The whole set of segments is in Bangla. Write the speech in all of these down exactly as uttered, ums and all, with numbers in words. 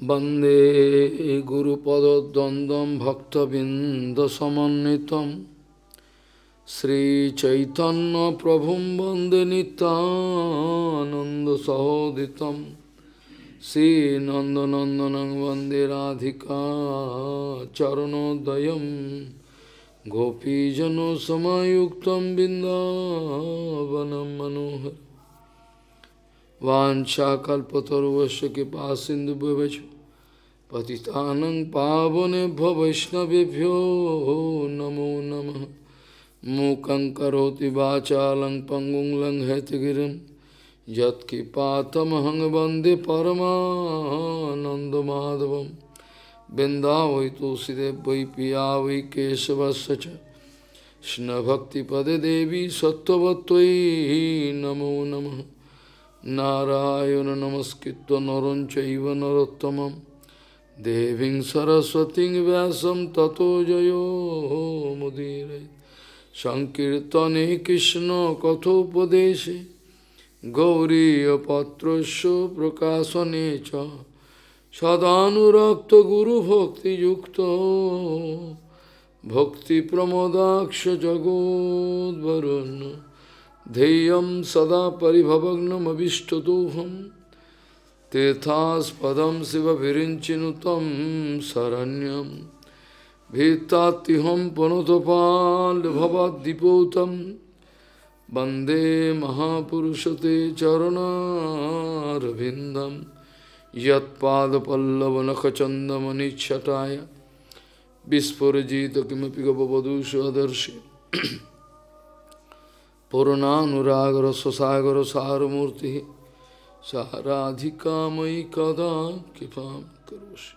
Vande Gurupadadandam Bhaktabindasamanitam Sri Chaitanya Prabhum Vande Nitananda Sahoditam Sri Nandanandanang Vande Radhika Charanodayam Gopijano Samayuktam Bindavanam Manohar Vancha kalpataruvasya kipasindhu bhavacho patitanang pavane bhavaishnavibhyo namo namah mukhaṁ karoti vācālaṁ paṅguṁ laṁ haitagiraṁ yat kipātamahaṁ vande paramānanda madhavam Vrindāvai tulsideva vai piya vai kesavasya ca Krishna bhakti pade devi sattvatvai namo namah Narayana namaskritta naram chaiva narottamam Devim saraswatim vyasam tato jayo mudire Sankirtane Krishna kathopadeshe Gauriya patrasya prakasane ca Sadhanurakta guru bhakti yukta Bhakti pramodaksha jagod varana Deyam sada paribhavagnam abhishtadoham Tethas padam siva virinchinutam saranyam Bhittatiham panotapal bhavadipotam Bande mahapurushate charana ravindam Yat padapallavanakachandamani chataya Vispurajita kimapikapavadusha darshi Purananuragara sasagara saramurti saradhikamai kada kipam karoshi.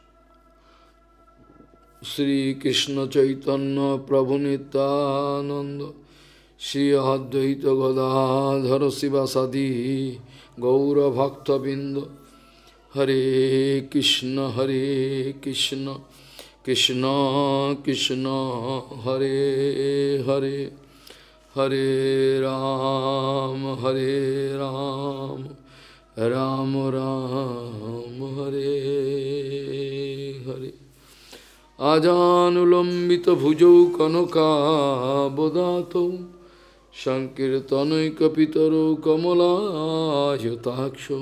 Sri Krishna Chaitanya Prabhu Nityananda Sri Advaita Gadadhara Sivasadi Gaura Bhakta Binda Hare Krishna Hare Krishna Krishna Krishna Hare Hare Hare Ram, Hare Ram, Ram Ram, Hare Hare. Ajanulambita bhujau kanaka bodhato, Sankirtanai kapitaro kamala yataksho,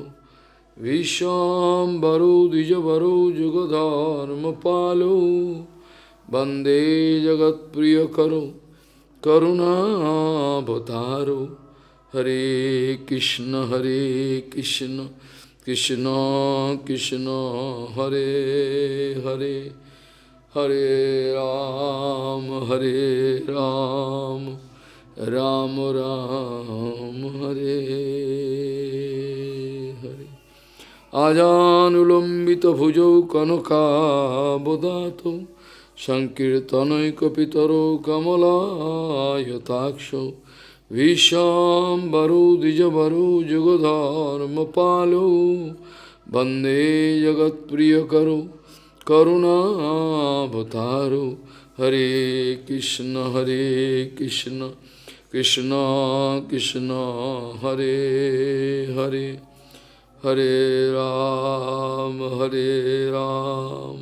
Vishambaro dijavaro jugadharma palo, Bande jagat priyakaro, Karuna Bhataro Hare Krishna Hare Krishna Krishna Krishna Hare Hare Hare Ram Hare Ram Ram Ram Hare Hare Ajanulambita bhujau kanaka bodhato Sankirtanai kapitaro kamala yataksho Vishambaro dijabaro jugadharma palo Bande jagat priyakaro karuna bhataro Hare Krishna Hare Krishna Krishna Krishna Hare Hare Hare Ram Hare Ram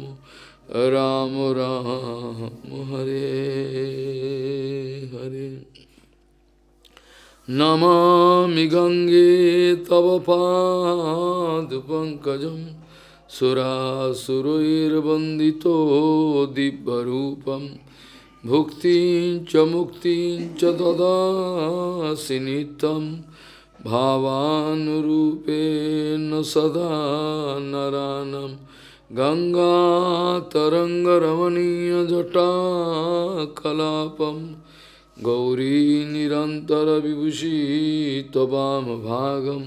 Ram Ram Hare Hare Namami Gange Tava Padu Pankajam Surasurair Bandito Dibbarupam Bhuktin Cha Muktin Cha Dadasinitam Bhavanurupena Sada Naranam Ganga Taranga Ramaniya Jata Kalapam Gauri Nirantara Vibhushi Tabam Bhagam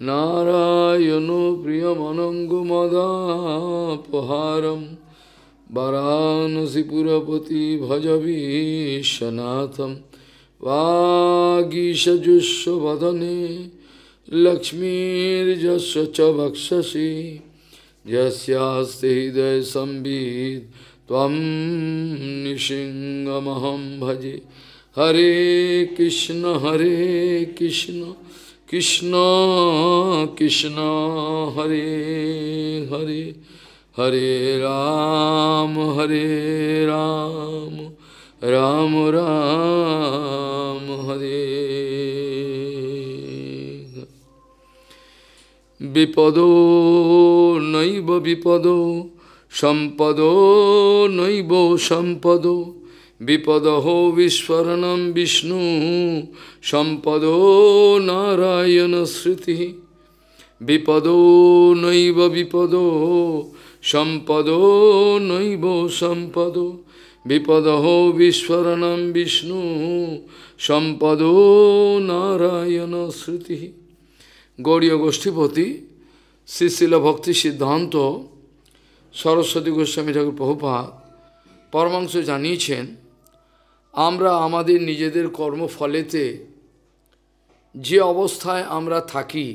Narayano Priyamanangumada Paharam Varanasi Purapati Bhajavi Shanatham Vagisha Jusha Vadane Lakshmi Jasya Chavakshasi Yasyaste hidaya sambhid tvam nishingamaham bhaji Hare Krishna Hare Krishna Krishna, Krishna, Hare Hare, Hare Ram, Hare Ram, Ram Ram, Hare. Vipado naiva vipado, Sampado naiva sampado, Vipadaho Vishwaranam Vishnu, Sampado Narayana Sriti. Vipado naiva vipado, Sampado naiva sampado, Vipadaho Vishwaranam Vishnu, Sampado Narayana Sriti. Gaudiya Goshtipati, Sisila Bhakti Siddhanta, Saraswati Goswami Thakur Prabhupada, Paramahansa জানিয়েছেন, আমরা আমাদের নিজেদের কর্মফলেতে যে অবস্থায় আমরা থাকি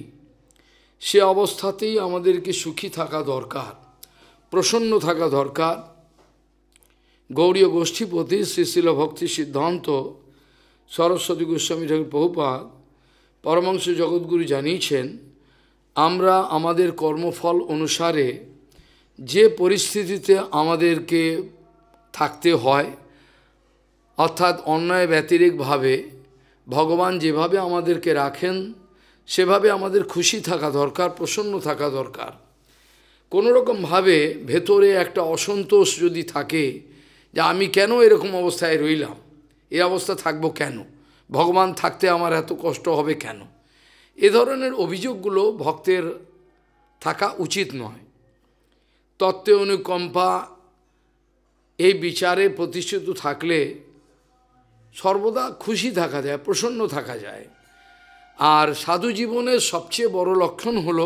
সে অবস্থাতেই আমাদেরকে সুখী থাকা দরকার, প্রসন্ন থাকা দরকার। গৌড়ীয় গোষ্ঠীপতি শ্রীশিল ভক্তি সিদ্ধান্ত সরস্বতী গোস্বামী ঠাকুর প্রভুপাদ পরমাংশ জগৎগুরু জানিয়েছেন, আমরা আমাদের কর্মফল অনুসারে যে পরিস্থিতিতে আমাদেরকে থাকতে হয়, অর্থাৎ অন্যায় ব্যতিরেকভাবে ভগবান যেভাবে আমাদেরকে রাখেন সেভাবে আমাদের খুশি থাকা দরকার, প্রসন্ন থাকা দরকার। কোনোরকমভাবে ভেতরে একটা অসন্তোষ যদি থাকে যে আমি কেন এরকম অবস্থায় রইলাম, এই অবস্থা থাকবো কেন, ভগবান থাকতে আমার এত কষ্ট হবে কেন, এ ধরনের অভিযোগগুলো ভক্তের থাকা উচিত নয়। তত্ত্বে অনুকম্পা এই বিচারে প্রতিষ্ঠিত থাকলে সর্বদা খুশি থাকা যায়, প্রসন্ন থাকা যায়। আর সাধু জীবনের সবচেয়ে বড় লক্ষণ হল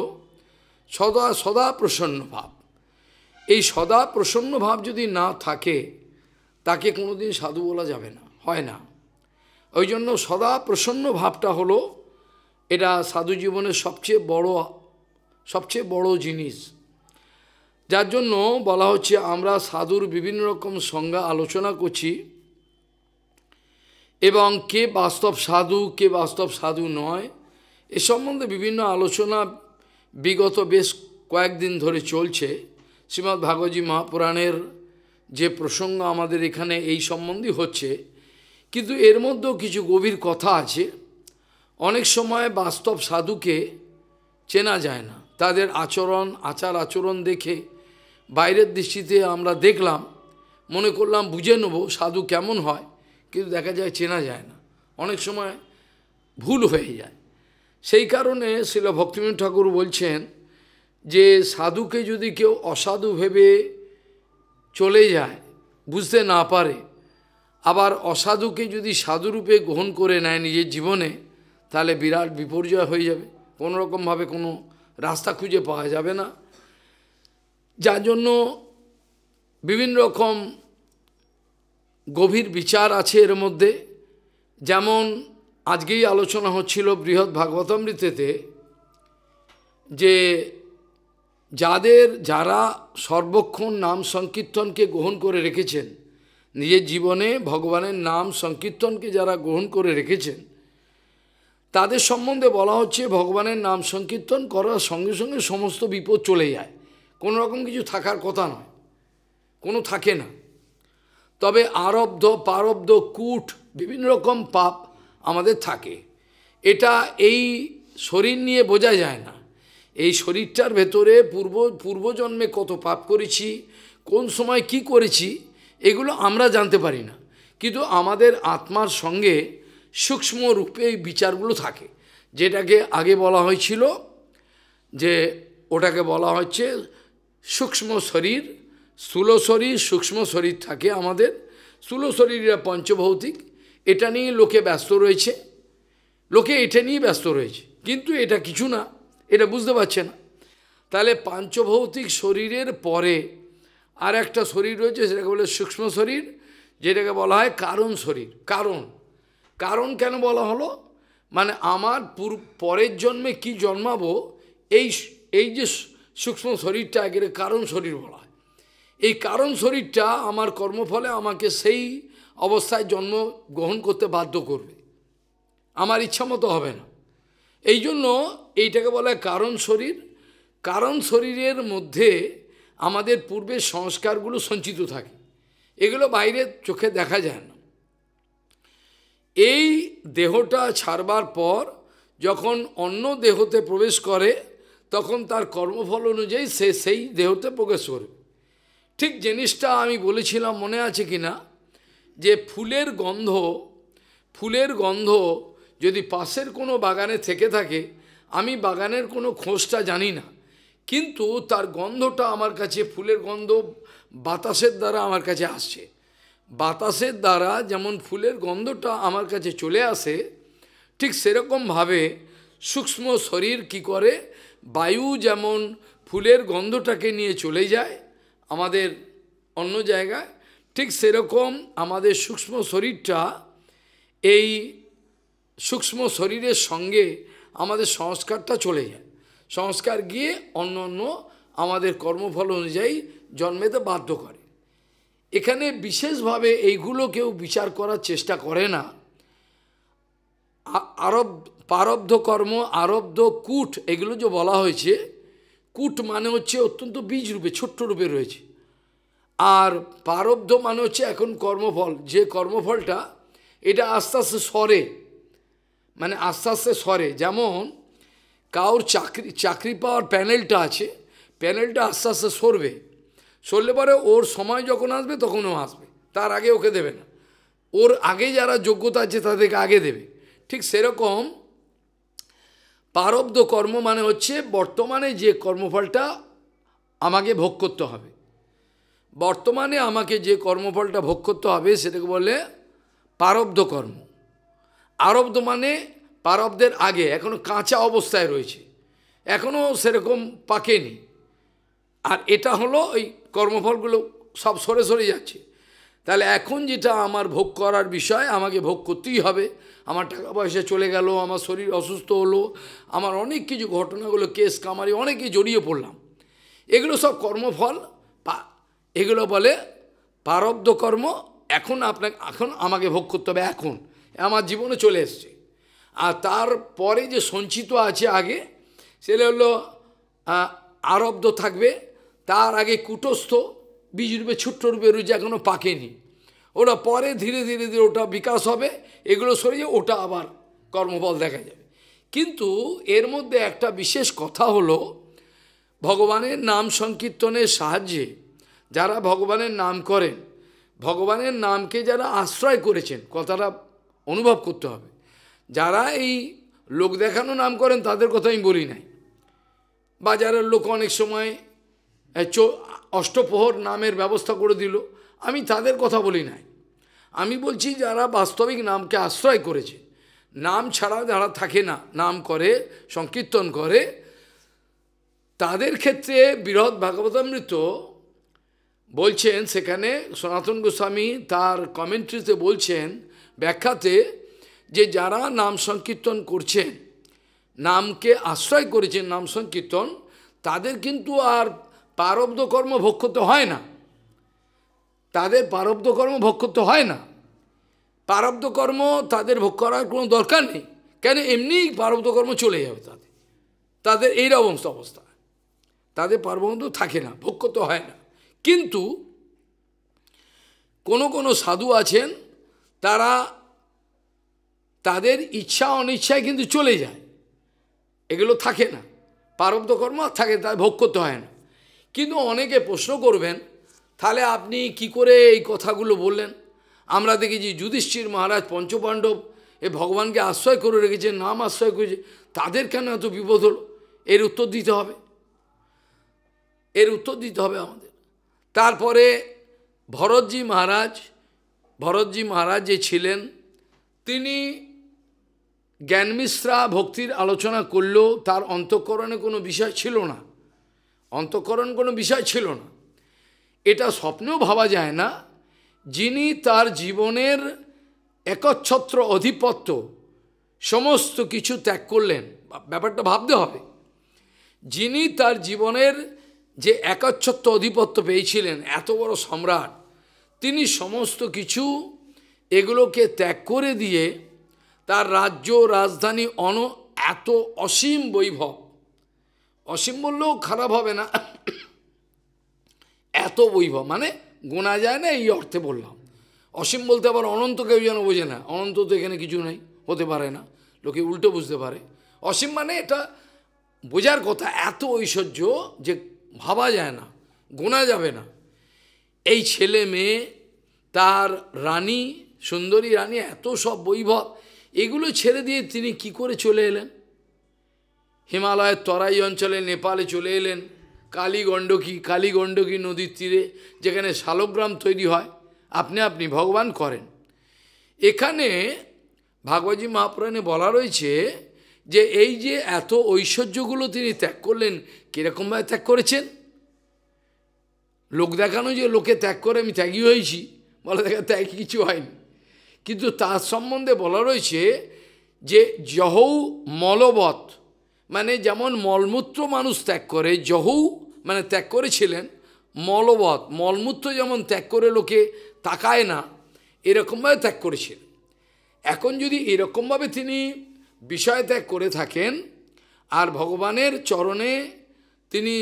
সদা সদা প্রসন্ন ভাব। এই সদা প্রসন্ন ভাব যদি না থাকে তাকে কোনোদিন সাধু বলা যাবে না, হয় না। ওই জন্য সদা প্রসন্ন ভাবটা হলো, এটা সাধু জীবনের সবচেয়ে বড় সবচেয়ে বড় জিনিস, যার জন্য বলা হচ্ছে। আমরা সাধুর বিভিন্ন রকম সংজ্ঞা আলোচনা করছি এবং কে বাস্তব সাধু কে বাস্তব সাধু নয় এ সম্বন্ধে বিভিন্ন আলোচনা বিগত বেশ কয়েকদিন ধরে চলছে। শ্রীমদ্ ভাগবতী মহাপুরাণের যে প্রসঙ্গ আমাদের এখানে এই সম্বন্ধে হচ্ছে, কিন্তু এর মধ্যেও কিছু গভীর কথা আছে। অনেক সময় বাস্তব সাধুকে চেনা যায় না, তাদের আচরণ আচার আচরণ দেখে বাইরের দৃষ্টিতে আমরা দেখলাম, মনে করলাম বুঝে নেব সাধু কেমন হয়, কিন্তু দেখা যায় চেনা যায় না, অনেক সময় ভুল হয়ে যায়। সেই কারণে শ্রীল ভক্তিবিনোদ ঠাকুর বলছেন যে সাধুকে যদি কেউ অসাধু ভেবে চলে যায়, বুঝতে না পারে, আবার অসাধুকে যদি সাধুরূপে গ্রহণ করে নেয় নিজের জীবনে, তাহলে বিরাট বিপর্যয় হয়ে যাবে, কোনোরকমভাবে কোনো রাস্তা খুঁজে পাওয়া যাবে না। যার জন্য বিভিন্ন রকম গভীর বিচার আছে এর মধ্যে। যেমন আজকেই আলোচনা হচ্ছিল বৃহৎ ভাগবতামৃতেতে যে যাদের যারা সর্বক্ষণ নাম সংকীর্তনকে গ্রহণ করে রেখেছেন, নিজের জীবনে ভগবানের নাম সংকীর্তনকে যারা গ্রহণ করে রেখেছেন, তাদের সম্বন্ধে বলা হচ্ছে ভগবানের নাম সংকীর্তন করার সঙ্গে সঙ্গে সমস্ত বিপদ চলে যায়, কোনো রকম কিছু থাকার কথা নয়, কোনো থাকে না। তবে আরব্ধ পারব্ধ কূট বিভিন্ন রকম পাপ আমাদের থাকে, এটা এই শরীর নিয়ে বোঝা যায় না। এই শরীরটার ভেতরে পূর্ব পূর্বজন্মে কত পাপ করেছি, কোন সময় কি করেছি, এগুলো আমরা জানতে পারি না, কিন্তু আমাদের আত্মার সঙ্গে সূক্ষ্ম রূপে এই বিচারগুলো থাকে, যেটাকে আগে বলা হয়েছিল যে ওটাকে বলা হচ্ছে সূক্ষ্ম শরীর। স্থূল শরীর সূক্ষ্ম শরীর থাকে আমাদের, স্থূল শরীরটা পঞ্চভৌতিক, এটা নিয়ে লোকে ব্যস্ত রয়েছে, লোকে এটা নিয়ে ব্যস্ত রয়েছে, কিন্তু এটা কিছু না, এটা বুঝতে পারছে না। তাহলে পঞ্চভৌতিক শরীরের পরে আর একটা শরীর রয়েছে, সেটাকে বলে সূক্ষ্ম শরীর, যেটাকে বলা হয় কারণ শরীর। কারণ কারণ কেন বলা হলো, মানে আমার পরের জন্মে কি জন্মাবো, এই এই যে সূক্ষ্ম শরীরটা একে কারণ শরীর বলা হয়। এই কারণ শরীরটা আমার কর্মফলে আমাকে সেই অবস্থায় জন্ম গ্রহণ করতে বাধ্য করবে, আমার ইচ্ছা মতো হবে না। এই জন্য এইটাকে বলা হয় কারণ শরীর। কারণ শরীরের মধ্যে আমাদের পূর্বের সংস্কারগুলো সঞ্চিত থাকে, এগুলো বাইরে চোখে দেখা যায় না। এই দেহটা ছাড়বার পর যখন অন্য দেহতে প্রবেশ করে তখন তার কর্মফল অনুযায়ী সে সেই দেহতে প্রবেশ করে। ঠিক জিনিসটা আমি বলেছিলাম, মনে আছে কি না, যে ফুলের গন্ধ, ফুলের গন্ধ যদি পাশের কোনো বাগানে থেকে থাকে, আমি বাগানের কোনো খোঁজটা জানি না, কিন্তু তার গন্ধটা আমার কাছে, ফুলের গন্ধ বাতাসের দ্বারা আমার কাছে আসছে। বাতাসের দ্বারা যেমন ফুলের গন্ধটা আমার কাছে চলে আসে, ঠিক সেরকমভাবে সূক্ষ্ম শরীর কি করে, বায়ু যেমন ফুলের গন্ধটাকে নিয়ে চলে যায় আমাদের অন্য জায়গায়, ঠিক সেরকম আমাদের সূক্ষ্ম শরীরটা, এই সূক্ষ্ম শরীরের সঙ্গে আমাদের সংস্কারটা চলে যায়। সংস্কার গিয়ে অন্য অন্য আমাদের কর্মফল অনুযায়ী জন্মেতে বাধ্য করে। এখানে বিশেষভাবে এইগুলো কেউ বিচার করার চেষ্টা করে না। আরব প্রারব্ধ কর্ম, আরব্ধ কূট, এগুলো যে বলা হয়েছে, কূট মানে হচ্ছে অত্যন্ত বীজ রূপে, ছোট্ট রূপে রয়েছে, আর প্রারব্ধ মানে হচ্ছে এখন কর্মফল, যে কর্মফলটা এটা আস্তে আস্তে সরে, মানে আস্তে আস্তে সরে। যেমন কারোর চাকরি চাকরি পাওয়ার প্যানেলটা আছে, প্যানেলটা আস্তে আস্তে সরবে, সরলে পরে ওর সময় যখন আসবে তখন ও আসবে, তার আগে ওকে দেবে না, ওর আগে যারা যোগ্যতা আছে তাদেরকে আগে দেবে। ঠিক সেরকম প্রারব্ধ কর্ম মানে হচ্ছে বর্তমানে যে কর্মফলটা আমাকে ভোগ করতে হবে, বর্তমানে আমাকে যে কর্মফলটা ভোগ করতে হবে সেটাকে বলে প্রারব্ধ কর্ম। আরব্ধ মানে প্রারব্ধের আগে, এখনও কাঁচা অবস্থায় রয়েছে, এখনও সেরকম পাকেনি, আর এটা হলো ওই কর্মফলগুলো সব সরে সরে যাচ্ছে। তাহলে এখন যেটা আমার ভোগ করার বিষয় আমাকে ভোগ করতেই হবে, আমার টাকা পয়সা চলে গেল, আমার শরীর অসুস্থ হলো, আমার অনেক কিছু ঘটনাগুলো, কেস কামারি অনেকে জড়িয়ে পড়লাম, এগুলো সব কর্মফল, এগুলো বলে প্রারব্ধ কর্ম। এখন আপনাকে এখন আমাকে ভোগ করতে হবে, এখন আমার জীবনে চলে এসছে। আর তারপরে যে সঞ্চিত আছে আগে, সেটা হলো আরব্ধ থাকবে, তার আগে কুটস্থ, বীজ রূপে ছোট্ট রূপে রয়েছে, এখনও পাকেনি, ওটা পরে ধীরে ধীরে ধীরে ওটা বিকাশ হবে, এগুলো সরিয়ে ওটা আবার কর্মফল দেখা যাবে। কিন্তু এর মধ্যে একটা বিশেষ কথা হলো, ভগবানের নাম সংকীর্তনের সাহায্যে যারা ভগবানের নাম করেন, ভগবানের নামকে যারা আশ্রয় করেছেন, কথাটা অনুভব করতে হবে। যারা এই লোক দেখানো নাম করেন তাদের কথা আমি বলি নাই, বাজারের লোক অনেক সময় অষ্টপ্রহর নামের ব্যবস্থা করে দিল, আমি তাদের কথা বলি নাই। আমি বলছি যারা বাস্তবিক নামকে আশ্রয় করেছে, নাম ছাড়া যারা থাকে না, নাম করে সংকীর্তন করে, তাদের ক্ষেত্রে বৃহৎ ভাগবতামৃত বলছেন, সেখানে সনাতন গোস্বামী তার কমেন্ট্রিতে বলছেন, ব্যাখ্যাতে, যে যারা নাম সংকীর্তন করছেন, নামকে আশ্রয় করেছেন নাম সংকীর্তন, তাদের কিন্তু আর প্রারব্ধ কর্ম ভোগ করতে হয় না, তাদের প্রারব্ধ কর্ম ভোগ করতে হয় না, প্রারব্ধ কর্ম তাদের ভোগ করার কোনো দরকার নেই, কেন এমনিই প্রারব্ধ কর্ম চলে যাবে তাদের, তাদের এইরকম অবস্থা, তাদের প্রারব্ধ থাকে না, ভোগ করতে হয় না। কিন্তু কোনো কোনো সাধু আছেন তারা তাদের ইচ্ছা অনিচ্ছায় কিন্তু চলে যায়, এগুলো থাকে না, প্রারব্ধ কর্ম থাকে, তা ভোগ করতে হয় না। কিন্তু অনেকে প্রশ্ন করবেন, তাহলে আপনি কি করে এই কথাগুলো বললেন? আমরা দেখি যে যুধিষ্ঠির মহারাজ, পঞ্চপাণ্ডব এ ভগবানকে আশ্রয় করে রেখেছে, নাম আশ্রয় করেছে, তাদের কেন এত বিপদ হল? এর উত্তর দিতে হবে, এর উত্তর দিতে হবে আমাদের। তারপরে ভরতজি মহারাজ, ভরতজি মহারাজ যে ছিলেন, তিনি জ্ঞানমিশ্রা ভক্তির আলোচনা করলেও তার অন্তঃকরণে কোনো বিষয় ছিল না, অন্তঃকরণ কোনো বিষয় ছিল না, এটা স্বপ্নেও ভাবা যায় না। যিনি তার জীবনের একচ্ছত্র আধিপত্য সমস্ত কিছু ত্যাগ করলেন, ব্যাপারটা ভাবতে হবে, যিনি তার জীবনের যে একচ্ছত্র আধিপত্য পেয়েছিলেন, এত বড় সম্রাট, তিনি সমস্ত কিছু এগুলোকে ত্যাগ করে দিয়ে তার রাজ্য রাজধানী অন এত অসীম বৈভব, অসীম বললেও খারাপ হবে না, এত বৈভব মানে গোনা যায় না, এই অর্থে বললাম। অসীম বলতে আবার অনন্ত কেউ যেন বোঝে না, অনন্ত তো এখানে কিছু নেই, হতে পারে না, লোকে উল্টো বুঝতে পারে। অসীম মানে এটা বোঝার কথা, এত ঐশ্বর্য যে ভাবা যায় না, গোনা যাবে না। এই ছেলে মেয়ে, তার রানী, সুন্দরী রানী, এত সব বৈভব, এগুলো ছেড়ে দিয়ে তিনি কি করে চলে এলেন? হিমালয়ের তরাই অঞ্চলে নেপালে চলে এলেন, কালী গণ্ডকী, কালী গণ্ডকী নদীর তীরে যেখানে শালগ্রাম তৈরি হয়, আপনি আপনি ভগবান করেন। এখানে ভাগবতী মহাপুরাণে বলা রয়েছে যে এই যে এত ঐশ্বর্যগুলো তিনি ত্যাগ করলেন, কীরকমভাবে ত্যাগ করেছেন? লোক দেখানো, যে লোকে ত্যাগ করে আমি ত্যাগী হয়েছি, বলা দেখা ত্যাগ কিছু হয়নি। কিন্তু তার সম্বন্ধে বলা রয়েছে যে জহৌ মলবৎ, মানে যেমন মলমূত্র মানুষ ত্যাগ করে, জহৌ মানে ত্যাগ করেছিলেন, মলবৎ মলমূত্র যেমন ত্যাগ করে লোকে তাকায় না, এরকমভাবে ত্যাগ করেছিলেন। এখন যদি এরকমভাবে তিনি বিষয় ত্যাগ করে থাকেন আর ভগবানের চরণে তিনি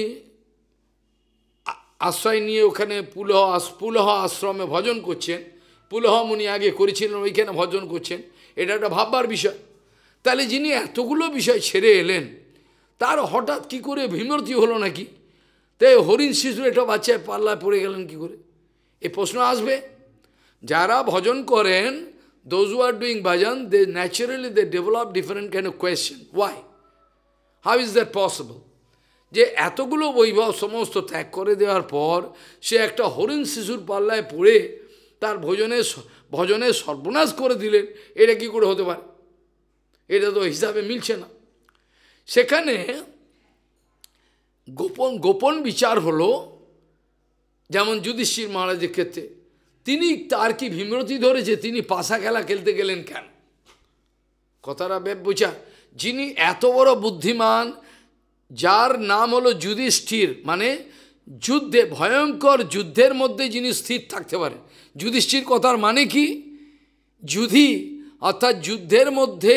আশ্রয় নিয়ে ওখানে পুলহ পুলহ আশ্রমে ভজন করছেন, পুলহ মুনি আগে করেছিলেন, ওইখানে ভজন করছেন, এটা একটা ভাববার বিষয়। তাহলে যিনি এতগুলো বিষয় ছেড়ে এলেন, তার হঠাৎ কি করে বিমূর্তি হলো নাকি? তাই হরিণ শিশু এটা বাচ্চায় পাল্লায় পড়ে গেলেন কি করে? এই প্রশ্ন আসবে। যারা ভজন করেন, those who are doing bhajan, they naturally they develop different kind of question. Why? How is that possible? যে এতগুলো বৈভব সমস্ত ত্যাগ করে দেওয়ার পর সে একটা হরিণ শিশুর পাল্লায় পড়ে তার ভজনে ভজনে সর্বনাশ করে দিলেন, এটা কি করে হতে পারে? এটা তো হিসাবে মিলছে না। সেখানে গোপন গোপন বিচার হলো, যেমন যুধিষ্ঠির মহারাজের ক্ষেত্রে, তিনি তার কি বিমূর্তি ধরেছে, তিনি পাশা খেলা খেলতে গেলেন কেন? কথাটা বেব বোঝা। যিনি এত বড় বুদ্ধিমান, যার নাম হলো যুধিষ্ঠির, মানে যুদ্ধে ভয়ঙ্কর যুদ্ধের মধ্যে যিনি স্থির থাকতে পারেন। যুধিষ্ঠির কথার মানে কি? যুধি অর্থাৎ যুদ্ধের মধ্যে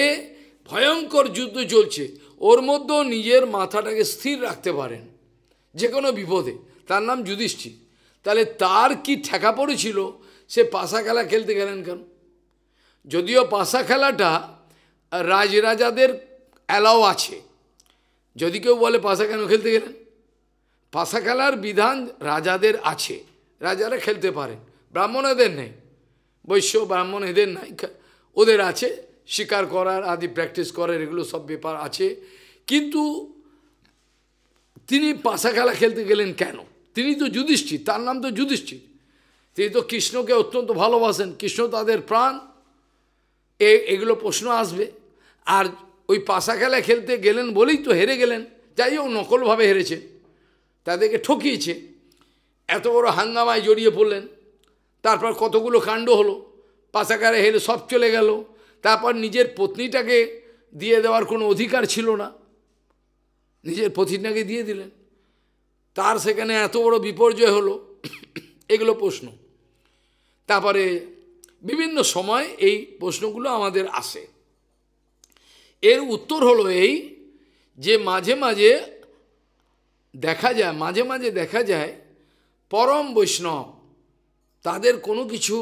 ভয়ঙ্কর যুদ্ধ চলছে, ওর মধ্যেও নিজের মাথাটাকে স্থির রাখতে পারেন যে কোনো বিপদে, তার নাম যুধিষ্ঠির। তাহলে তার কি ঠেকা পড়েছিল, সে পাশা খেলা খেলতে গেলেন কেন? যদিও পাশা খেলাটা রাজরাজাদের অ্যালাও আছে, যদি কেউ বলে পাশা কেন খেলতে গেলেন, পাশা খেলার বিধান রাজাদের আছে, রাজারা খেলতে পারেন, ব্রাহ্মণদের নেই, বৈশ্য ব্রাহ্মণ এদের নাই, ওদের আছে শিকার করার আদি প্র্যাকটিস করার, এগুলো সব ব্যাপার আছে। কিন্তু তিনি পাশা খেলা খেলতে গেলেন কেন? তিনি তো যুধিষ্ঠির, তার নাম তো যুধিষ্ঠির, তিনি তো কৃষ্ণকে অত্যন্ত ভালোবাসেন, কৃষ্ণ তাদের প্রাণ, এ এগুলো প্রশ্ন আসবে। আর ওই পাশা খেলা খেলতে গেলেন বলেই তো হেরে গেলেন, যাই হোক নকলভাবে হেরেছে, তাদেরকে ঠকিয়েছে, এত বড় হাঙ্গামায় জড়িয়ে পড়লেন, তারপর কতগুলো কাণ্ড হলো, পাশা খেলা হেরে সব চলে গেল, তারপর নিজের পত্নীটাকে দিয়ে দেওয়ার কোনো অধিকার ছিল না, নিজের পত্নীটাকে দিয়ে দিলেন, তার সেখানে এত বড় বিপর্যয় হলো, এগুলো প্রশ্ন। তারপরে বিভিন্ন সময় এই প্রশ্নগুলো আমাদের আসে। এর উত্তর হলো এই যে মাঝে মাঝে দেখা যায়, মাঝে মাঝে দেখা যায় পরম বৈষ্ণব, তাদের কোনো কিছু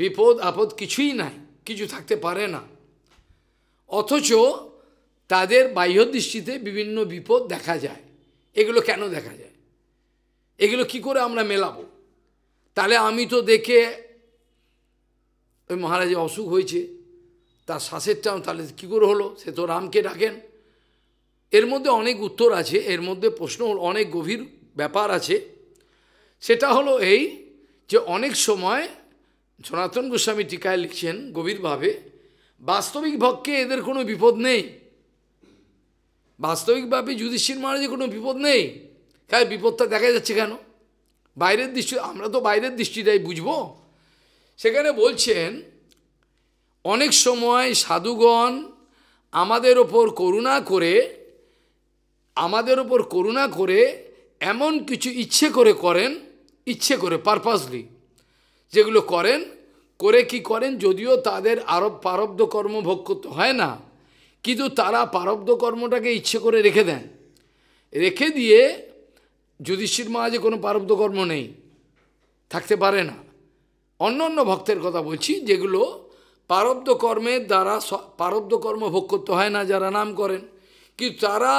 বিপদ আপদ কিছুই নাই, কিছু থাকতে পারে না, অথচ তাদের বাহ্য দৃষ্টিতে বিভিন্ন বিপদ দেখা যায়। এগুলো কেন দেখা যায়? এগুলো কি করে আমরা মেলাবো? তাহলে আমি তো দেখে ওই মহারাজের অসুখ হয়েছে, তার শ্বাসের টান, তাহলে কী করে হলো? সে তো রামকে ডাকেন। এর মধ্যে অনেক উত্তর আছে, এর মধ্যে প্রশ্ন, অনেক গভীর ব্যাপার আছে। সেটা হলো এই যে অনেক সময় সনাতন গোস্বামী টিকায় লিখছেন গভীরভাবে, বাস্তবিক ভক্তে এদের কোনো বিপদ নেই, বাস্তবিকভাবে যুধিষ্ঠির মহারাজের কোনো বিপদ নেই, তাই বিপদটা দেখা যাচ্ছে কেন? বাইরের দৃষ্টি, আমরা তো বাইরের দৃষ্টিটাই বুঝবো। সেখানে বলছেন অনেক সময় সাধুগণ আমাদের ওপর করুণা করে, আমাদের ওপর করুণা করে এমন কিছু ইচ্ছে করে করেন, ইচ্ছে করে পারপাসলি যেগুলো করেন, করে কি করেন, যদিও তাদের আরব পারব্ধ কর্ম ভোগ করতে হয় না, কিন্তু তারা প্রারব্ধ কর্মটাকে ইচ্ছে করে রেখে দেন, রেখে দিয়ে যুধিষ্ঠির মহারাজে কোনো প্রারব্ধ কর্ম নেই, থাকতে পারে না। অন্য অন্য ভক্তের কথা বলছি, যেগুলো প্রারব্ধ কর্মের দ্বারা প্রারব্ধ কর্ম ভোগ করতে হয় না, যারা নাম করেন। কিন্তু তারা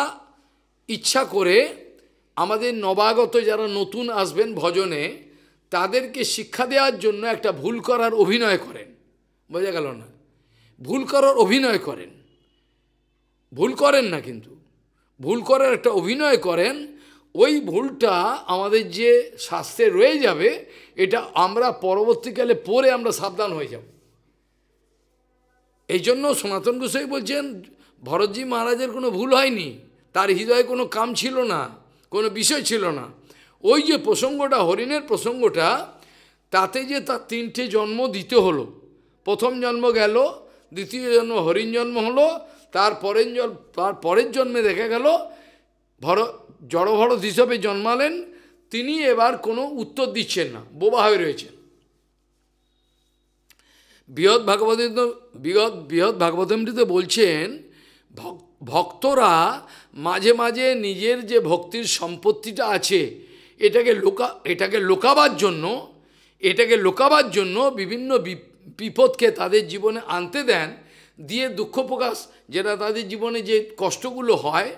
ইচ্ছা করে আমাদের নবাগত যারা নতুন আসবেন ভজনে, তাদেরকে শিক্ষা দেওয়ার জন্য একটা ভুল করার অভিনয় করেন, বোঝা গেল না? ভুল করার অভিনয় করেন, ভুল করেন না, কিন্তু ভুল করার একটা অভিনয় করেন। ওই ভুলটা আমাদের যে শাস্ত্রে রয়ে যাবে, এটা আমরা পরবর্তীকালে পরে আমরা সাবধান হয়ে যাব। এই জন্য সনাতন গোসাই বলছেন, ভরতজি মহারাজের কোনো ভুল হয়নি, তার হৃদয়ে কোনো কাম ছিল না, কোনো বিষয় ছিল না। ওই যে প্রসঙ্গটা, হরিণের প্রসঙ্গটা, তাতে যে তার তিনটে জন্ম দিতে হলো, প্রথম জন্ম গেল, দ্বিতীয় জন্ম হরিণ জন্ম হলো, তার পরের জন্ম, তার পরের জন্মে দেখা গেল ভর জড়ভরত হিসাবে জন্মালেন তিনি। এবার কোনো উত্তর দিচ্ছেন না, বোবা হয়ে রয়েছেন। বৃহৎ ভাগবত বৃহৎ বৃহৎ ভাগবতামৃতে বলছেন, ভক্তরা মাঝে মাঝে নিজের যে ভক্তির সম্পত্তিটা আছে এটাকে লোকা এটাকে লোকাবার জন্য এটাকে লোকাবার জন্য বিভিন্ন বিপদকে তাদের জীবনে আনতে দেন, দিয়ে দুঃখ প্রকাশ, যেটা তাদের জীবনে যে কষ্টগুলো হয়,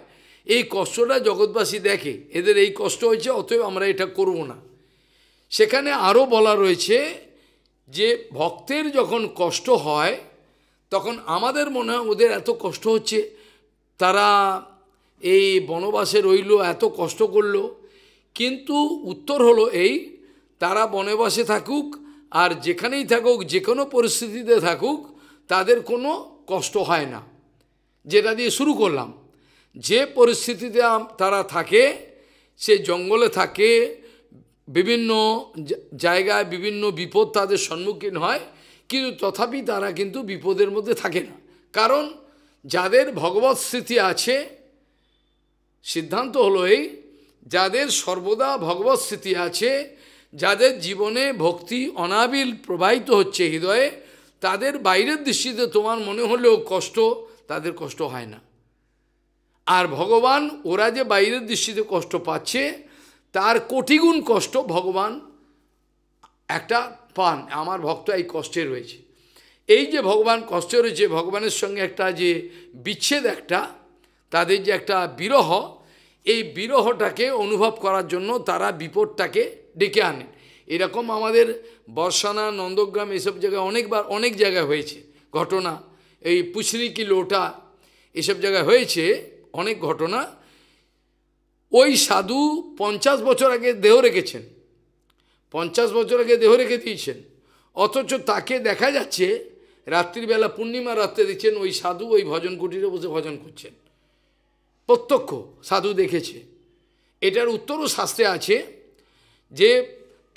এই কষ্টটা জগৎবাসী দেখে, এদের এই কষ্ট হয়েছে, অতএব আমরা এটা করব না। সেখানে আরও বলা রয়েছে যে ভক্তের যখন কষ্ট হয়, তখন আমাদের মনে হয় ওদের এত কষ্ট হচ্ছে, তারা এই বনবাসে রইল, এত কষ্ট করল, কিন্তু উত্তর হলো এই, তারা বনবাসে থাকুক আর যেখানেই থাকুক, যে কোনো পরিস্থিতিতে থাকুক, তাদের কোনো কষ্ট হয় না। যেটা দিয়ে শুরু করলাম, যে পরিস্থিতিতে তারা থাকে, সে জঙ্গলে থাকে, বিভিন্ন জায়গায় বিভিন্ন বিপদ তাদের সম্মুখীন হয়, কিন্তু তথাপি তারা কিন্তু বিপদের মধ্যে থাকে না। কারণ যাদের ভগবৎ স্মৃতি আছে, সিদ্ধান্ত হলো এই, যাদের সর্বদা ভগবৎ স্মৃতি আছে, যাদের জীবনে ভক্তি অনাবিল প্রবাহিত হচ্ছে হৃদয়ে, তাদের বাইরের দৃষ্টিতে তোমার মনে হলেও কষ্ট, তাদের কষ্ট হয় না। আর ভগবান, ওরা যে বাইরের দৃষ্টিতে কষ্ট পাচ্ছে, তার কোটিগুণ কষ্ট ভগবান একটা পান, আমার ভক্ত এই কষ্টে রয়েছে। এই যে ভগবান কষ্টে রয়েছে, ভগবানের সঙ্গে একটা যে বিচ্ছেদ, একটা তাদের যে একটা বিরহ, এই বিরহটাকে অনুভব করার জন্য তারা বিপদটাকে ডেকে আনে। এরকম আমাদের বর্ষানা, নন্দগ্রাম, এসব জায়গায় অনেকবার অনেক জায়গায় হয়েছে ঘটনা। এই পুছরি কি লোটা এসব জায়গায় হয়েছে অনেক ঘটনা। ওই সাধু পঞ্চাশ বছর আগে দেহ রেখেছেন, পঞ্চাশ বছর আগে দেহ রেখে দিয়েছেন, অথচ তাকে দেখা যাচ্ছে রাত্রিবেলা পূর্ণিমা রাত্রে দেখছেন ওই সাধু ওই ভজন কুটিরে বসে ভজন করছেন, প্রত্যক্ষ সাধু দেখেছে। এটার উত্তরও শাস্ত্রে আছে যে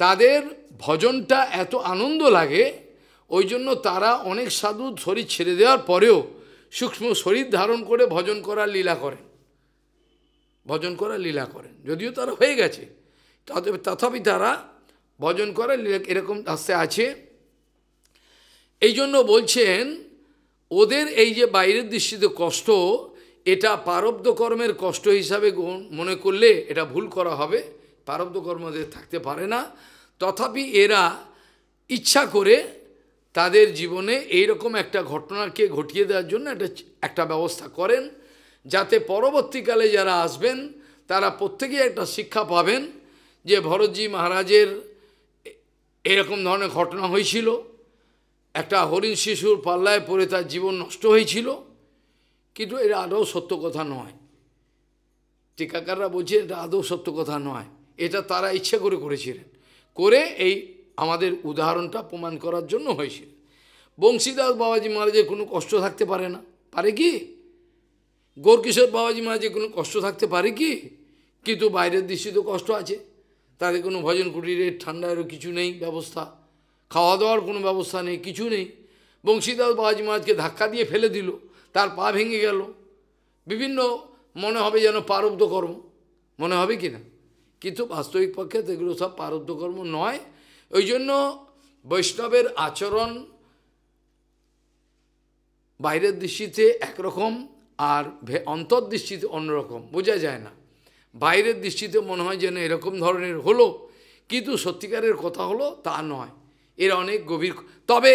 তাদের ভজনটা এত আনন্দ লাগে, ওই জন্য তারা অনেক সাধু শরীর ছেড়ে দেওয়ার পরেও সূক্ষ্ম শরীর ধারণ করে ভজন করার লীলা করেন, ভজন করার লীলা করেন, যদিও তারা হয়ে গেছে, তথাপি তারা ভজন করার লীলা, এরকম আস্তে আছে। এই জন্য বলছেন, ওদের এই যে বাইরের দৃষ্টিতে কষ্ট, এটা প্রারব্ধ কর্মের কষ্ট হিসাবে মনে করলে এটা ভুল করা হবে। প্রারব্ধ কর্মদের থাকতে পারে না, তথাপি এরা ইচ্ছা করে তাদের জীবনে এইরকম একটা ঘটনাকে ঘটিয়ে দেওয়ার জন্য একটা একটা ব্যবস্থা করেন, যাতে পরবর্তীকালে যারা আসবেন তারা প্রত্যেকেই একটা শিক্ষা পাবেন যে ভরতজি মহারাজের এরকম ধরনের ঘটনা হয়েছিল, একটা হরিণ শিশুর পাল্লায় পড়ে তার জীবন নষ্ট হয়েছিল, কিন্তু এটা আদৌ সত্য কথা নয়। টিকাকাররা বলছে এটা আদৌ সত্য কথা নয়, এটা তারা ইচ্ছে করে করেছিলেন, করে এই আমাদের উদাহরণটা প্রমাণ করার জন্য হয়েছিল। বংশীদাস বাবাজি মহারাজের কোনো কষ্ট থাকতে পারে না, পারে কি? গৌরকিশোর বাবাজি মহারাজের কোনো কষ্ট থাকতে পারে কি? কিন্তু বাইরের দৃষ্টি তো কষ্ট আছে, তাদের কোনো ভজন কুটিরের ঠান্ডারও কিছু নেই ব্যবস্থা, খাওয়া দাওয়ার কোনো ব্যবস্থা নেই, কিছু নেই। বংশীদাস বাবাজি মহারাজকে ধাক্কা দিয়ে ফেলে দিল, তার পা ভেঙে গেল, বিভিন্ন মনে হবে যেন প্রারব্ধ কর্ম, মনে হবে কি না, কিন্তু বাস্তবিক পক্ষে এগুলো সব প্রারব্ধ কর্ম নয়। ওই জন্য বৈষ্ণবের আচরণ বাইরের দৃষ্টিতে একরকম, আর অন্তর্দৃষ্টিতে অন্যরকম, বোঝা যায় না। বাইরের দৃষ্টিতে মনে হয় যেন এরকম ধরনের হলো, কিন্তু সত্যিকারের কথা হলো তা নয়, এর অনেক গভীর। তবে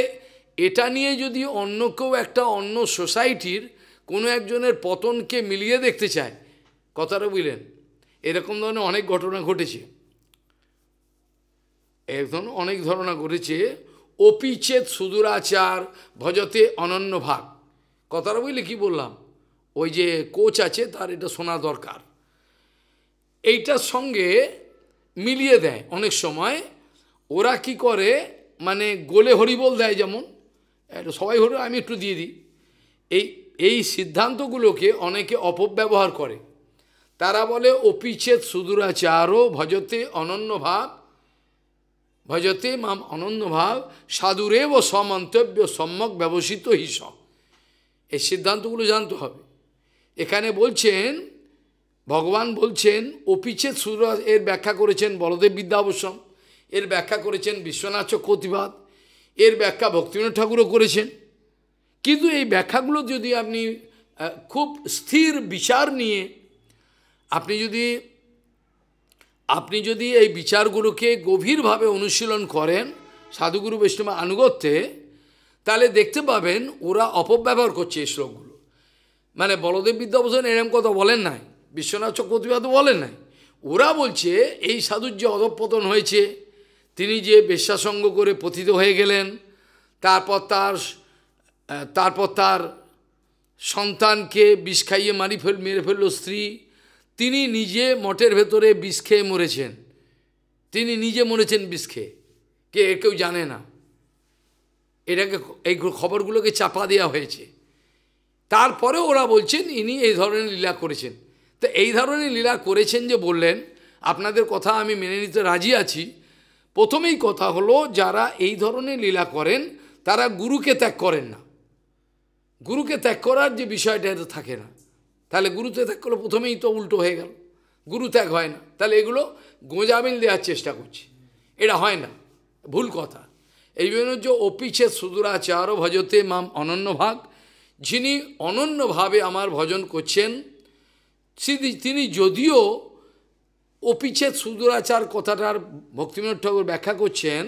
এটা নিয়ে যদি অন্য কেউ একটা অন্য সোসাইটির কোনো একজনের পতনকে মিলিয়ে দেখতে চায়, কথাটা বুঝলেন, এরকম ধরনের অনেক ঘটনা ঘটেছে, একজন অনেক ধরনা ঘটেছে। অপিচেত সুদূরাচার ভজতে অনন্য ভাগ, কথাটা বুঝলে কি বললাম? ওই যে কোচ আছে তার এটা শোনা দরকার, এইটার সঙ্গে মিলিয়ে দেয়। অনেক সময় ওরা কি করে, মানে গোলে হরিবোল দেয়, যেমন সবাই হরি আমি একটু দিয়ে দিই, এই এই সিদ্ধান্তগুলোকে অনেকে অপব্যবহার করে। তারা বলে অপিচ্ছেদ সুদূরাচারও ভজতে অনন্য ভাব, ভজতে মাম অনন্য ভাব সাধুরেব সমন্তব্য সম্যক ব্যবসিত হিস। এই সিদ্ধান্তগুলো জানতে হবে। এখানে বলছেন, ভগবান বলছেন অপিচ্ছেদ সুদূরাচার, এর ব্যাখ্যা করেছেন বলদেব বিদ্যাভূষণ, এর ব্যাখ্যা করেছেন বিশ্বনাথ চক্রবর্তীবাদ, এর ব্যাখ্যা ভক্তিবিনোদ ঠাকুরও করেছেন। কিন্তু এই ব্যাখ্যাগুলো যদি আপনি খুব স্থির বিচার নিয়ে আপনি যদি আপনি যদি এই বিচারগুলোকে গভীরভাবে অনুশীলন করেন সাধুগুরু বৈষ্ণবের আনুগত্যে, তাহলে দেখতে পাবেন ওরা অপব্যবহার করছে এই শ্লোকগুলো। মানে বলদেব বিদ্যাভূষণ এরম কথা বলেন নাই, বিশ্বনাথ চক্রবর্তীবাদও বলেন নাই, ওরা বলছে এই সাধুর যে অধঃপতন হয়েছে, তিনি যে বেশ্যাসঙ্গ করে পতিত হয়ে গেলেন, তারপর তার তারপর তার সন্তানকে বিষ খাইয়ে মারি ফেল মেরে ফেলল স্ত্রী, তিনি নিজে মঠের ভেতরে বিষ খেয়ে মরেছেন, তিনি নিজে মরেছেন বিষ খেয়ে, কে এর কেউ জানে না। এটাকে এই খবরগুলোকে চাপা দেওয়া হয়েছে। তারপরে ওরা বলছেন ইনি এই ধরনের লীলা করেছেন। তো এই ধরনের লীলা করেছেন যে বললেন, আপনাদের কথা আমি মেনে নিতে রাজি আছি। প্রথমেই কথা হলো, যারা এই ধরনের লীলা করেন তারা গুরুকে ত্যাগ করেন না, গুরুকে ত্যাগ করার যে বিষয়টা এটা থাকে না। তাহলে গুরুতে ত্যাগ করলে প্রথমেই তো উল্টো হয়ে গেল, গুরু ত্যাগ হয় না। তাহলে এগুলো গোঁজামিল দেওয়ার চেষ্টা করছে, এটা হয় না, ভুল কথা। এই জন্য যে অপিচ্ছেদ সুদূরাচার ভজতে মাম অনন্য ভাগ, যিনি অনন্যভাবে আমার ভজন করছেন তিনি যদিও অপিচ্ছেদ সুদূরাচার কথাটার ভক্তিবিনোদ ঠাকুর ব্যাখ্যা করছেন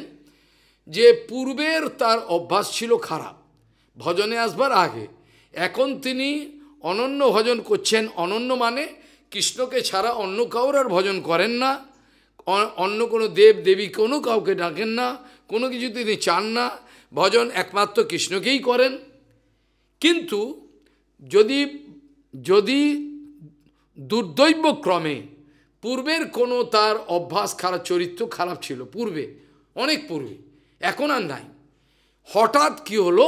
যে পূর্বের তার অভ্যাস ছিল খারাপ, ভজনে আসবার আগে। এখন তিনি অনন্য ভজন করছেন, অনন্য মানে কৃষ্ণকে ছাড়া অন্য কাউর আর ভজন করেন না, অন্য কোনো দেব দেবী কোনো কাউকে ডাকেন না, কোনো কিছু তিনি চান না, ভজন একমাত্র কৃষ্ণকেই করেন। কিন্তু যদি যদি দুর্দৈবক্রমে পূর্বের কোনো তার অভ্যাস খারাপ, চরিত্র খারাপ ছিল পূর্বে, অনেক পূর্বে, এখন আর নাই, হঠাৎ কি হলো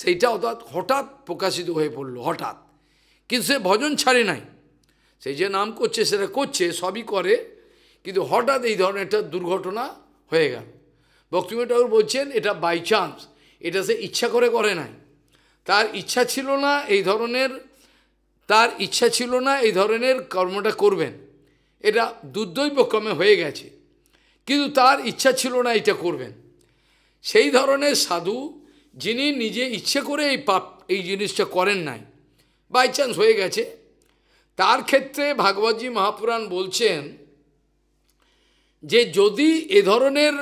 সেইটা অর্থাৎ হঠাৎ প্রকাশিত হয়ে পড়ল হঠাৎ। কিন্তু সে ভজন ছাড়ে নাই, সেই যে নাম করছে সেটা করছে, সবই করে, কিন্তু হঠাৎ এই ধরনের একটা দুর্ঘটনা হয়ে গেল। ভক্তিবিনোদ ঠাকুর বলছেন এটা বাই চান্স, এটা সে ইচ্ছা করে করে নাই, তার ইচ্ছা ছিল না এই ধরনের, তার ইচ্ছা ছিল না এই ধরনের কর্মটা করবেন, এটা দুর্দৈবক্রমে হয়ে গেছে, কিন্তু তার ইচ্ছা ছিল না এটা করবেন। সেই ধরনের সাধু যিনি নিজে ইচ্ছে করে এই পাপ এই জিনিসটা করেন নাই, বাই চান্স হয়ে গেছে, তার ক্ষেত্রে ভাগবতী মহাপুরাণ বলছেন যে যদি এ ধরনের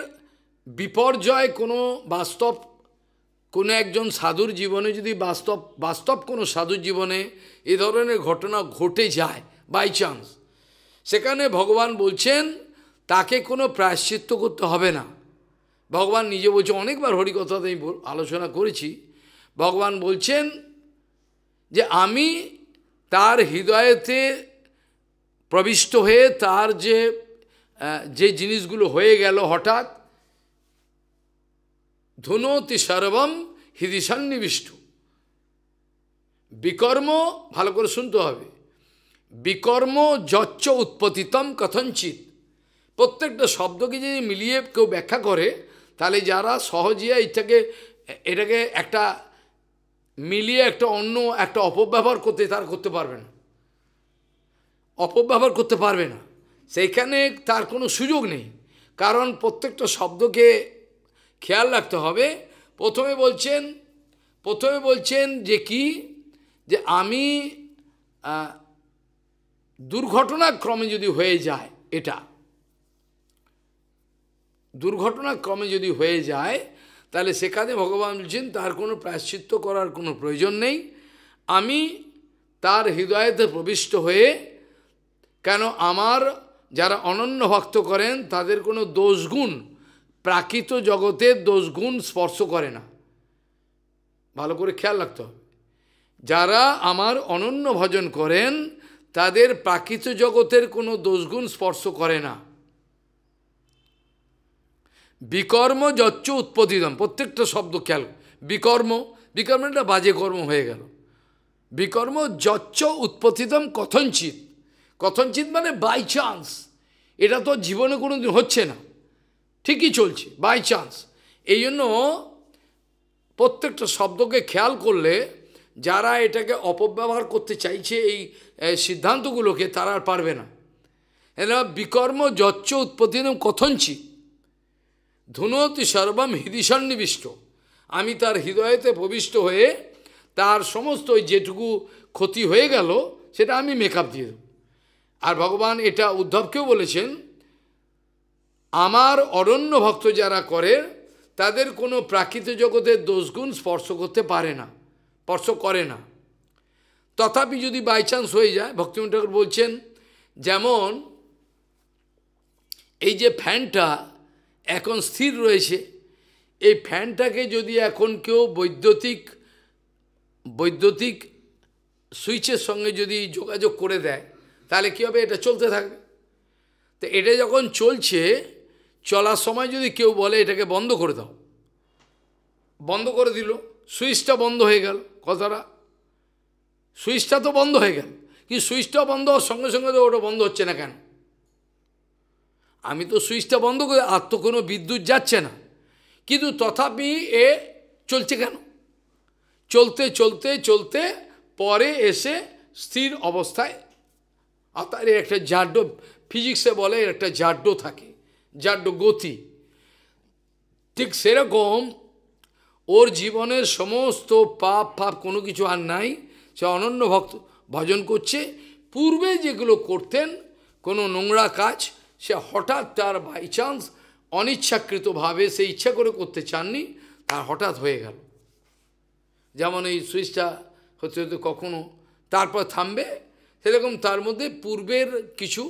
বিপর্যয় কোনো বাস্তব কোনো একজন সাধুর জীবনে, যদি বাস্তব বাস্তব কোনো সাধুর জীবনে এ ধরনের ঘটনা ঘটে যায় বাই চান্স, সেখানে ভগবান বলছেন তাকে কোনো প্রায়শ্চিত্ত করতে হবে না। ভগবান নিজে বলছে, অনেকবার হরিকথাতে আমি আলোচনা করেছি, ভগবান বলছেন যে আমি তার হৃদয়েতে প্রবিষ্ট হয়ে তার যে যে জিনিসগুলো হয়ে গেল হঠাৎ, ধুনোতি সর্বম হৃদি সন্নিবিষ্ট, বিকর্ম, ভালো করে শুনতে হবে, বিকর্ম যচ্চ উৎপতিতম কথঞ্চিত, প্রত্যেকটা শব্দকে যদি মিলিয়ে কেউ ব্যাখ্যা করে, তাহলে যারা সহজিয়া এটাকে এটাকে একটা মিলিয়ে একটা অন্য একটা অপব্যবহার করতে তার করতে পারবে না, অপব্যবহার করতে পারবে না, সেইখানে তার কোনো সুযোগ নেই। কারণ প্রত্যেকটা শব্দকে খেয়াল রাখতে হবে। প্রথমে বলছেন প্রথমে বলছেন যে কি, যে আমি দুর্ঘটনাক্রমে যদি হয়ে যায়, এটা দুর্ঘটনাক্রমে যদি হয়ে যায় তাহলে সেখানে ভগবান বলছেন তার কোনো প্রায়শ্চিত্ত করার কোনো প্রয়োজন নেই, আমি তার হৃদয়েতে প্রবিষ্ট হয়ে, কেন আমার যারা অনন্য ভক্ত করেন তাদের কোনো দোষগুণ প্রাকৃত জগতের দোষগুণ স্পর্শ করে না, ভালো করে খেয়াল রাখতে হবে। যারা আমার অনন্য ভজন করেন তাদের প্রাকৃত জগতের কোনো দোষগুণ স্পর্শ করে না। বিকর্ম যচ্চ উৎপতিতম, প্রত্যেকটা শব্দ খেয়াল, বিকর্ম, বিকর্ম একটা বাজে কর্ম হয়ে গেল, বিকর্ম যচ্চ উৎপতিতম কথঞ্চিত, কথঞ্চিত মানে বাই চান্স, এটা তো জীবনে কোনো দিন হচ্ছে না, ঠিকই চলছে বাই চান্স। এই জন্য প্রত্যেকটা শব্দকে খেয়াল করলে যারা এটাকে অপব্যবহার করতে চাইছে এই সিদ্ধান্তগুলোকে তারা আর পারবে না। এরা বিকর্ম যচ্চ উৎপতিতম কথঞ্চিত ধুনতি সর্বম হৃদি সন্নিবিষ্ট, আমি তার হৃদয়েতে প্রবিষ্ট হয়ে তার সমস্ত যেটুকু ক্ষতি হয়ে গেল সেটা আমি মেকআপ দিয়ে দেব। আর ভগবান এটা উদ্ধবকেও বলেছেন, আমার অরণ্য ভক্ত যারা করে তাদের কোনো প্রাকৃত জগতের দোষগুণ স্পর্শ করতে পারে না, স্পর্শ করে না। তথাপি যদি বাই চান্স হয়ে যায়, ভক্তিমন ঠাকুর বলছেন যেমন এই যে ফ্যানটা এখন স্থির রয়েছে, এই ফ্যানটাকে যদি এখন কেউ বৈদ্যুতিক বৈদ্যুতিক সুইচের সঙ্গে যদি যোগাযোগ করে দেয় তাহলে কী হবে, এটা চলতে থাকবে। তো এটা যখন চলছে, চলার সময় যদি কেউ বলে এটাকে বন্ধ করে দাও, বন্ধ করে দিল, সুইচটা বন্ধ হয়ে গেল, কথাটা সুইচটা তো বন্ধ হয়ে গেল, কিন্তু সুইচটা বন্ধ হওয়ার সঙ্গে সঙ্গে তো ওটা বন্ধ হচ্ছে না কেন? আমি তো সুইচটা বন্ধ করে, আর তো কোনো বিদ্যুৎ যাচ্ছে না, কিন্তু তথাপি এ চলছে কেন? চলতে চলতে চলতে পরে এসে স্থির অবস্থায়, অর্থাৎ এর একটা জাড্য, ফিজিক্সে বলে এর একটা জাড্য থাকে, জাড্য গতি। ঠিক সেরকম ওর জীবনের সমস্ত পাপ ফাপ কোনো কিছু আর নাই, সে অনন্য ভক্ত ভজন করছে, পূর্বে যেগুলো করতেন কোনো নোংরা কাজ, সে হঠাৎ তার বাই চান্স অনিচ্ছাকৃতভাবে, সে ইচ্ছা করে করতে চাননি, তার হঠাৎ হয়ে গেল। যেমন এই সুইচটা হতে হতে কখনো তারপর থামবে, সেরকম তার মধ্যে পূর্বের কিছু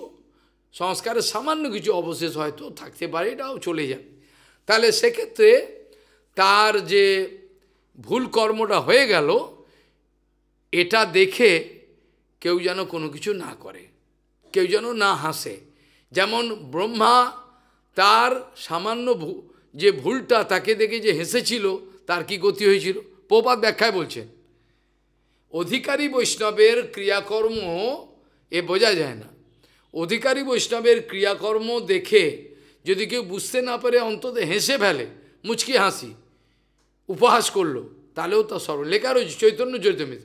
সংস্কারের সামান্য কিছু অবশেষ হয়তো থাকতে পারে, এটাও চলে যাবে। তাহলে সেক্ষেত্রে তার যে ভুল কর্মটা হয়ে গেল, এটা দেখে কেউ যেন কোনো কিছু না করে, কেউ যেন না হাসে। যেমন ব্রহ্মা তার সামান্য যে ভুলটা তাকে দেখে যে হেসেছিল, তার কি গতি হয়েছিল? প্রপাত ব্যাখ্যায় বলছেন, অধিকারী বৈষ্ণবের ক্রিয়াকর্ম এ বোঝা যায় না। অধিকারী বৈষ্ণবের ক্রিয়াকর্ম দেখে যদি কেউ বুঝতে না পারে, অন্তত হেসে ফেলে, মুচকি হাসি, উপহাস করলো, তাহলেও তা সর্ব লেখা রয়েছে চৈতন্য চরিতামৃত,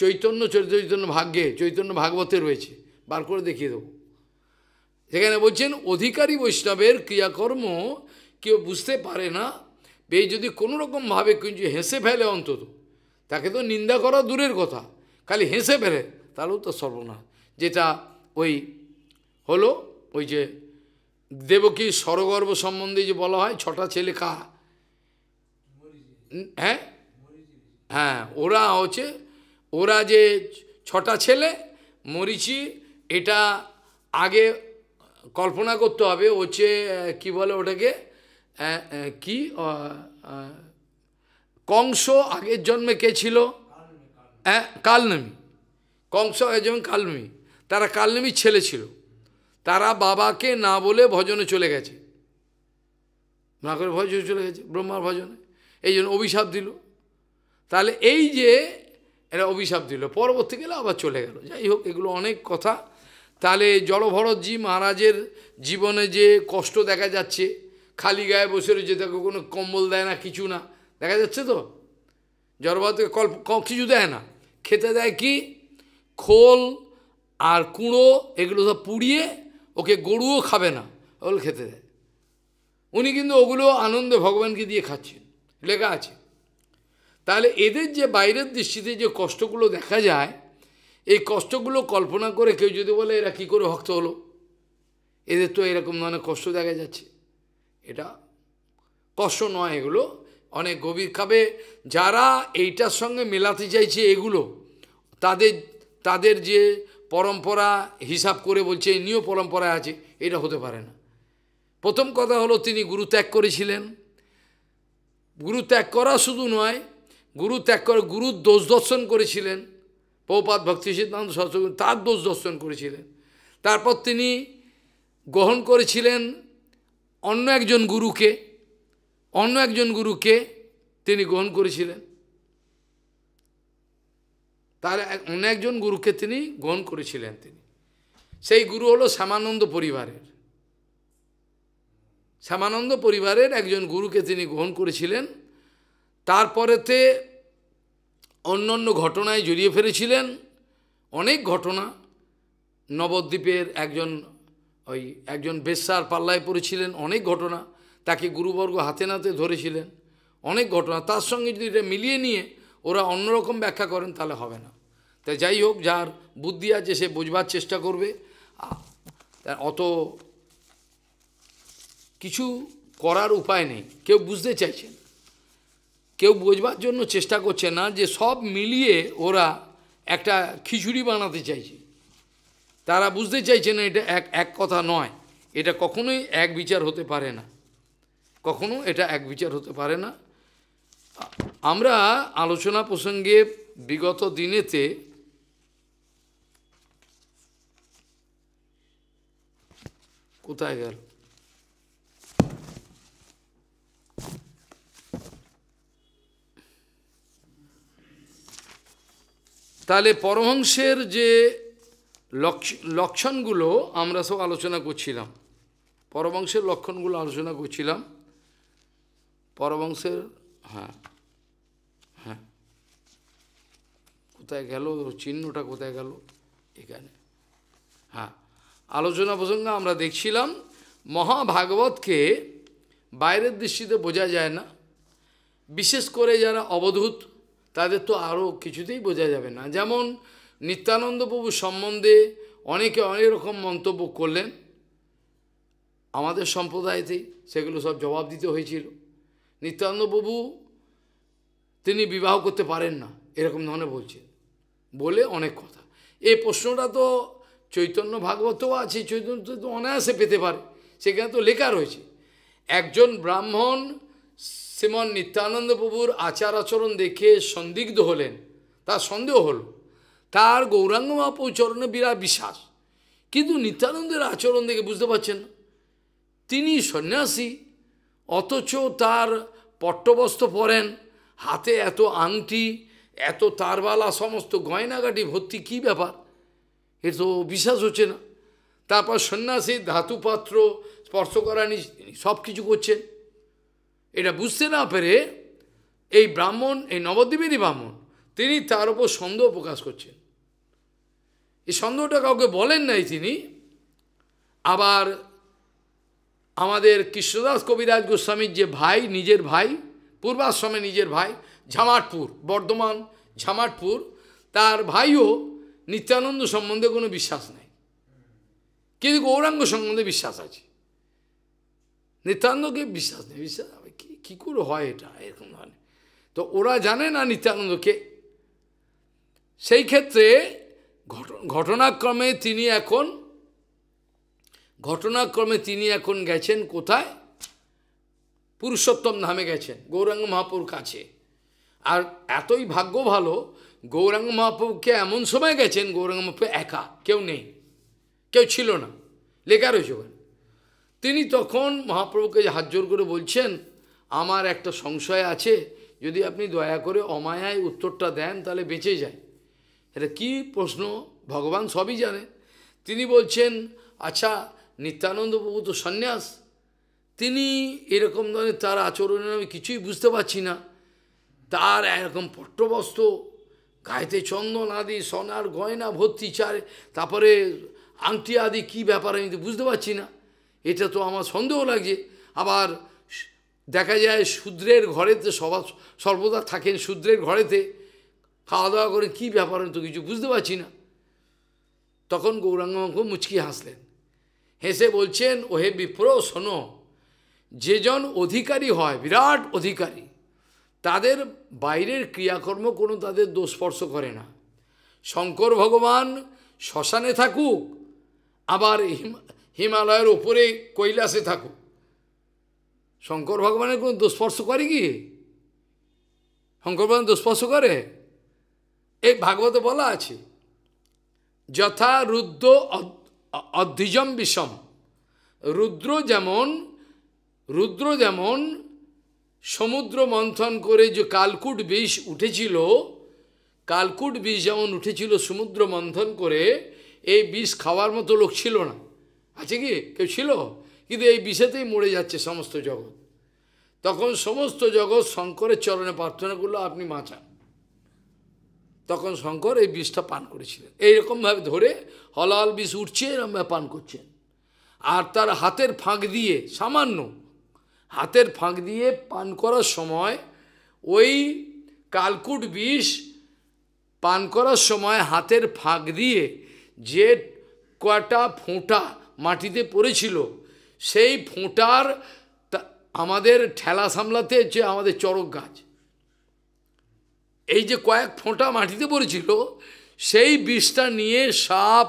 চৈতন্য চরিতামৃত ভাগ্যে, চৈতন্য ভাগবতে রয়েছে, বার করে দেখিয়ে দেবো। সেখানে বলছেন অধিকারী বৈষ্ণবের ক্রিয়াকর্ম কেউ বুঝতে পারে না, বে যদি কোনোরকমভাবে কিছু হেসে ফেলে, অন্তত তাকে তো নিন্দা করা দূরের কথা, খালি হেসে ফেলে, তাহলেও তো সর্বনাশ। যেটা ওই হলো, ওই যে দেবকী স্বরগর্ভ সম্বন্ধে যে বলা হয়, ছটা ছেলে কা, হ্যাঁ হ্যাঁ ওরা হচ্ছে, ওরা যে ছটা ছেলে মরিচি, এটা আগে কল্পনা করতে হবে, হচ্ছে কি বলে ওটাকে, কি কংস আগের জন্মে কে ছিল? হ্যাঁ, কালনামী, কংস আগের জন্মে কালনামী, তারা কালনামীর ছেলে ছিল, তারা বাবাকে না বলে ভজনে চলে গেছে, না করে ভজনে চলে গেছে, ব্রহ্মার ভজনে, এই জন্য অভিশাপ দিল। তাহলে এই যে এরা অভিশাপ দিল, পরবর্তীকালে আবার চলে গেল। যাই হোক, এগুলো অনেক কথা। তাহলে জড়ভরতজি মহারাজের জীবনে যে কষ্ট দেখা যাচ্ছে, খালি গায়ে বসে রয়েছে, তাকে কোনো কম্বল দেয় না, কিছু না, দেখা যাচ্ছে তো জড়ভরতকে কল্প কিছু দেয় না, খেতে দেয় কি খোল আর কুঁড়ো, এগুলো সব পুড়িয়ে, ওকে গরুও খাবে না, ওগুলো খেতে দেয়, উনি কিন্তু ওগুলো আনন্দে ভগবানকে দিয়ে খাচ্ছেন, লেখা আছে। তাহলে এদের যে বাইরের দৃষ্টিতে যে কষ্টগুলো দেখা যায়, এই কষ্টগুলো কল্পনা করে কেউ যদি বলে এরা কী করে ভক্ত হলো, এদের তো এরকম ধরনের কষ্ট দেখা যাচ্ছে, এটা কষ্ট নয়, এগুলো অনেক গভীর ভাবে যারা এইটার সঙ্গে মেলাতে চাইছে এগুলো তাদের তাদের যে পরম্পরা হিসাব করে বলছে এই নিয়ম পরম্পরা আছে, এটা হতে পারে না। প্রথম কথা হলো তিনি গুরু ত্যাগ করেছিলেন, গুরু ত্যাগ করা শুধু নয়, গুরু ত্যাগ করে গুরুর দোষ দর্শন করেছিলেন, প্রভুপাদ ভক্তি সিদ্ধান্ত সরস্বতী তার দোষ দর্শন করেছিলেন। তারপর তিনি গ্রহণ করেছিলেন অন্য একজন গুরুকে, অন্য একজন গুরুকে তিনি গ্রহণ করেছিলেন, তার অন্য একজন গুরুকে তিনি গ্রহণ করেছিলেন। তিনি সেই গুরু হলো শ্যামানন্দ পরিবারের, শ্যামানন্দ পরিবারের একজন গুরুকে তিনি গ্রহণ করেছিলেন। তারপরেতে অন্য অন্য ঘটনায় জড়িয়ে ফেলেছিলেন, অনেক ঘটনা, নবদ্বীপের একজন ওই একজন বেশ্যার পাল্লায় পড়েছিলেন, অনেক ঘটনা, তাকে গুরুবর্গ হাতে নাতে ধরেছিলেন, অনেক ঘটনা। তার সঙ্গে যদি এটা মিলিয়ে নিয়ে ওরা অন্যরকম ব্যাখ্যা করেন তাহলে হবে না। তাই যাই হোক, যার বুদ্ধি আছে সে বোঝবার চেষ্টা করবে, অত কিছু করার উপায় নেই। কেউ বুঝতে চাইছেন, কেউ বোঝবার জন্য চেষ্টা করছে না, যে সব মিলিয়ে ওরা একটা খিচুড়ি বানাতে চাইছে। তারা বুঝতে চাইছে না এটা এক এক কথা নয়, এটা কখনোই এক বিচার হতে পারে না, কখনো এটা এক বিচার হতে পারে না। আমরা আলোচনা প্রসঙ্গে বিগত দিনেতে কোথায় গেল, তাহলে পরমহংসের যে লক্ষণগুলো আমরা সব আলোচনা করছিলাম, পরমহংসের লক্ষণগুলো আলোচনা করছিলাম, পরমহংসের হ্যাঁ হ্যাঁ কোথায় গেল চিহ্নটা, কোথায় গেল এখানে, হ্যাঁ আলোচনা প্রসঙ্গে আমরা দেখছিলাম মহাভাগবতকে বাইরের দৃষ্টিতে বোঝা যায় না, বিশেষ করে যারা অবধূত তাদের তো আরও কিছুতেই বোঝা যাবে না। যেমন নিত্যানন্দ প্রভু সম্বন্ধে অনেকে অনেক রকম মন্তব্য করলেন, আমাদের সম্প্রদায়তেই সেগুলো সব জবাব দিতে হয়েছিল। নিত্যানন্দ প্রভু তিনি বিবাহ করতে পারেন না এরকম ধরনের বলছেন, বলে অনেক কথা। এই প্রশ্নটা তো চৈতন্য ভাগবতও আছে, চৈতন্য তো অনায়াসে পেতে পারে, সেখানে তো লেখা রয়েছে একজন ব্রাহ্মণ শ্রীমন নিত্যানন্দ প্রভুর আচার আচরণ দেখে সন্দিগ্ধ হলেন, তার সন্দেহ হল, তার গৌরাঙ্গ মহাপ্রভু চরণে বিরাট বিশ্বাস, কিন্তু নিত্যানন্দের আচরণ দেখে বুঝতে পারছেন তিনি সন্ন্যাসী, অথচ তার পট্টবস্ত্র পরেন, হাতে এত আংটি, এত তারবালা, সমস্ত গয়নাগাটি ভর্তি, কি ব্যাপার, এ তো বিশ্বাস হচ্ছে না। তারপর সন্ন্যাসী ধাতুপাত্র স্পর্শ করানি সব কিছু করছেন, এটা বুঝতে না পেরে এই ব্রাহ্মণ, এই নবদ্বীপেরই ব্রাহ্মণ, তিনি তার উপর সন্দেহ প্রকাশ করছেন। এই সন্দেহটা কাউকে বলেন নাই তিনি। আবার আমাদের কৃষ্ণদাস কবিরাজ গোস্বামীর যে ভাই, নিজের ভাই, পূর্বাশ্রমে নিজের ভাই ঝামাটপুর, বর্ধমান ঝামাটপুর, তার ভাইও নিত্যানন্দ সম্বন্ধে কোনো বিশ্বাস নাই, কিন্তু গৌরাঙ্গ সম্বন্ধে বিশ্বাস আছে, নিত্যানন্দকে বিশ্বাস নেই। বিশ্বাস কি কী করে হয় এটা, এরকম ধরনের তো ওরা জানে না নিত্যানন্দকে। সেই ক্ষেত্রে ঘটনাক্রমে তিনি এখন ঘটনাক্রমে তিনি এখন গেছেন কোথায়, পুরুষোত্তম ধামে গেছেন, গৌরাঙ্গ মহাপ্রভুর কাছে। আর এতই ভাগ্য ভালো গৌরাঙ্গ মহাপ্রভুকে এমন সময় গেছেন, গৌরাঙ্গ মহাপ্রভু একা, কেউ নেই, কেউ ছিল না, লেখা রয়েছে। তিনি তখন মহাপ্রভুকে হাত জোর করে বলছেন, আমার একটা সংশয় আছে, যদি আপনি দয়া করে অমায়ায় উত্তরটা দেন তাহলে বেঁচে যায়। এটা কি প্রশ্ন, ভগবান সবই জানেন। তিনি বলছেন, আচ্ছা নিত্যানন্দ প্রভু তো সন্ন্যাস, তিনি এরকম ধরনের, তার আচরণে আমি কিছুই বুঝতে পারছি না, তার এরকম পট্টবস্ত্র, গায়েতে চন্দন আদি, সোনার গয়না ভর্তি, চার তারপরে আংটি আদি, কি ব্যাপার আমি তো বুঝতে পারছি না, এটা তো আমার সন্দেহ লাগছে। আবার দেখা যায় শূদ্রের ঘরেতে সবা সর্বদা থাকেন, শূদ্রের ঘরেতে খাওয়া দাওয়া করে, কি ব্যাপার আমি তো কিছু বুঝতে পারছি না। তখন গৌরাঙ্গবাবু মুচকি হাসলেন, হেসে বলছেন, ওহে বিপ্র শোনো, যেজন অধিকারী হয়, বিরাট অধিকারী, তাদের বাইরের ক্রিয়াকর্ম কোনো তাদের দোষ স্পর্শ করে না। শঙ্কর ভগবান শ্মশানে থাকুক, আবার হিমালয়ের ওপরে কৈলাসে থাকুক, শঙ্কর ভগবানের কোনো দোষ স্পর্শ করে কি? শঙ্কর ভগবান দোষ স্পর্শ করে? এই ভাগবতে বলা আছে, যথা রুদ্র অদ্ধিজম বিষম, রুদ্র যেমন রুদ্র যেমন সমুদ্র মন্থন করে যে কালকুট বিষ উঠেছিল, কালকুট বিষ যেমন উঠেছিল সমুদ্র মন্থন করে, এই বিষ খাওয়ার মতো লোক ছিল না। আছে কি কেউ? ছিল, কিন্তু এই বিষেতেই মরে যাচ্ছে সমস্ত জগৎ। তখন সমস্ত জগৎ শঙ্করের চরণে প্রার্থনা করলো, আপনি বাঁচান। তখন শঙ্কর এই বিষটা পান করেছিলেন, এইরকমভাবে ধরে হলাল বিষ উঠছে, এরকমভাবে পান করছেন, আর তার হাতের ফাঁক দিয়ে, সামান্য হাতের ফাঁক দিয়ে পান করার সময়, ওই কালকুট বিষ পান করার সময় হাতের ফাঁক দিয়ে যে কটা ফোঁটা মাটিতে পড়েছিল, সেই ফোঁটার আমাদের ঠেলা সামলাতে হচ্ছে আমাদের চরক গাছ, এই যে কয়েক ফোঁটা মাটিতে পড়েছিল, সেই বিষটা নিয়ে সাপ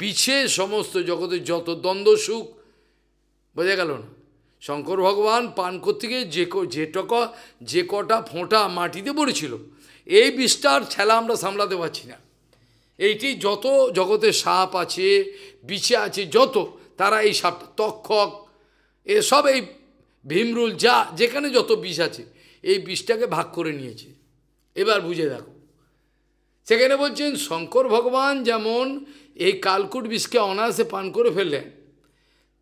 বিছে সমস্ত জগতে যত দ্বন্দ্ব সুখ, বোঝা গেল না? শঙ্কর ভগবান পান করতে গিয়ে যে যেটক যে কটা ফোঁটা মাটিতে পড়েছিল, এই বিষটার ঠেলা আমরা সামলাতে পারছি না। এইটি যত জগতে সাপ আছে, বিছে আছে, যত তারা এই সাপ তক্ষক এসব, এই ভীমরুল, যা যেখানে যত বিষ আছে, এই বিষটাকে ভাগ করে নিয়েছে। এবার বুঝে দেখো, সেখানে বলছেন শঙ্কর ভগবান যেমন এই কালকুট বিষকে অনায়াসে পান করে ফেললেন,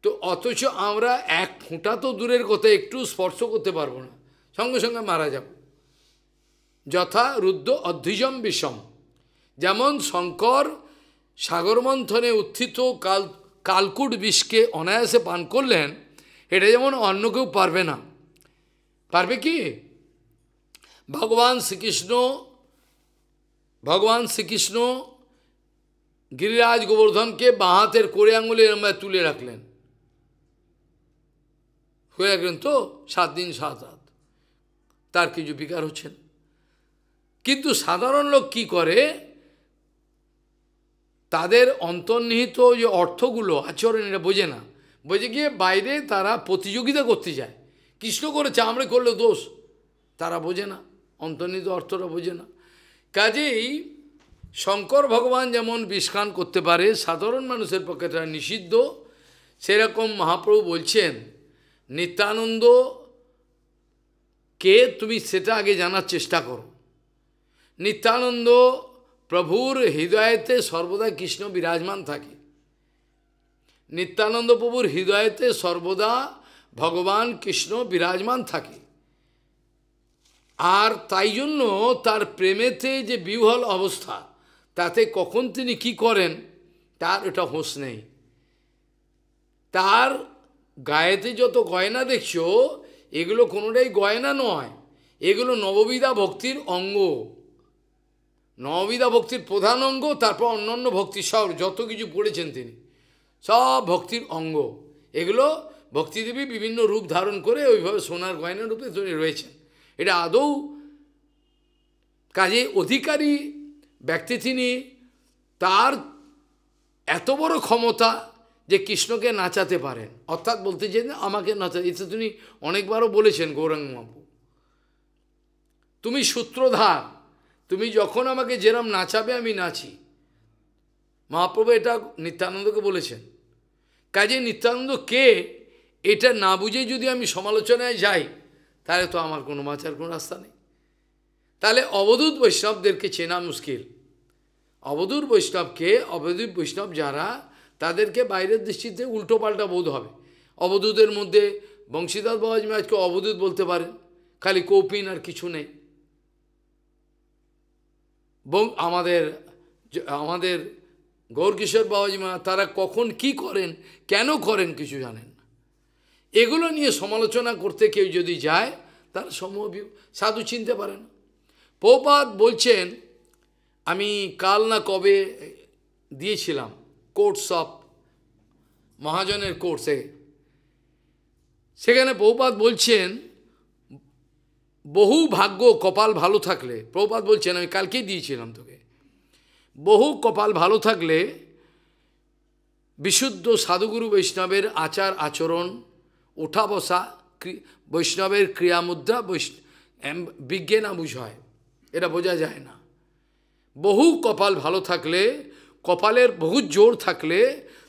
তো অথচ আমরা এক ফোঁটা তো দূরের কথা একটু স্পর্শ করতে পারবো না, সঙ্গে সঙ্গে মারা যাব। যথা রুদ্র অদ্ধিজম বিষম, যেমন শঙ্কর সাগরমন্থনে উত্থিত কাল কালকুট বিষকে অনায়াসে পান করলেন, এটা যেমন অন্য কেউ পারবে না। পারবে কি? ভগবান শ্রীকৃষ্ণ ভগবান শ্রীকৃষ্ণ গিরিরাজ গোবর্ধনকে বাঁ হাতের কোড়ে আঙুলে এরমভাবে তুলে রাখলেন, হয়ে রাখলেন তো সাত দিন সাত রাত, তার কিছু বিকার হচ্ছে না। কিন্তু সাধারণ লোক কি করে, তাদের অন্তর্নিহিত যে অর্থগুলো আচরণ এটা বোঝে না, বোঝে গিয়ে বাইরে তারা প্রতিযোগিতা করতে যায়, কৃষ্ণ করেছে আমরা করলে দোষ, তারা বোঝে না, অন্তর্নিহিত অর্থটা বোঝে না। কাজেই শঙ্কর ভগবান যেমন বিষখান করতে পারে, সাধারণ মানুষের পক্ষে তারা নিষিদ্ধ, সেরকম মহাপ্রভু বলছেন, নিত্যানন্দ কে তুমি সেটা আগে জানার চেষ্টা করো। নিত্যানন্দ প্রভুর হৃদয়েতে সর্বদা কৃষ্ণ বিরাজমান থাকে। নিত্যানন্দ প্রভুর হৃদয়েতে সর্বদা ভগবান কৃষ্ণ বিরাজমান থাকে, আর তাই জন্য তার প্রেমেতে যে বিহ্বল অবস্থা, তাতে কখন তিনি কি করেন তার এটা হোঁশ নেই। তার গায়েতে যত গয়না দেখছো, এগুলো কোনোটাই গয়না নয়, এগুলো নববিধা ভক্তির অঙ্গ, নববিধা ভক্তির প্রধান অঙ্গ, তারপর অন্যান্য ভক্তি সব যত কিছু পড়েছেন তিনি, সব ভক্তির অঙ্গ। এগুলো ভক্তিদেবী বিভিন্ন রূপ ধারণ করে ওইভাবে সোনার গয়না রূপে তিনি রয়েছেন, এটা আদৌ কাজে অধিকারী ব্যক্তি তিনি। তার এত বড় ক্ষমতা যে কৃষ্ণকে নাচাতে পারেন, অর্থাৎ বলতে চাই না আমাকে নাচাতে, এটা তিনি অনেকবারও বলেছেন গৌরাঙ্গ মাপু, তুমি সূত্রধার, তুমি যখন আমাকে যেরম নাচাবে আমি নাচি। মহাপ্রভু এটা নিত্যানন্দকে বলেছেন। কাজে নিত্যানন্দ কে এটা না বুঝে যদি আমি সমালোচনায় যাই, তাহলে তো আমার কোনো বাঁচার কোনো রাস্তা নেই। তাহলে অবধূত বৈষ্ণবদেরকে চেনা মুশকিল, অবধূত বৈষ্ণবকে, অবধূত বৈষ্ণব যারা, তাদেরকে বাইরের দৃষ্টিতে উল্টো পাল্টা বোধ হবে। অবধূতের মধ্যে বংশীদাস বাবাজি মহারাজকে অবধূত বলতে পারেন, খালি কৌপিন আর কিছু নেই। আমাদের আমাদের গৌরকিশোর বাবাজি মহারাজ তারা কখন কি করেন, কেন করেন কিছু জানেন না। এগুলো নিয়ে সমালোচনা করতে কেউ যদি যায়, তার সমূহ সাধু চিনতে পারে না। প্রভুপাদ বলছেন, আমি কাল না কবে দিয়েছিলাম কোর্টস অফ মহাজনের কোর্সে, সেখানে প্রভুপাদ বলছেন বহু ভাগ্য কপাল ভালো থাকলে, প্রভুপাদ বলছেন আমি কালকেই দিয়েছিলাম তোকে, বহু কপাল ভালো থাকলে বিশুদ্ধ সাধুগুরু বৈষ্ণবের আচার আচরণ, ওঠা বসা, বৈষ্ণবের ক্রিয়ামুদ্রা বৈষ্ণব বিজ্ঞে না বুঝায়, এটা বোঝা যায় না। বহু কপাল ভালো থাকলে, কপালের বহু জোর থাকলে,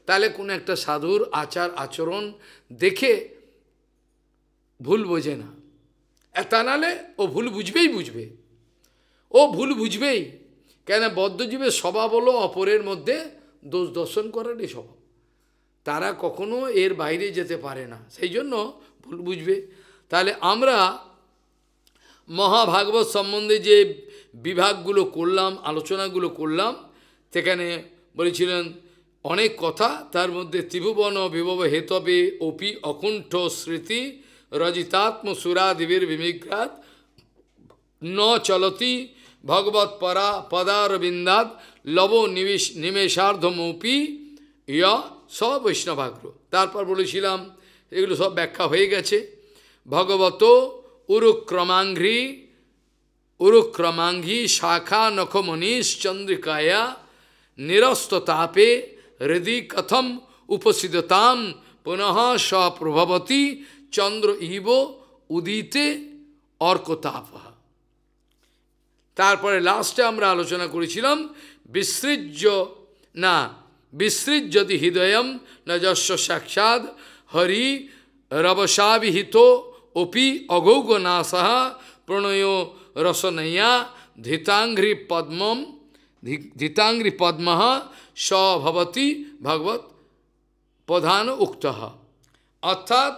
তাহলে কোনো একটা সাধুর আচার আচরণ দেখে ভুল বোঝে না, তা নাহলে ও ভুল বুঝবেই বুঝবে, ও ভুল বুঝবেই। কেন? বদ্ধজীবের স্বভাব হলো অপরের মধ্যে দোষ দর্শন করারই স্বভাব, তারা কখনো এর বাইরে যেতে পারে না, সেই জন্য ভুল বুঝবে। তাহলে আমরা মহাভাগবত সম্বন্ধে যে বিভাগগুলো করলাম, আলোচনাগুলো করলাম, সেখানে বলেছিলেন অনেক কথা, তার মধ্যে ত্রিভুবন বিভব হেতবে অপি অকুণ্ঠ স্মৃতি রজিতাত্ম সুরাদিবির বিমিঘ্রাত ন চলতি ভগবত পরা পদারবিন্দাত লব নিবেশ নিমেষার্ধমপি ইয়া সব বৈষ্ণবাগ্র। তারপর বলেছিলাম এগুলো সব ব্যাখ্যা হয়ে গেছে। ভগবত উরুক্রমাঙ্ঘ্রি উরুক্রমাঙ্ঘি শাখা নখমণীশ চন্দ্রিকায়া নিরস্ততাপে হৃদি কথম উপসিদতাম পুনঃ সপ্রভবতি চন্দ্র ইব উদিতে অর্কতাপ। তারপরে লাস্টে আমরা আলোচনা করেছিলাম বিসৃজ্য না বিসৃজ্যতি হৃদয়ম নজস্ব সাক্ষাৎ হরি রবসাবিহিত অপি অঘৌগনাসহ প্রণয় রসনয়া ধিতাঙ্ঘ্রি পদ্মম ধিতাঙ্ঘ্রি পদ্মহ সভবতি ভগবত প্রধান উক্তহ। অর্থাৎ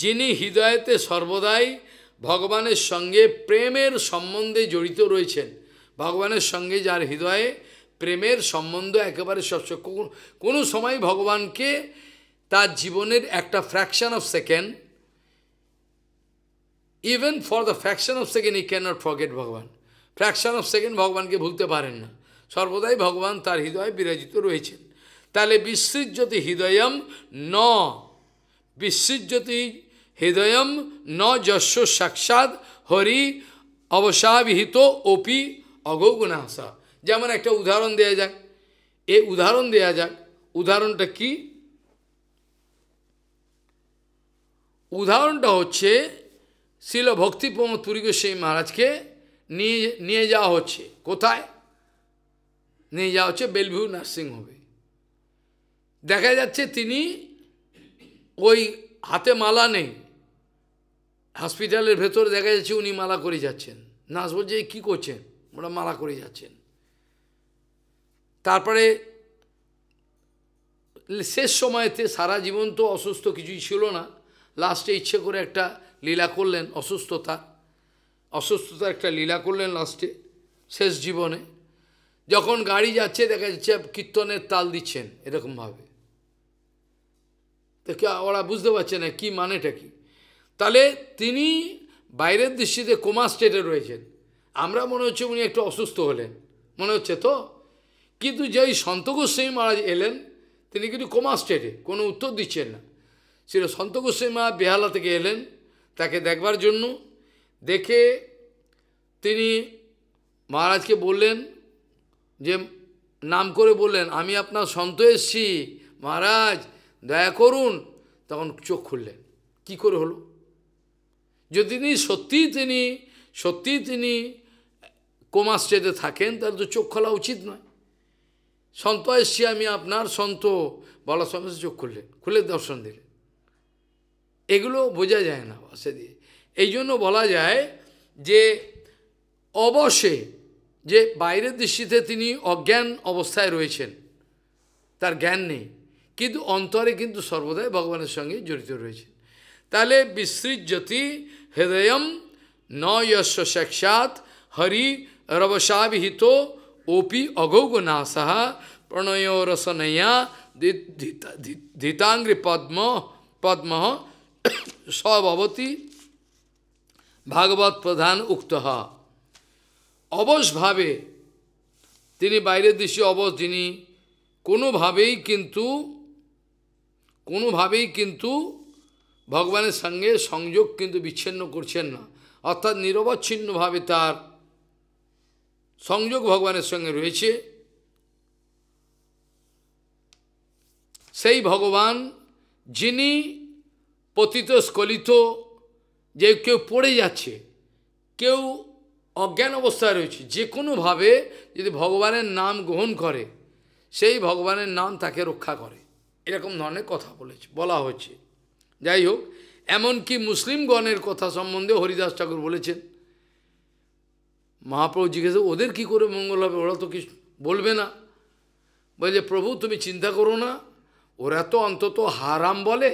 যিনি হৃদয়তে সর্বদাই ভগবানের সঙ্গে প্রেমের সম্বন্ধে জড়িত রয়েছেন, ভগবানের সঙ্গে যার হৃদয়ে প্রেমের সম্বন্ধ একেবারে সবস, কোনো সময় ভগবানকে তার জীবনের একটা fraction of second, even for the fraction of second I cannot forget ভগবান, ফ্র্যাকশন অফ সেকেন্ড ভগবানকে ভুলতে পারেন না, সর্বদাই ভগবান তার হৃদয়ে বিরাজিত রয়েছেন। তাহলে বিসৃজ্যতি হৃদয়ম ন বিসৃজ্যতি হৃদয়ম ন যশ সাক্ষাৎ হরি অবসাবিহিত অপি অঘৌগুণাসা। যেমন একটা উদাহরণ দেয়া যাক, এই উদাহরণ দেয়া যাক। উদাহরণটা কি? উদাহরণটা হচ্ছে শিল ভক্তিপ্রমোদ পুরীগোস্বামী মহারাজকে নিয়ে নিয়ে যাওয়া হচ্ছে। কোথায় নিয়ে যাওয়া হচ্ছে? বেলভিউ নার্সিংহোমে। দেখা যাচ্ছে তিনি ওই হাতে মালা নেই, হসপিটালের ভেতরে দেখা যাচ্ছে উনি মালা করে যাচ্ছেন। নার্স বলছে কী করছেন? ওরা মালা করে যাচ্ছেন। তারপরে শেষ সময়তে, সারা জীবন তো অসুস্থ কিছুই ছিল না, লাস্টে ইচ্ছে করে একটা লীলা করলেন, অসুস্থতা অসুস্থতা একটা লীলা করলেন লাস্টে, শেষ জীবনে। যখন গাড়ি যাচ্ছে দেখা যাচ্ছে কীর্তনের তাল দিচ্ছেন এরকমভাবে, তো ওরা বুঝতে পারছে না কী মানেটা কী। তাহলে তিনি বাইরের দৃষ্টিতে কোমা স্টেটে রয়েছেন, আমরা মনে হচ্ছে উনি একটু অসুস্থ হলেন মনে হচ্ছে তো, কিন্তু যেই সন্ত গোস্বামী মহারাজ এলেন তিনি কিন্তু কোমা স্টেটে, কোনো উত্তর দিচ্ছেন না। শ্রী সন্ত গোস্বামী মহারাজ বেহালা থেকে এলেন তাকে দেখবার জন্য, দেখে তিনি মহারাজকে বললেন যে নাম করে বললেন, আমি আপনার সন্ত এসছি মহারাজ দয়া করুন। তখন চোখ খুললেন। কি করে হলো? যদি তিনি সত্যি তিনি সত্যি তিনি কোমা স্টেটে থাকেন তাহলে তো চোখ খোলা উচিত নয়। সন্ত এসছি আমি আপনার সন্ত বলার সঙ্গে চোখ খুললেন, খুলে দর্শন দিলেন। এগুলো বোঝা যায় না ভাষা দিয়ে। এই জন্য বলা যায় যে অবশ্যই যে বাইরের দৃষ্টিতে তিনি অজ্ঞান অবস্থায় রয়েছেন, তার জ্ঞান নেই, কিন্তু অন্তরে কিন্তু সর্বদাই ভগবানের সঙ্গে জড়িত রয়েছে। তাহলে বিসৃজ্যতি হৃদয়ম নয়স্য সাক্ষাৎ হরি রবসাবিহিত ওপি অঘৌগনাসহ প্রণয় রসনয়া ধিতাঙ্গ্রি পদ্ম পদ্মহ সভবতি ভাগবত প্রধান উক্তহ। অবশভাবে তিনি বাইরের দৃশ্যে অবশ, যিনি কোনোভাবেই কিন্তু কোনোভাবেই কিন্তু ভগবানের সঙ্গে সংযোগ কিন্তু বিচ্ছিন্ন করছেন না, অর্থাৎ নিরবচ্ছিন্নভাবে তার সংযোগ ভগবানের সঙ্গে রয়েছে। সেই ভগবান যিনি পতিত স্খলিত, যে কেউ পড়ে যাচ্ছে, কেউ অজ্ঞান অবস্থায় রয়েছে, যে কোনোভাবে যদি ভগবানের নাম গ্রহণ করে সেই ভগবানের নাম তাকে রক্ষা করে, এরকম ধরনের কথা বলেছে বলা হচ্ছে। যাই হোক, এমনকি মুসলিমগণের কথা সম্বন্ধে হরিদাস ঠাকুর বলেছেন। মহাপ্রভু জিজ্ঞেস ওদের কি করে মঙ্গল হবে, ওরা তো কিছু বলবে না। বলে প্রভু তুমি চিন্তা করো না, ওরা তো অন্তত হারাম বলে,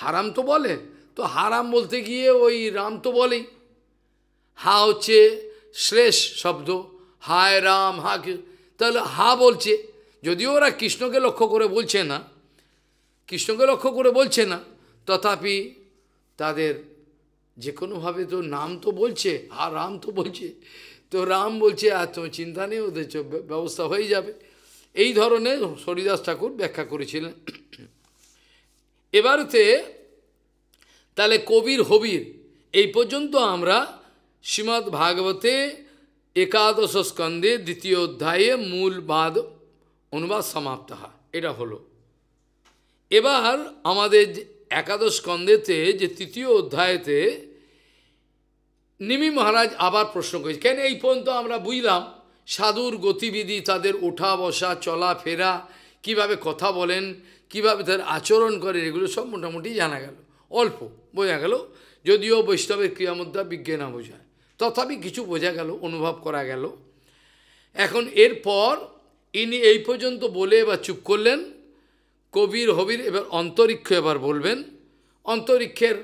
হারাম তো বলে, তো হারাম বলতে গিয়ে ওই রাম তো বলেই, হা হচ্ছে শ্লেষ শব্দ, হায় রাম হা, তাহলে হা বলছে, যদিও ওরা কৃষ্ণকে লক্ষ্য করে বলছে না, কৃষ্ণকে লক্ষ্য করে বলছে না, তথাপি তাদের যে কোনোভাবে তো নাম তো বলছে, হা রাম তো বলছে, তো রাম বলছে, আর তো চিন্তা নেই, ওদের ব্যবস্থা হয়ে যাবে। এই ধরনের হরিদাস ঠাকুর ব্যাখ্যা করেছিলেন। এবারেতে তাহলে কবির হবির এই পর্যন্ত আমরা শ্রীমদ্ ভাগবতে একাদশ স্কন্ধে দ্বিতীয় অধ্যায়ে মূল বাদ অনুবাদ সমাপ্ত হয়, এটা হলো। এবার আমাদের একাদশ স্কন্ধেতে যে তৃতীয় অধ্যায়েতে নিমি মহারাজ আবার প্রশ্ন করেছে, কেন এই পর্যন্ত আমরা বুঝলাম সাধুর গতিবিধি, তাদের ওঠা বসা চলাফেরা, কিভাবে কথা বলেন, কিভাবে তাদের আচরণ করে, এগুলো সব মোটামুটি জানা গেল, অল্প বোঝা গেল, যদিও বৈষ্ণবের ক্রিয়ামুদ্রা বিজ্ঞানা বোঝায়, তথাপি কিছু বোঝা গেল, অনুভব করা গেল। এখন এরপর ইনি এই পর্যন্ত বলে এবার চুপ করলেন। কবির হবির এবার অন্তরিক্ষ এবার বলবেন। অন্তরিক্ষের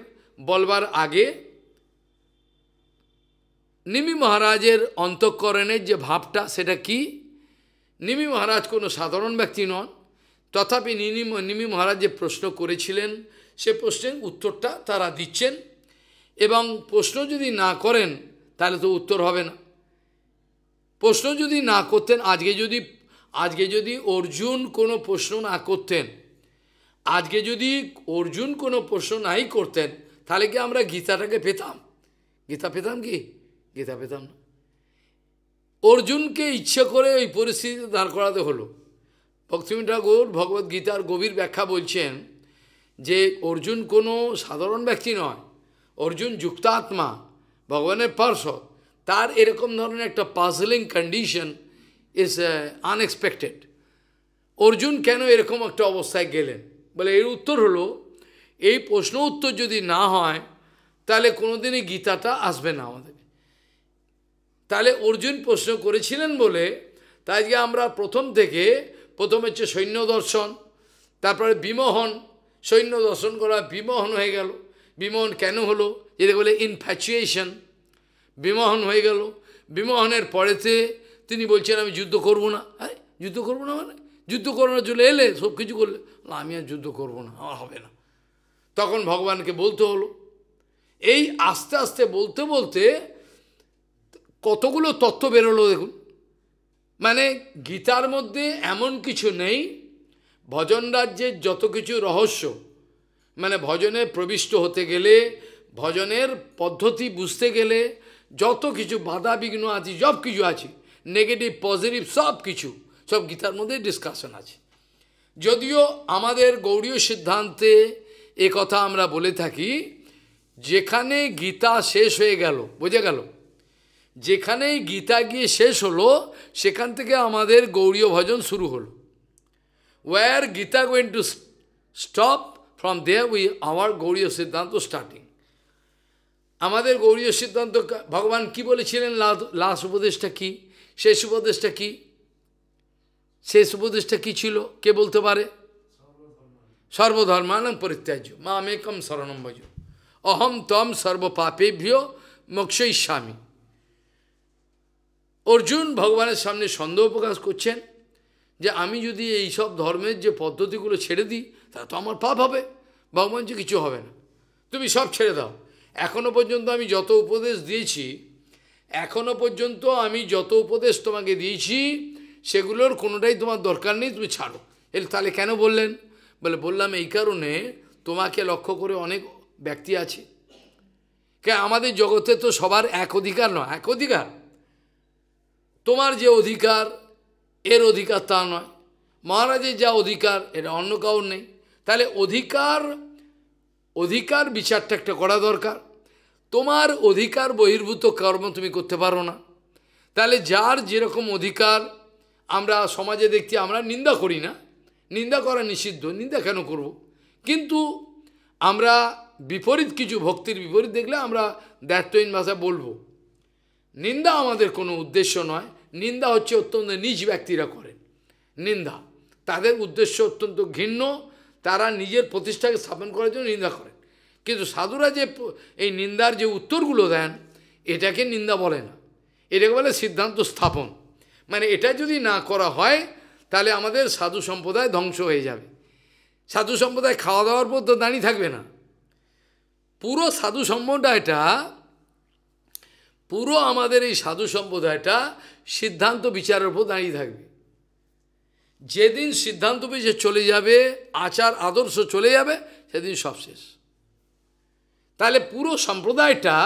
বলবার আগে নিমি মহারাজের অন্তঃকরণের যে ভাবটা সেটা কি? নিমি মহারাজ কোনো সাধারণ ব্যক্তি নন, তথাপি নিমি নিমি মহারাজ যে প্রশ্ন করেছিলেন সে প্রশ্নের উত্তরটা তারা দিচ্ছেন, এবং প্রশ্ন যদি না করেন তাহলে তো উত্তর হবে না। প্রশ্ন যদি না করতেন, আজকে যদি আজকে যদি অর্জুন কোনো প্রশ্ন না করতেন, আজকে যদি অর্জুন কোনো প্রশ্ন নাই করতেন, তাহলে কি আমরা গীতাটাকে পেতাম? গীতা পেতাম কি? গীতা পেতাম না। অর্জুনকে ইচ্ছে করে ওই পরিস্থিতিতে দাঁড় করাতে হলো। ভক্তিবিনোদ ঠাকুর ভগবদ্গীতার গভীর ব্যাখ্যা বলছেন যে অর্জুন কোনো সাধারণ ব্যক্তি নয়, অর্জুন যুক্তাত্মা, ভগবানের পার্শ্বদ, তার এরকম ধরনের একটা puzzling condition is unexpected. Arjun কেন এরকম একটা অবস্থায় গেলেন? বলে এর উত্তর হলো, এই প্রশ্ন উত্তর যদি না হয় তাহলে কোনোদিনই গীতাটা আসবে না আমাদের। তাহলে অর্জুন প্রশ্ন করেছিলেন বলে তাই আজকে আমরা প্রথম থেকে, প্রথম হচ্ছে সৈন্য দর্শন, তারপরে বিমোহন, সৈন্য দর্শন করা বিমোহন হয়ে গেল, বিমোহন কেন হলো যেটা বলে ইনফ্যাচুয়েশন, বিমোহন হয়ে গেল। বিমোহনের পরেতে তিনি বলছেন আমি যুদ্ধ করব না। হ্যাঁ, যুদ্ধ করব না মানে যুদ্ধ করানোর জন্য এলে সব কিছু করলে, আমি আর যুদ্ধ করব না, আমার হবে না। তখন ভগবানকে বলতে হলো। এই আস্তে আস্তে বলতে বলতে কতগুলো তত্ত্ব বেরোলো দেখুন। মানে গীতার মধ্যে এমন কিছু নেই, ভজন রাজ্যের যত কিছু রহস্য, মানে ভজনে প্রবিষ্ট হতে গেলে, ভজনের পদ্ধতি বুঝতে গেলে যত কিছু বাধা বিঘ্ন আছে, সব কিছু আছে, নেগেটিভ পজিটিভ সব কিছু, সব গীতার মধ্যে ডিসকাশন আছে। যদিও আমাদের গৌড়ীয় সিদ্ধান্তে এ কথা আমরা বলে থাকি, যেখানে গীতা শেষ হয়ে গেল, বোঝা গেল, যেখানেই গীতা গিয়ে শেষ হলো সেখান থেকে আমাদের গৌড়ীয় ভজন শুরু হলো। War Gita going to stop, from there we our Gaudiya siddhanta starting. আমাদের গৌড়ীয় সিদ্ধান্ত ভগবান কি বলেছিলেন, লাস্ট উপদেশটা কি, শেষ উপদেশটা কি, শেষ উপদেশটা কি ছিল কে বলতে পারে? সর্বধর্মানাং পরিত্যাজ্য মামেকম শরণম ভজ, অহম তম সর্বপাপেভ্যো মোক্ষয়িষ্যামি। অর্জুন ভগবানের সামনে সন্দেহ প্রকাশ করছেন যে আমি যদি এই সব ধর্মের যে পদ্ধতিগুলো ছেড়ে দিই তা তো আমার পাপ হবে। ভগবান যে কিছু হবে না, তুমি সব ছেড়ে দাও। এখনো পর্যন্ত আমি যত উপদেশ দিয়েছি, এখনো পর্যন্ত আমি যত উপদেশ তোমাকে দিয়েছি সেগুলোর কোনোটাই তোমার দরকার নেই, তুমি ছাড়ো। এর তাহলে কেন বললেন? বলে বললাম এই কারণে তোমাকে লক্ষ্য করে অনেক ব্যক্তি আছে, কে আমাদের জগতে তো সবার এক অধিকার নয়, এক অধিকার তোমার যে অধিকার এর অধিকার তা নয়, মহারাজের যা অধিকার এটা অন্য কাউর নেই। তাহলে অধিকার অধিকার বিচারটা একটা করা দরকার। তোমার অধিকার বহির্ভূত কর্ম তুমি করতে পারো না। তাহলে যার যেরকম অধিকার, আমরা সমাজে দেখছি আমরা নিন্দা করি না, নিন্দা করা নিষিদ্ধ, নিন্দা কেন করব? কিন্তু আমরা বিপরীত কিছু ভক্তির বিপরীত দেখলে আমরা দ্ব্যর্থহীন ভাষা বলবো। নিন্দা আমাদের কোনো উদ্দেশ্য নয়, নিন্দা হচ্ছে অত্যন্ত নিজ ব্যক্তিরা করেন নিন্দা, তাদের উদ্দেশ্য অত্যন্ত ঘৃণ্য, তারা নিজের প্রতিষ্ঠাকে স্থাপন করার জন্য নিন্দা করেন। কিন্তু সাধুরা যে এই নিন্দার যে উত্তরগুলো দেন এটাকে নিন্দা বলে না, এটাকে বলে সিদ্ধান্ত স্থাপন। মানে এটা যদি না করা হয় তাহলে আমাদের সাধু সম্প্রদায় ধ্বংস হয়ে যাবে। সাধু সম্প্রদায় খাওয়া দাওয়ার পর তো দাঁড়িয়ে থাকবে না, পুরো সাধু সম্প্রদায়টা, পুরো আমাদের এই সাধু সম্প্রদায়টা সিদ্ধান্ত বিচারের উপর দাঁড়িয়ে থাকবে। যেদিন সিদ্ধান্ত বিচার চলে যাবে, আচার আদর্শ চলে যাবে, সেদিন সব শেষ। তাহলে পুরো সম্প্রদায়টা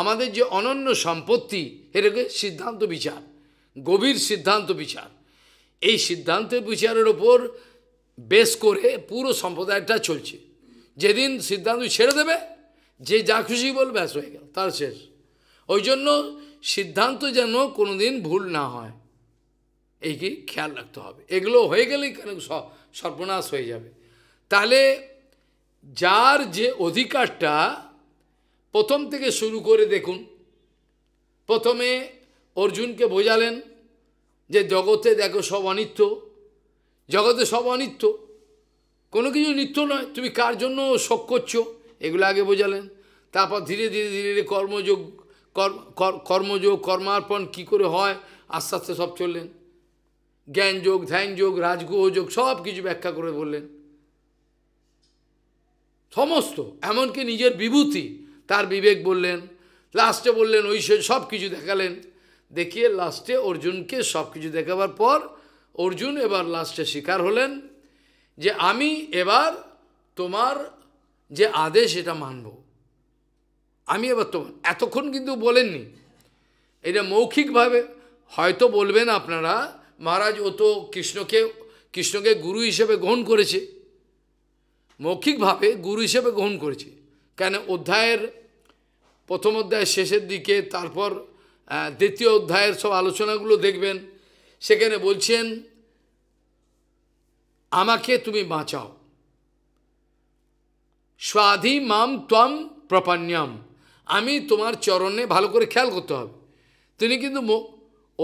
আমাদের যে অনন্য সম্পত্তি এটাকে সিদ্ধান্ত বিচার, গভীর সিদ্ধান্ত বিচার, এই সিদ্ধান্তের বিচারের ওপর বেস করে পুরো সম্প্রদায়টা চলছে। যেদিন সিদ্ধান্ত ছেড়ে দেবে, যে যা খুশি বল, ব্যাস হয়ে গেল, তার শেষ। ওই জন্য সিদ্ধান্ত যেন কোনো দিন ভুল না হয়, এই কি খেয়াল রাখতে হবে। এগুলো হয়ে গেলেই কেন সর্বনাশ হয়ে যাবে। তাহলে যার যে অধিকারটা প্রথম থেকে শুরু করে দেখুন, প্রথমে অর্জুনকে বোঝালেন যে জগতে দেখো সব অনিত্য, জগতে সব অনিত্য, কোনো কিছু নিত্য নয়, তুমি কার জন্য শোক করছো এগুলো আগে বোঝালেন। তারপর ধীরে ধীরে ধীরে কর্মযোগ কর্মযোগ কর্মার্পণ কী করে হয় আস্তে আস্তে সব চললেন, জ্ঞানযোগ ধ্যানযোগ রাজগুহযোগ সব কিছু ব্যাখ্যা করে বললেন সমস্ত, এমনকি নিজের বিভূতি তার বিবেক বললেন, লাস্টে বললেন ঐশ্বর্য, সব কিছু দেখালেন। দেখিয়ে লাস্টে অর্জুনকে সব কিছু দেখাবার পর অর্জুন এবার লাস্টে স্বীকার হলেন যে আমি এবার তোমার যে আদেশ এটা মানব, আমি এবার তোমার। এতক্ষণ কিন্তু বলেননি, এটা মৌখিকভাবে হয়তো বলবেন আপনারা, মহারাজ ও তো কৃষ্ণকে কৃষ্ণকে গুরু হিসেবে গ্রহণ করেছে, মৌখিকভাবে গুরু হিসেবে গ্রহণ করেছে। কেন অধ্যায়ের প্রথম অধ্যায়ের শেষের দিকে, তারপর দ্বিতীয় অধ্যায়ের সব আলোচনাগুলো দেখবেন, সেখানে বলছেন আমাকে তুমি বাঁচাও, স্বাধী মাম ত্বম প্রপন্যম, আমি তোমার চরণে, ভালো করে খেয়াল করতে হবে। তিনি কিন্তু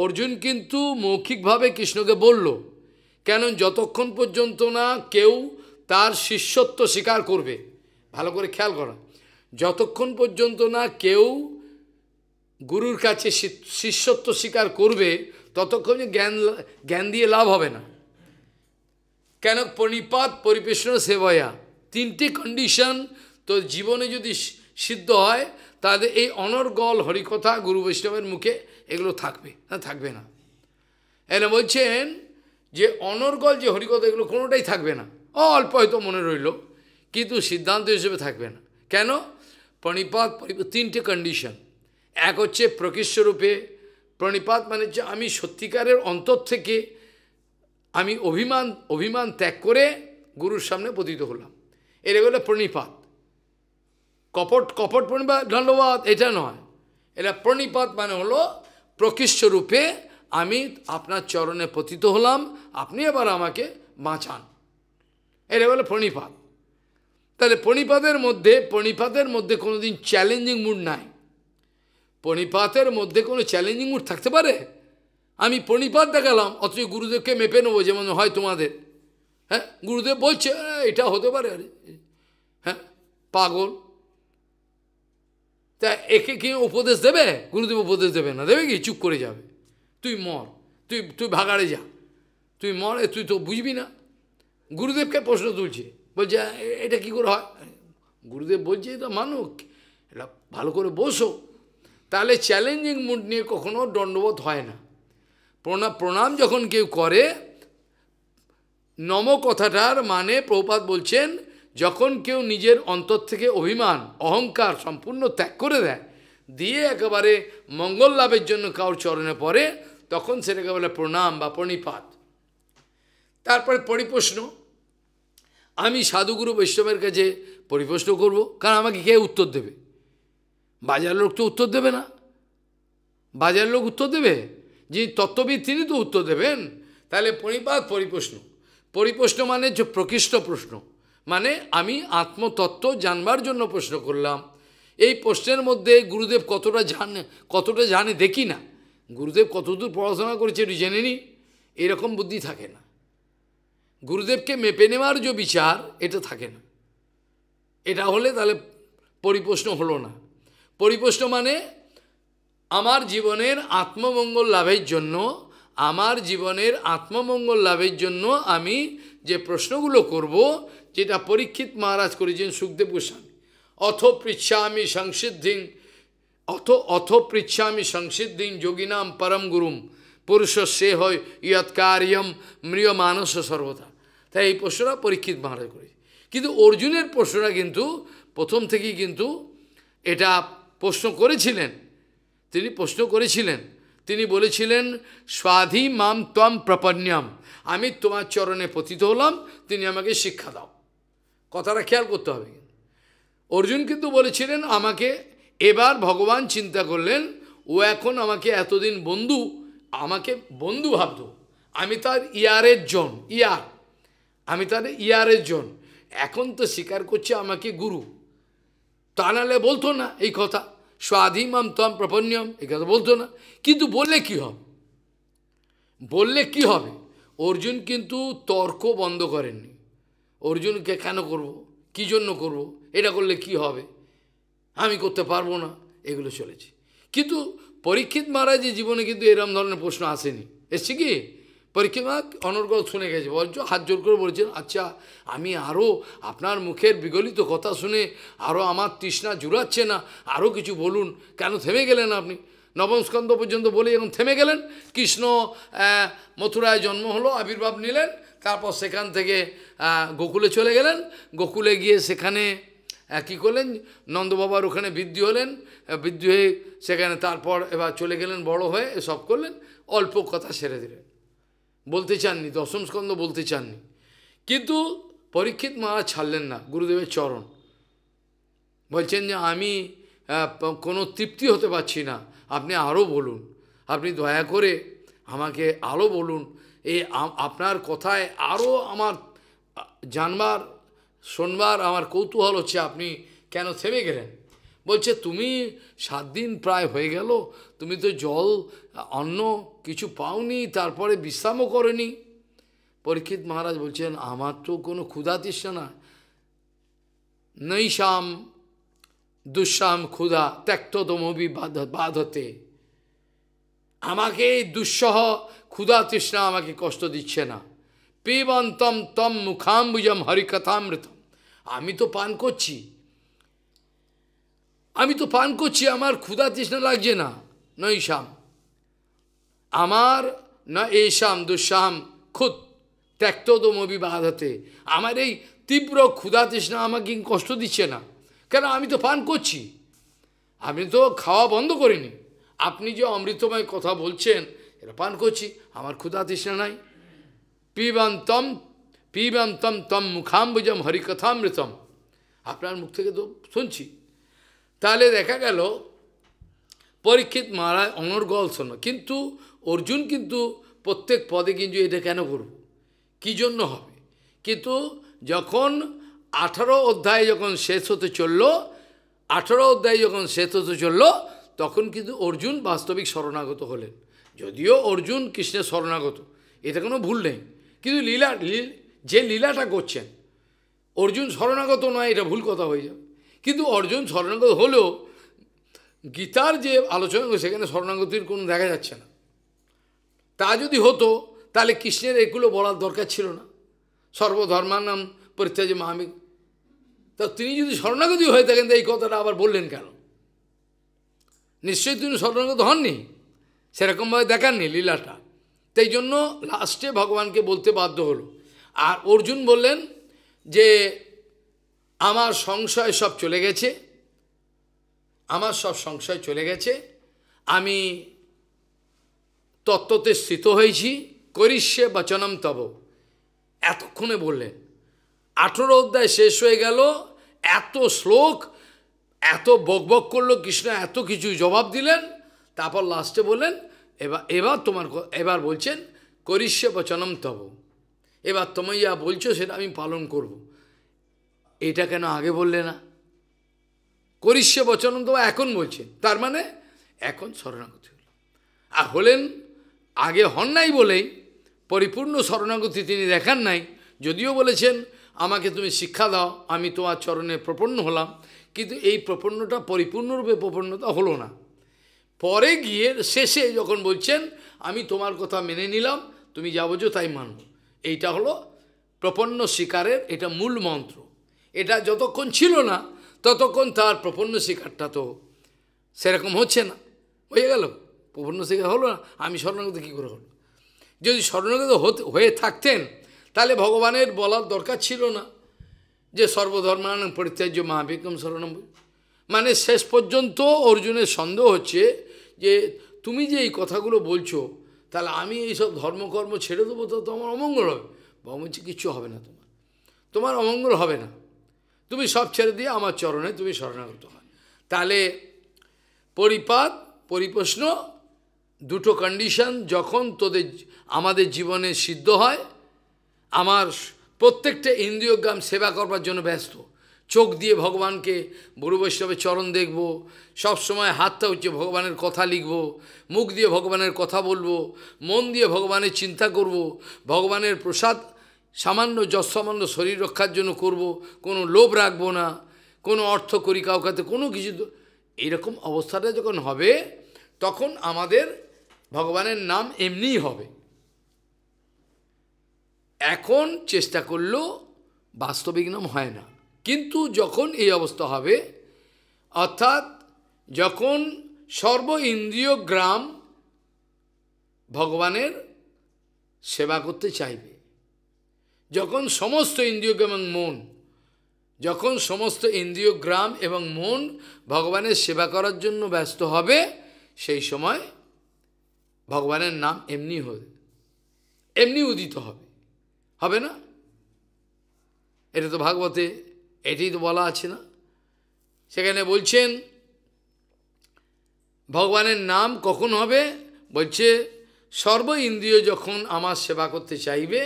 অর্জুন কিন্তু মৌখিকভাবে কৃষ্ণকে বলল, কেন যতক্ষণ পর্যন্ত না কেউ তার শিষ্যত্ব স্বীকার করবে, ভালো করে খেয়াল করা, যতক্ষণ পর্যন্ত না কেউ গুরুর কাছে শিষ্যত্ব স্বীকার করবে ততক্ষণ জ্ঞান জ্ঞান দিয়ে লাভ হবে না। কেন পরিপাত পরিবেশন সেবায়া, তিনটি কন্ডিশন তো জীবনে যদি সিদ্ধ হয় তাহলে এই অনর্গল হরিকথা গুরু বৈষ্ণবের মুখে এগুলো থাকবে না, থাকবে না। এরা বলছেন যে অনর্গল যে হরিকথা এগুলো কোনোটাই থাকবে না, অল্প হয়তো মনে রইল কিন্তু সিদ্ধান্ত হিসেবে থাকবে না। কেন প্রণিপাত, তিনটে কন্ডিশন। এক হচ্ছে প্রকৃষ্টরূপে প্রণিপাত, মানে যে আমি সত্যিকারের অন্তর থেকে আমি অভিমান অভিমান ত্যাগ করে গুরুর সামনে পতিত হলাম, এটা হলো প্রণিপাত। কপট কপট প্রণিপাত ধন্যবাদ এটা নয়, এটা প্রণিপাত মানে হলো প্রকৃষ্টরূপে আমি আপনার চরণে পতিত হলাম, আপনি এবার আমাকে বাঁচান, এটা হলো প্রণিপাত। তাহলে প্রণিপাতের মধ্যে প্রণিপাতের মধ্যে কোনো দিন চ্যালেঞ্জিং মুড নাই। প্রণিপাতের মধ্যে কোনো চ্যালেঞ্জিং মুড থাকতে পারে? আমি প্রণিপাত দেখালাম অথচ গুরুদেবকে মেপে নেবো, যেমন হয় তোমাদের, হ্যাঁ গুরুদেব বলছে এটা হতে পারে, আরে হ্যাঁ পাগল, তা একে কি উপদেশ দেবে? গুরুদেব উপদেশ দেবে না, দেবে কি? চুপ করে যাবে, তুই মর, তুই তুই ভাগাড়ে যা, তুই মর, তুই তো বুঝবি না। গুরুদেবকে প্রশ্ন তুলছে, বলছে এটা কি করে হয়? গুরুদেব বলছে এটা মানুষ, এটা ভালো করে বসো। তাহলে চ্যালেঞ্জিং মুড নিয়ে কখনো দণ্ডবোধ হয় না। প্রণাম প্রণাম যখন কেউ করে নমো কথাটার মানে প্রভুপাদ বলছেন, যখন কেউ নিজের অন্তর থেকে অভিমান অহংকার সম্পূর্ণ ত্যাগ করে দেয়, দিয়ে একেবারে মঙ্গল লাভের জন্য কারোর চরণে পড়ে, তখন সেটাকে বলে প্রণাম বা প্রণিপাত। তারপরে পরিপ্রশ্ন, আমি সাধুগুরু বৈষ্ণবের কাছে পরিপ্রশ্ন করব, কারণ আমাকে কে উত্তর দেবে? বাজার লোক তো উত্তর দেবে না। বাজার লোক উত্তর দেবে? যিনি তত্ত্ববিদ তিনি তো উত্তর দেবেন। তাহলে পরিপাত পরিপ্রশ্ন, পরিপ্রশ্ন মানে যে প্রকৃষ্ট প্রশ্ন, মানে আমি আত্মতত্ত্ব জানবার জন্য প্রশ্ন করলাম। এই প্রশ্নের মধ্যে গুরুদেব কতটা জানে কতটা জানে দেখি না, গুরুদেব কতদূর পড়াশোনা করেছে এটি জেনে নি, এরকম বুদ্ধি থাকে না। গুরুদেবকে মেপে নেওয়ার যে বিচার, এটা থাকে না। এটা হলে তাহলে পরিপ্রশ্ন হলো না। পরিপ্রশ্ন মানে আমার জীবনের আত্মমঙ্গল লাভের জন্য, আমার জীবনের আত্মমঙ্গল লাভের জন্য আমি যে প্রশ্নগুলো করব, যেটা পরীক্ষিত মহারাজ করেছেন সুখদেব গোস্বামী। অথ পৃচ্ছামি সংসিদ্ধিং অথ অথ পৃচ্ছামি সংসিদ্ধিং যোগিনাম পরম গুরুম পুরুষ সে হয় ইয়ৎ কার্যম মৃয় মানস সর্বদা। তাই এই প্রশ্নটা পরীক্ষিত মহারাজ করেছে। কিন্তু অর্জুনের প্রশ্নটা কিন্তু প্রথম থেকেই কিন্তু এটা প্রশ্ন করেছিলেন, তিনি প্রশ্ন করেছিলেন। তিনি বলেছিলেন স্বাধী মাম ত্বম প্রপন্যম, আমি তোমার চরণে পতিত হলাম, তিনি আমাকে শিক্ষা দাও। কথাটা খেয়াল করতে হবে। অর্জুন কিন্তু বলেছিলেন আমাকে, এবার ভগবান চিন্তা করলেন ও এখন আমাকে এতদিন বন্ধু, আমাকে বন্ধু ভাবত, আমি তার ইয়ারের জন, ইয়ার আমি তার ইয়ারের জন, এখন তো স্বীকার করছে আমাকে গুরু। তা নাহলে বলতো না এই কথা, স্বাধীমাম তম প্রপন্যম, এই কথা বলতো না। কিন্তু বললে কি হবে? বললে কি হবে? অর্জুন কিন্তু তর্ক বন্ধ করেননি। অর্জুনকে কেন করব, কি জন্য করব, এটা করলে কি হবে, আমি করতে পারবো না, এগুলো চলেছে। কিন্তু পরীক্ষিত মহারাজের জীবনে কিন্তু এরকম ধরনের প্রশ্ন আসেনি। এসছে কি? পরীক্ষিত মহারাজ অনর্গল শুনে গেছে, বলছ হাত জোর করে বলছেন, আচ্ছা আমি আরও আপনার মুখের বিগলিত কথা শুনে আরও আমার তৃষ্ণা জুড়াচ্ছে না, আরও কিছু বলুন, কেন থেমে গেলেন আপনি? নবম স্কন্ধ পর্যন্ত বলে এখন থেমে গেলেন। কৃষ্ণ মথুরায় জন্ম হলো, আবির্ভাব নিলেন, তারপর সেখান থেকে গোকুলে চলে গেলেন। গোকুলে গিয়ে সেখানে কী করলেন? নন্দবাবার ওখানে বৃদ্ধি হলেন, বৃদ্ধি হয়ে সেখানে তারপর এবার চলে গেলেন বড় হয়ে, সব করলেন, অল্প কথা সেরে দিলেন, বলতে চাননি, দশম স্কন্ধ বলতে চাননি। কিন্তু পরীক্ষিত মহারাজ ছাড়লেন না গুরুদেবের চরণ। বলছেন যে আমি কোনো তৃপ্তি হতে পারছি না, আপনি আরও বলুন, আপনি দয়া করে আমাকে আরও বলুন, এই আপনার কথায় আরও আমার জানবার শোনবার আমার কৌতূহল হচ্ছে, আপনি কেন থেমে গেলেন? বলছে তুমি সাত দিন প্রায় হয়ে গেল, তুমি তো জল অন্য কিছু পাওনি, তারপরে বিশ্রামও করনি। পরীক্ষিত মহারাজ বলছেন আমার তো কোনো ক্ষুধা তৃষ্ণা না, নৈশাম দুঃসাম ক্ষুধা ত্যক্তদমবি বাধতে, আমাকে এই দুঃসহ ক্ষুধা তৃষ্ণা আমাকে কষ্ট দিচ্ছে না। পিবন্তম তম মুখাম্বুজম হরিকথামৃতম, আমি তো পান করছি, আমি তো পান করছি, আমার ক্ষুধা তৃষ্ণা লাগছে না। নৈশাম আমার, না এশাম দুঃসাম খুদ ত্যক্তদমবি বাধতে, আমার এই তীব্র ক্ষুধা তৃষ্ণা আমাকে কষ্ট দিচ্ছে না, কেন? আমি তো পান করছি, আমি তো খাওয়া বন্ধ করিনি, আপনি যে অমৃতময় কথা বলছেন এটা পান করছি, আমার ক্ষুধা তৃষ্ণা নাই। পিবন্তম পিবন্তম তম মুখাম্বুজম হরিকথামৃতম, আপনার মুখ থেকে তো শুনছি। তাহলে দেখা গেল পরীক্ষিত মহারাজ অনর্গল শোনো, কিন্তু অর্জুন কিন্তু প্রত্যেক পদে কিন্তু এটা কেন করব, কী জন্য হবে। কিন্তু যখন আঠারো অধ্যায় যখন শেষ হতে চলল, আঠারো অধ্যায় যখন শেষ হতে চলল, তখন কিন্তু অর্জুন বাস্তবিক শরণাগত হলেন। যদিও অর্জুন কৃষ্ণের শরণাগত, এটা কোনো ভুল নেই, কিন্তু লীলা যে লীলাটা করছেন, অর্জুন শরণাগত নয়, এটা ভুল কথা হয়ে যাবে। কিন্তু অর্জুন শরণাগত হলেও গীতার যে আলোচনা সেখানে শরণাগতির কোনো দেখা যাচ্ছে না। তা যদি হতো তাহলে কৃষ্ণের এগুলো বলার দরকার ছিল না, সর্বধর্মানাম পরিত্যাজ্য মামে। তা তিনি যদি শরণাগতি হয়ে থাকেন এই কথাটা আবার বললেন কেন? নিশ্চয়ই তিনি শরণাগত হননি, সেরকমভাবে দেখাননি লীলাটা। তাই জন্য লাস্টে ভগবানকে বলতে বাধ্য হলো আর অর্জুন বললেন যে আমার সংশয় সব চলে গেছে, আমার সব সংশয় চলে গেছে, আমি তত্ত্বতে স্থিত হয়েছি, করিষ্যে বচনম তব। এতক্ষণে বললেন। আঠেরো অধ্যায় শেষ হয়ে গেল, এত শ্লোক, এত বকবক করলো কৃষ্ণ, এত কিছু জবাব দিলেন, তারপর লাস্টে বললেন এবার এবার তোমার এবার বলছেন করিষ্যে বচনম তব, এবার তুমি যা বলছো সেটা আমি পালন করব। এটা কেন আগে বললে না? করিষ্যে বচনম তব এখন বলছে, তার মানে এখন শরণাগতি হল। আর হলেন আগে হন নাই বলেই পরিপূর্ণ শরণাগতি তিনি দেখান নাই, যদিও বলেছেন আমাকে তুমি শিক্ষা দাও, আমি তোমার চরণে প্রপন্ন হলাম, কিন্তু এই প্রপন্নটা পরিপূর্ণরূপে প্রপন্নতা হলো না। পরে গিয়ে শেষে যখন বলছেন আমি তোমার কথা মেনে নিলাম, তুমি যা বোঝো তাই মানব, এইটা হলো প্রপন্ন শিকারের এটা মূল মন্ত্র। এটা যতক্ষণ ছিল না ততক্ষণ তার প্রপন্ন শিকারটা তো সেরকম হচ্ছে না, হয়ে গেল প্রপন্ন শিকার হলো না। আমি শরণাগত কী করে হলো? যদি শরণাগত হয়ে থাকতেন তাহলে ভগবানের বলার দরকার ছিল না যে সর্বধর্মান পরিত্যাজ্য মহাবিক্রম শরণম। মানে শেষ পর্যন্ত অর্জুনের সন্দেহ হচ্ছে যে তুমি যে এই কথাগুলো বলছো, তাহলে আমি এইসব ধর্মকর্ম ছেড়ে দেবো তো তোমার অমঙ্গল হবে। ভগবান বলছে কিচ্ছু হবে না, তোমার তোমার অমঙ্গল হবে না, তুমি সব ছেড়ে দিয়ে আমার চরণে তুমি শরণাগত হয়। তাহলে পরিপাত পরিপ্রশ্ন দুটো কন্ডিশন যখন তোদের আমাদের জীবনে সিদ্ধ হয়, আমার প্রত্যেকটা ইন্দ্রিয়গ্রাম সেবা করবার জন্য ব্যস্ত, চোখ দিয়ে ভগবানকে গুরু বৈষ্ণবের চরণ দেখব, সবসময় হাতটা উঠে ভগবানের কথা লিখব, মুখ দিয়ে ভগবানের কথা বলবো, মন দিয়ে ভগবানের চিন্তা করব, ভগবানের প্রসাদ সামান্য যৎসামান্য শরীর রক্ষার জন্য করব, কোনো লোভ রাখব না, কোনো অর্থ করি কাউকাতে কোনো কিছু। এরকম অবস্থাটা যখন হবে তখন আমাদের ভগবানের নাম এমনিই হবে। এখন চেষ্টা করলেও বাস্তবিক নাম হয় না, কিন্তু যখন এই অবস্থা হবে, অর্থাৎ যখন সর্ব ইন্দ্রিয় গ্রাম ভগবানের সেবা করতে চাইবে, যখন সমস্ত ইন্দ্রিয় এবং মন যখন সমস্ত ইন্দ্রিয় গ্রাম এবং মন ভগবানের সেবা করার জন্য ব্যস্ত হবে, সেই সময় ভগবানের নাম এমনি হবে, এমনি উদিত হবে, হবে না? এটা তো ভাগবতে এটি তো বলা আছে না? সেখানে বলছেন ভগবানের নাম কখন হবে? বলছে সর্ব ইন্দ্রিয় যখন আমার সেবা করতে চাইবে,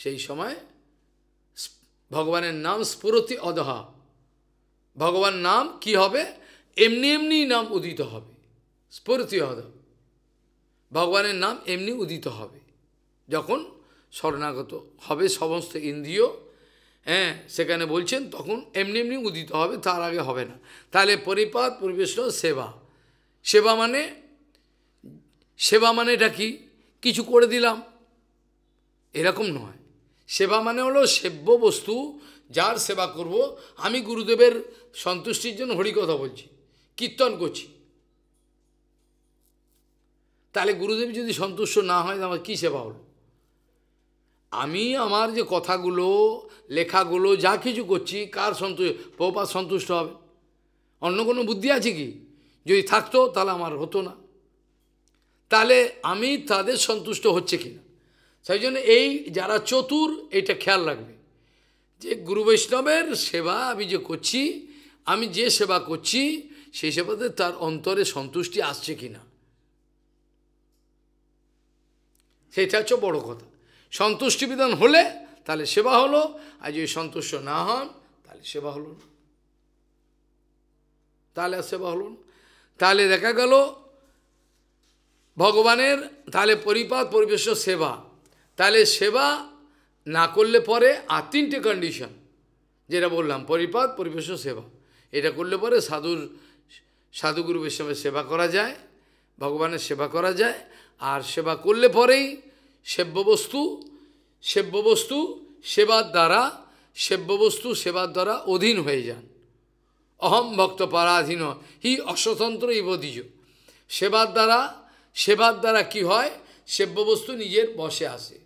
সেই সময় ভগবানের নাম স্ফুরতি অদহা, ভগবান নাম কি হবে? এমনি এমনি নাম উদিত হবে, স্ফুরতি অদহ, ভগবানের নাম এমনি উদিত হবে যখন শরণাগত হবে সমস্ত ইন্দ্রিয়। হ্যাঁ, সেখানে বলছেন তখন এমনি এমনি উদিত হবে, তার আগে হবে না। তাহলে পরিপাত পরিবেশন সেবা, সেবা মানে সেবা মানে এটা কি কিছু করে দিলাম এরকম নয়। সেবা মানে হলো সেব্য বস্তু, যার সেবা করব। আমি গুরুদেবের সন্তুষ্টির জন্য হরিকথা বলছি, কীর্তন করছি, তাহলে গুরুদেব যদি সন্তুষ্ট না হয় আমার কী সেবা হলো? আমি আমার যে কথাগুলো লেখাগুলো যা কিছু করছি কার সন্তুষ্ট? প্রভুপাদ সন্তুষ্ট হবে? অন্য কোনো বুদ্ধি আছে কি? যদি থাকতো তাহলে আমার হতো না। তাহলে আমি তাদের সন্তুষ্ট হচ্ছে কি না, সেই জন্য এই যারা চতুর এটা খেয়াল রাখবে যে গুরু বৈষ্ণবের সেবা আমি যে করছি, আমি যে সেবা করছি সেই সেবাতে তার অন্তরে সন্তুষ্টি আসছে কি না, সেটা হচ্ছে বড় কথা। সন্তুষ্টি বিধান হলে তাহলে সেবা হলো, আর যদি সন্তুষ্ট না হন তাহলে সেবা হলো না, তাহলে আর সেবা হলো না। তাহলে দেখা গেল ভগবানের তাহলে পরিপাত পরিবেশ সেবা। তাহলে সেবা না করলে পরে আর তিনটে কন্ডিশন যেটা বললাম, পরিপাত পরিবেশ সেবা, এটা করলে পরে সাধুর সাধুগুরু বৈষ্ণবের সেবা করা যায়, ভগবানের সেবা করা যায়। আর সেবা করলে পরেই সেব্যবস্তু সেব্যবস্তু সেবার দ্বারা সেব্যবস্তু সেবার দ্বারা অধীন হয়ে যান। অহম ভক্ত পরাধীন হি অস্বতন্ত্র ইবদিজ, সেবার দ্বারা সেবার দ্বারা কি হয়? সেব্যবস্তু নিজের বশে আসে।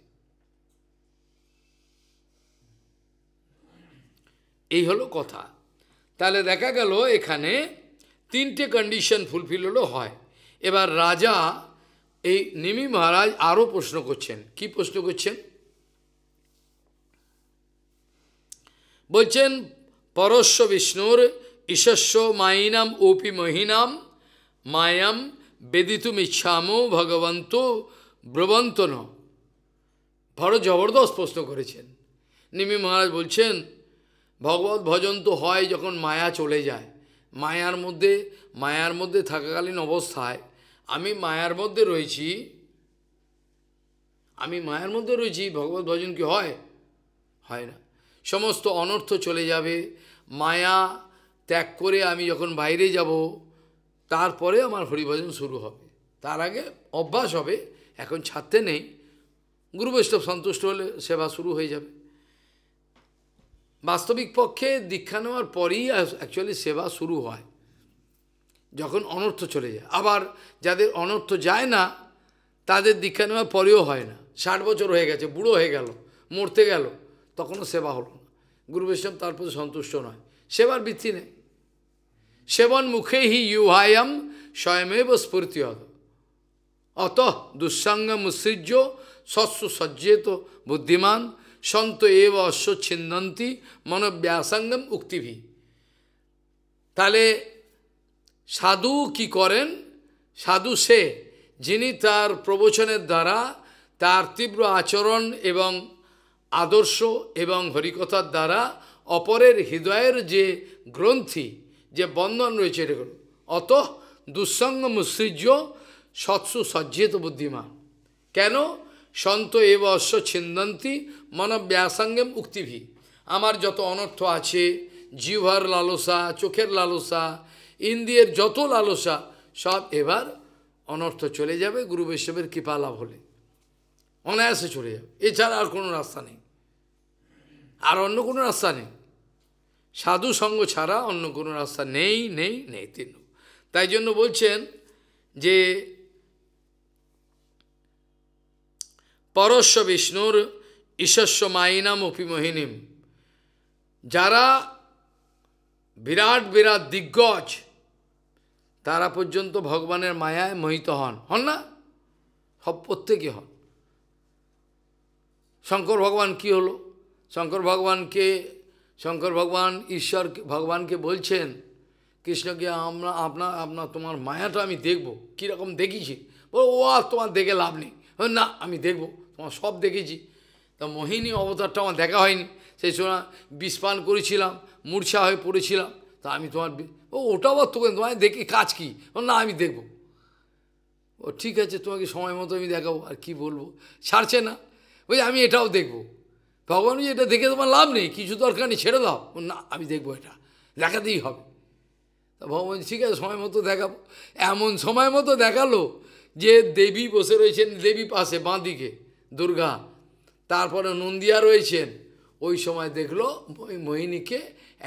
এই হলো কথা। তাহলে দেখা গেল এখানে তিনটে কন্ডিশন ফুলফিল হলো হয়। এবার রাজা এই নিমি মহারাজ আরও প্রশ্ন করছেন। কি প্রশ্ন করছেন? বলছেন পরশ্ব বিষ্ণুর ঈশস্ব মায়িনাম ওপি মহিনাম মায়াম বেদিতুম ইচ্ছামো ভগবন্ত ব্রবন্তন। বড় জবরদস্ত প্রশ্ন করেছেন। নিমি মহারাজ বলছেন ভগবত ভজন তো হয় যখন মায়া চলে যায়, মায়ার মধ্যে মায়ার মধ্যে থাকাকালীন অবস্থায় আমি মায়ার মধ্যে রয়েছি, আমি মায়ার মধ্যে রয়েছি, ভগবত ভজন কি হয়? হয় না। সমস্ত অনর্থ চলে যাবে। মায়া ত্যাগ করে আমি যখন বাইরে যাব তারপরে আমার হরিভজন শুরু হবে, তার আগে অভ্যাস হবে, এখন ছাড়তে নেই। গুরু বৈষ্ণব সন্তুষ্ট হলে সেবা শুরু হয়ে যাবে। বাস্তবিক পক্ষে দীক্ষা নেওয়ার পরেই অ্যাকচুয়ালি সেবা শুরু হয়, যখন অনর্থ চলে যায়। আবার যাদের অনর্থ যায় না তাদের দীক্ষা নেওয়ার পরেও হয় না। ষাট বছর হয়ে গেছে, বুড়ো হয়ে গেল, মরতে গেল, তখনও সেবা হলো না। গুরু বৈষ্ণব তার প্রতি সন্তুষ্ট নয়, সেবার বৃত্তি নেই। সেবন মুখে হি ইউহায়াম স্বয়মেব স্ফূর্তি হত অত দুঃসঙ্গ মুসৃজ্য সস্য সজ্জেত বুদ্ধিমান সন্ত এব অশ্ব ছিন্দন্তি মনব্যাসঙ্গম উক্তিভি। তাহলে সাধু কি করেন? সাধু সে যিনি তার প্রবচনের দ্বারা, তার তীব্র আচরণ এবং আদর্শ এবং হরিকথার দ্বারা অপরের হৃদয়ের যে গ্রন্থি, যে বন্ধন রয়েছে, এগুলো অত দুঃসঙ্গ মুসৃজ্য সৎসু সজ্জিত বুদ্ধিমান। কেন? সন্ত এব অশ্ব ছিন্দন্তি মনব্যাসঙ্গম উক্তিভি। আমার যত অনর্থ আছে, জিহ্বার লালসা, চোখের লালসা, ইন্দ্রিয়ের যত লালসা, সব এবার অনর্থ চলে যাবে গুরু বৈষ্ণবের কৃপা লাভ হলে, অনায়াসে চলে যাবে। এছাড়া আর কোনো রাস্তা নেই, আর অন্য কোনো রাস্তা নেই। সাধু সঙ্গ ছাড়া অন্য কোনো রাস্তা নেই নেই নেই তিন। তাই জন্য বলছেন যে পরশ্ব বিষ্ণুর ঈশস্ব মায়িনাম অপি মোহিনীম, যারা বিরাট বিরাট দিগ্গজ তারা পর্যন্ত ভগবানের মায়ায় মোহিত হন, হন না? সব প্রত্যেকে হন। শঙ্কর ভগবান কি হলো? শঙ্কর ভগবানকে শঙ্কর ভগবান ঈশ্বর ভগবানকে বলছেন কৃষ্ণকে, আমরা আপনার আপনার তোমার মায়াটা আমি দেখব, কীরকম দেখেছি। বল ও আর তোমার দেখে লাভ নেই, না আমি দেখব, তোমার সব দেখেছি। তা মোহিনী অবতারটা আমার দেখা হয়নি, সেই সময় বিষপান করেছিলাম, মূর্ছা হয়ে পড়েছিলাম, তা আমি তোমার ও ওটাও আর তোকে তোমায় দেখে কাজ কী, না আমি দেখব। ও ঠিক আছে, তোমাকে সময় মতো আমি দেখাবো, আর কি বলবো। ছাড়ছে না, ওই আমি এটাও দেখব। ভগবান বলছে এটা দেখে তোমার লাভ নেই, কিছু দরকার নেই, ছেড়ে দাও, না আমি দেখবো, এটা দেখাতেই হবে। তা ভগবান ঠিক আছে সময় মতো দেখাবো। এমন সময় মতো দেখালো যে দেবী বসে রয়েছেন, দেবী পাশে বাঁ দিকে দুর্গা, তারপরে নন্দিয়া রয়েছেন। ওই সময় দেখলো ওই মোহিনীকে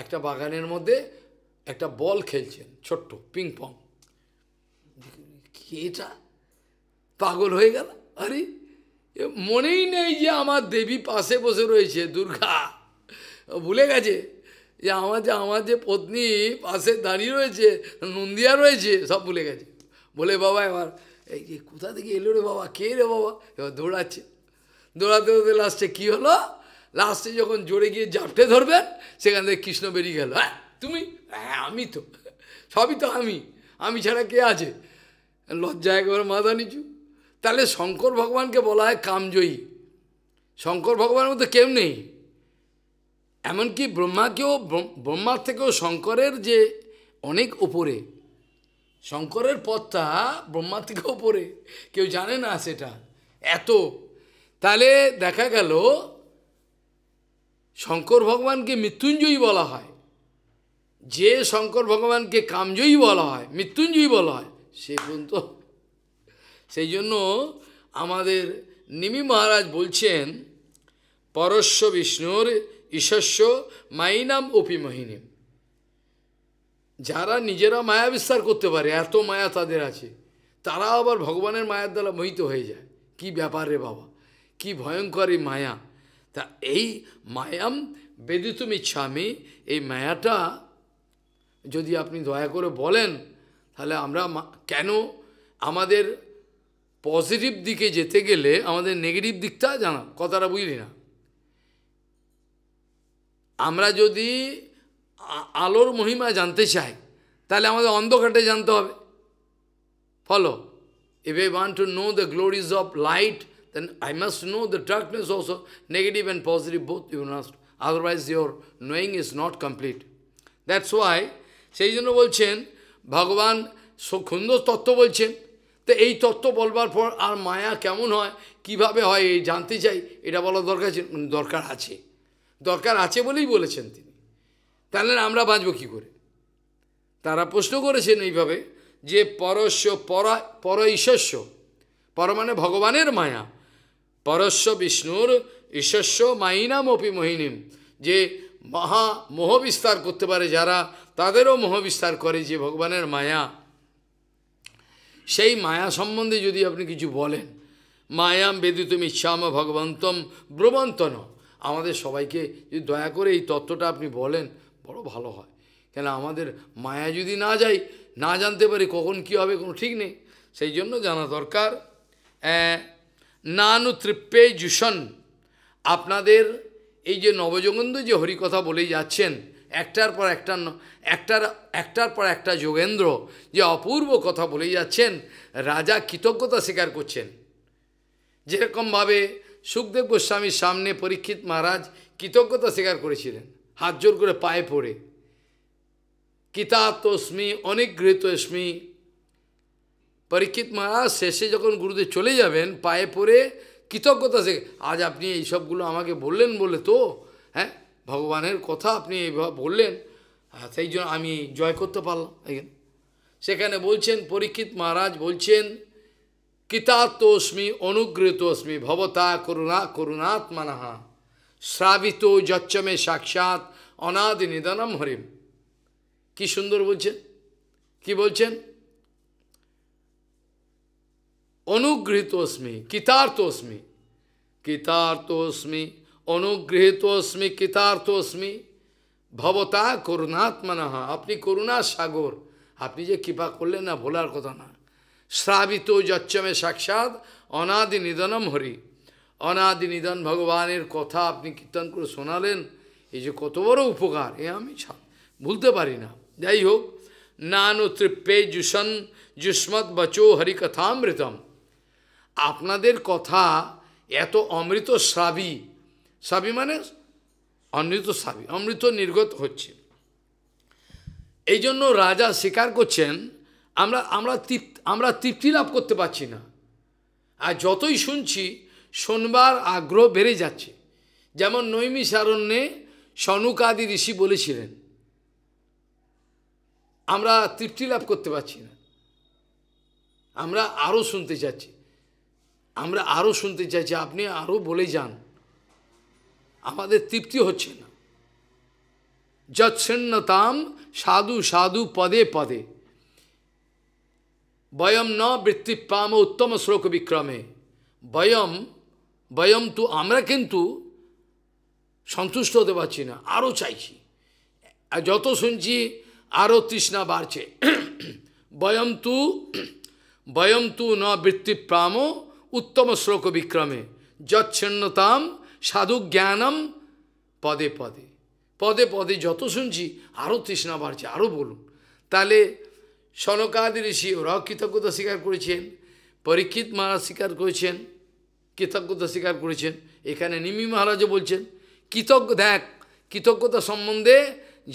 একটা বাগানের মধ্যে একটা বল খেলছেন, ছোট্ট পিং পং। এটা পাগল হয়ে গেল, আরে মনেই নেই যে আমার দেবী পাশে বসে রয়েছে দুর্গা। ভুলে গেছে যে আমার যে আমার যে পত্নী পাশে দাঁড়িয়ে রয়েছে, নন্দিয়া রয়েছে, সব ভুলে গেছে। বলে বাবা এবার এই যে কোথা থেকে এলো রে বাবা, কে রে বাবা। এবার দৌড়াচ্ছে, দৌড়াতে দৌড়াতে লাস্টে কী হলো, লাস্টে যখন জোরে গিয়ে ঝাপটে ধরবেন, সেখান থেকে কৃষ্ণ বেরিয়ে গেল। হ্যাঁ তুমি, হ্যাঁ আমি তো, সবই তো আমি, আমি ছাড়া কে আছে। লজ্জা একেবারে মাথা নিচু। তাহলে শঙ্কর ভগবানকে বলা হয় কামজয়ী। শঙ্কর ভগবানের মতো কেউ নেই। এমনকি ব্রহ্মাকেও, ব্রহ্মার থেকেও শঙ্করের যে অনেক ওপরে, শঙ্করের পথটা ব্রহ্মার থেকে ওপরে, কেউ জানে না সেটা এত। তাহলে দেখা গেল শঙ্কর ভগবানকে মৃত্যুঞ্জয়ী বলা হয়। যে শঙ্কর ভগবানকে কামজয়ী বলা হয়, মৃত্যুঞ্জয়ী বলা হয়, সে পর্যন্ত। সেই জন্য আমাদের নিমি মহারাজ বলছেন পরশ্ব বিষ্ণুর ঈশস্য মায়িনাম অপি মোহিনীম, যারা নিজেরা মায়া বিস্তার করতে পারে, এত মায়া তাদের আছে, তারা আবার ভগবানের মায়ার দ্বারা মোহিত হয়ে যায়। কি ব্যাপার রে বাবা, কি ভয়ঙ্কর এই মায়া। তা এই মায়াম বেদিতুম ইচ্ছামি, এই মায়াটা যদি আপনি দয়া করে বলেন, তাহলে আমরা কেন আমাদের পজিটিভ দিকে যেতে গেলে আমাদের নেগেটিভ দিকটা জানা, কথাটা বুঝলি না? আমরা যদি আলোর মহিমা জানতে চাই, তাহলে আমাদের অন্ধকারে জানতে হবে। Follow, if I want to know the glories of light, then I must know the darkness also, negative and positive both you must, otherwise your knowing is not complete. That's why সেই জন্য বলছেন ভগবান সুন্দর তত্ত্ব বলছেন। তো এই তত্ত্ব বলবার পর আর মায়া কেমন হয়, কিভাবে হয় এই জানতে চাই, এটা বলা দরকার দরকার আছে দরকার আছে বলেই বলেছেন তিনি। তাহলে আমরা বাঁচব কী করে? তারা প্রশ্ন করেছেন এইভাবে যে পরস্য পরা পর ঈশ্বস্য, পর মানে ভগবানের মায়া, পরস্য বিষ্ণুর ঈশ্বস্য মাইনাম অপি মোহিনীম, যে মহা মোহ বিস্তার করতে পারে যারা, তাদেরও মোহ বিস্তার করে যে ভগবানের মায়া। সেই মায়া সম্বন্ধে যদি আপনি কিছু বলেন, মায়াম বেদিতুম ইচ্ছাম ভগবন্তম ব্রবন্তন, আমাদের সবাইকে যদি দয়া করে এই তত্ত্বটা আপনি বলেন বড় ভালো হয়। কেন আমাদের মায়া যদি না যাই, না জানতে পারি কখন কী হবে কোনো ঠিক নেই, সেই জন্য জানা দরকার। নানু তৃপ্তে জুষণ, আপনাদের এই যে নবযোগেন্দ্র যে হরিকথা বলেই যাচ্ছেন, একটার পর একটা একটার একটার পর একটা যোগেন্দ্র যে অপূর্ব কথা বলেই যাচ্ছেন, রাজা কৃতজ্ঞতা স্বীকার করছেন। যেরকমভাবে সুখদেব গোস্বামীর সামনে পরীক্ষিত মহারাজ কৃতজ্ঞতা স্বীকার করেছিলেন, হাত জোর করে পায়ে পড়ে, কিতাতস্মি অনিগৃহীতস্মি। পরীক্ষিত মহারাজ শেষে যখন গুরুদেব চলে যাবেন, পায়ে পড়ে কৃতজ্ঞতা সে, আজ আপনি এইসবগুলো আমাকে বললেন বলে তো, হ্যাঁ ভগবানের কথা আপনি এইভাবে বললেন, সেই জন্য আমি জয় করতে পারলাম। সেখানে বলছেন পরীক্ষিত মহারাজ বলছেন, কিতাতস্মি অনুগৃহীতস্মি ভবতা করুণা করুণাত্মনাহা শ্রাবিত যচ্চমে সাক্ষাৎ অনাদি নিদানম হরিম। কি সুন্দর বলছেন, কি বলছেন? অনুগৃহীতোস্মি কৃতার্থোস্মি, কৃতার্থোস্মি অনুগৃহীতোস্মি কৃতার্থোস্মি ভবতা করুণাত্মনঃ, আপনি করুণা সাগর, আপনি যে কৃপা করলেন না ভোলার কথা না। শ্রাবিত যচ্চমে সাক্ষাৎ অনাদি নিধনম হরি, অনাদি নিধন ভগবানের কথা আপনি কীর্তন করে শোনালেন, এই যে কত বড় উপকার, এ আমি ভুলতে পারি না। যাই হোক, নানু তৃপ্তে জুষণ যুষ্মৎ বচো হরিকথামৃতম, আপনাদের কথা এত অমৃত শ্রাবী, শ্রাবী মানে অমৃত শ্রাবী, অমৃত নির্গত হচ্ছে। এই জন্য রাজা স্বীকার করছেন আমরা আমরা তৃপ্ত আমরা তৃপ্তি লাভ করতে পারছি না, আর যতই শুনছি শোনবার আগ্রহ বেড়ে যাচ্ছে। যেমন নৈমিষারণ্যে সনুকাদি ঋষি বলেছিলেন আমরা তৃপ্তি লাভ করতে পারছি না, আমরা আরও শুনতে চাচ্ছি, আমরা আরও শুনতে চাইছি, আপনি আরও বলে যান, আমাদের তৃপ্তি হচ্ছে না। যচ্ছিন্নতাম সাধু সাধু পদে পদে বয়ম ন বৃত্তিপাম উত্তম শ্লোক বিক্রমে, বয়ম বয়ম তো আমরা কিন্তু সন্তুষ্ট হতে পারছি না, আরও চাইছি, আর যত শুনছি আরও তৃষ্ণা বাড়ছে। বয়ম তু বয়ম তু ন বৃত্তিপ্রাম উত্তম শ্লোক বিক্রমে যচ্ছিন্নতাম সাধু জ্ঞানম পদে পদে পদে পদে, যত শুনছি আরও তৃষ্ণা বাড়ছে, আরও বলুন। তাহলে সনকাদি ঋষি ওরাও কৃতজ্ঞতা স্বীকার করেছেন, পরীক্ষিত মহারাজ স্বীকার করেছেন, কৃতজ্ঞতা স্বীকার করেছেন। এখানে নিমি মহারাজও বলছেন কৃতজ্ঞ, দেখ কৃতজ্ঞতা সম্বন্ধে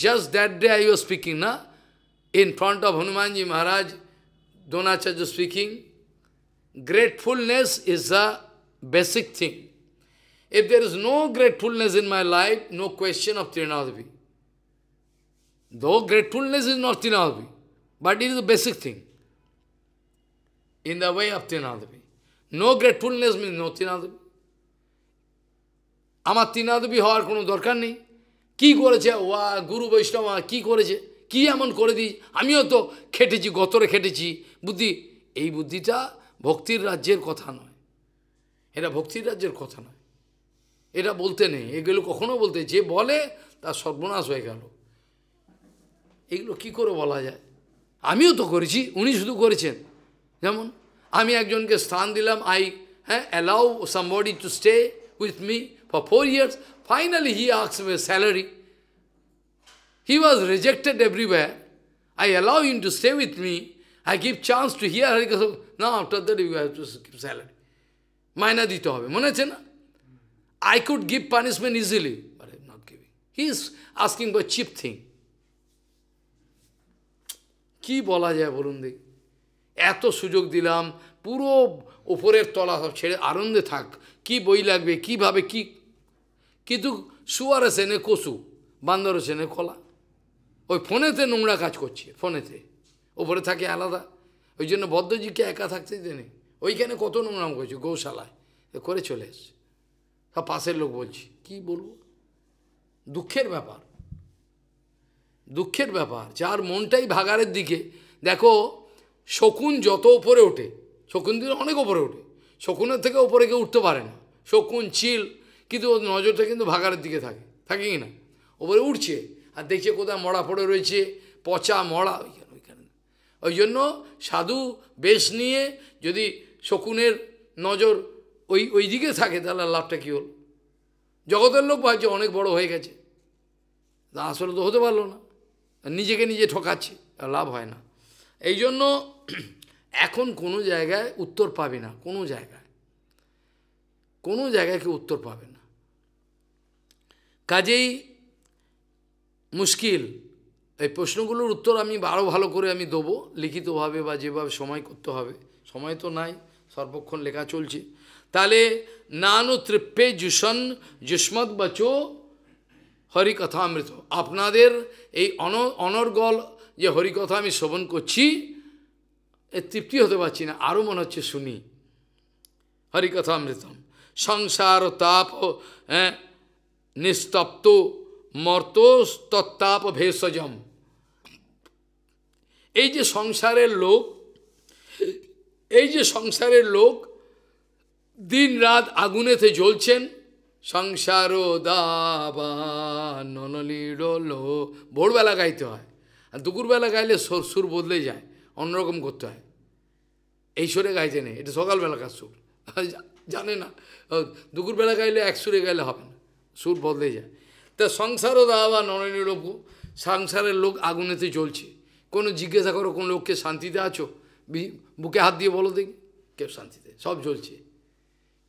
just that day I was speaking na in front of Hanumanji Maharaj, Dronacharya speaking, gratefulness is a basic thing. If there is no gratefulness in my life, no question of Trinadavi. Though gratefulness is not Trinadavi, but it is a basic thing in the way of Trinadavi. No gratefulness means no Trinadavi. Amar Trinadavi হওয়ার কোনো দরকার নেই। কি করেছে ওয়া গুরু বৈষ্ণব, কি করেছে, কি এমন করে দিই, আমিও তো খেটেছি, গতরে খেটেছি বুদ্ধি, এই বুদ্ধিটা ভক্তির রাজ্যের কথা নয়, এটা ভক্তির রাজ্যের কথা নয়, এটা বলতে নেই, এগুলো কখনো বলতে, যে বলে তার সর্বনাশ হয়ে গেল। এগুলো কি করে বলা যায়? আমিও তো করেছি, উনি শুধু করেছেন। যেমন আমি একজনকে স্থান দিলাম, আই হ্যাঁ allow somebody to stay with me for four years, finally he asked me salary, he was rejected everywhere, I allow him to stay with me, I give chance to hear Harikatha, না after that you have to give salary, মাইনা দিতে হবে, মনে আছে না? I could give punishment easily, but I'm not giving. He is asking for cheap thing. কি বলা যায় বলুন দেখি? এত সুযোগ দিলাম, পুরো উপরের তলা সব ছেড়ে আনন্দে থাক, কি বই লাগবে, কিভাবে কি, কিন্তু শুয়ার সেনে কসু, বান্দর সেনে কলা। ওই ফোনেতে নোংরা কাজ করছে, ফোনেতে ওপরে থাকে আলাদা। ওই জন্য বদ্ধজিকে একা থাকতে দেনে, ওইখানে কত নোংরাম করছে, গৌশালায় করে চলে এসছে, সব পাশের লোক বলছে। কি বলবো? দুঃখের ব্যাপার, দুঃখের ব্যাপার। যার মনটাই ভাগাড়ের দিকে, দেখো শকুন যত ওপরে ওঠে, শকুন দিলে অনেক ওপরে ওঠে, শকুনের থেকে ওপরে কেউ উঠতে পারে না, শকুন চিল, কিন্তু ওর নজরটা কিন্তু ভাগাড়ের দিকে থাকে, থাকে কি না? ওপরে উঠছে আর দেখছে কোথায় মরা পড়ে রয়েছে, পচা মরা, ওইখানে ওইখানে। ওই জন্য সাধু বেশ নিয়ে যদি শকুনের নজর ওই ওই দিকে থাকে, তাহলে লাভটা কী হল? জগতের লোক ভাবছে অনেক বড় হয়ে গেছে, আসলে তো হতে পারলো না, নিজেকে নিজে ঠকাচ্ছে, লাভ হয় না। এই জন্য এখন কোনো জায়গায় উত্তর পাবে না, কোনো জায়গায় কোনো জায়গায় কেউ উত্তর পাবে না। কাজেই মুশকিল। এই প্রশ্নগুলোর উত্তর আমি আরও ভালো করে আমি দেবো লিখিতভাবে, বা যেভাবে সময় করতে হবে, সময় তো নাই, সর্বক্ষণ লেখা চলছে। তাহলে নানু তৃপ্পে জুসন যুষ্মদ বচো হরিকথামৃত, আপনাদের এই অন অনর্গল যে হরিকথা আমি শ্রবণ করছি, এ তৃপ্তি হতে পারছি না, আরও মনে হচ্ছে শুনি। হরিকথামৃতম সংসার তাপ নিস্তপ্ত মর্তস্তত্তাপ ভেষজম, এই যে সংসারের লোক, এই যে সংসারের লোক দিন রাত আগুনেতে জ্বলছেন, সংসার দাবা ননলিডল, ভোরবেলা গাইতে হয়, আর দুপুরবেলা গাইলে সুর সুর বদলে যায়, অন্যরকম করতে হয়। এই সুরে গাইতে নেই, এটা সকালবেলাকার সুর, জানে না, দুপুরবেলা গাইলে এক সুরে গাইলে হবে না, সুর বদলে যায়। তা সংসারও দাবা ননলিডল, সংসারের লোক আগুনেতে জ্বলছে। কোনো জিজ্ঞাসা করো কোন লোককে শান্তিতে আছো, বুকে হাত দিয়ে বলো দেখি, কেউ শান্তিতে, সব জ্বলছে,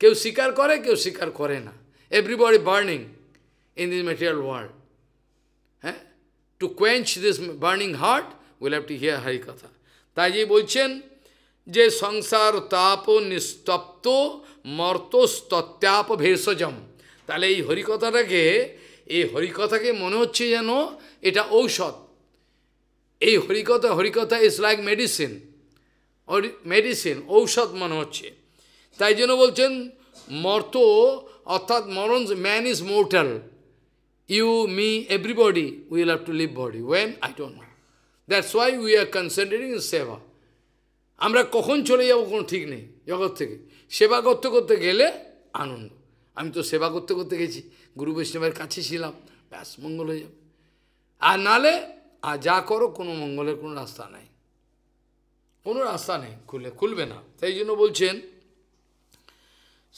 কেউ স্বীকার করে, কেউ স্বীকার করে না। Everybody burning in this material world. Eh? To quench this burning heart, we'll have to hear Harikatha. Taiji bolchen, je sangsar tapo nistapto martos tatyapa bhesajam. Tale ei Harikatha take, ei Harikatha ke mone hocche jeno, eta oushad. Ei Harikatha, Harikatha is like medicine. Or medicine, oushad mone hocche. Taiji jeno bolchen, marto, অর্থাৎ মরণ, man is mortal, you me everybody will have to leave body, when I don't know, that's why we are concentrating in seva. আমরা কখন চলে যাবো কোনো ঠিক নেই জগৎ থেকে, সেবা করতে করতে গেলে আনন্দ। আমি তো সেবা করতে করতে গেছি, গুরু বৈষ্ণবের কাছে ছিলাম, ব্যাস মঙ্গল হয়ে যাবে। আর নালে আর যা করো কোনো মঙ্গলের কোনো রাস্তা নাই, কোনো রাস্তা নেই, খুলে খুলবে না। সেই জন্য বলছেন,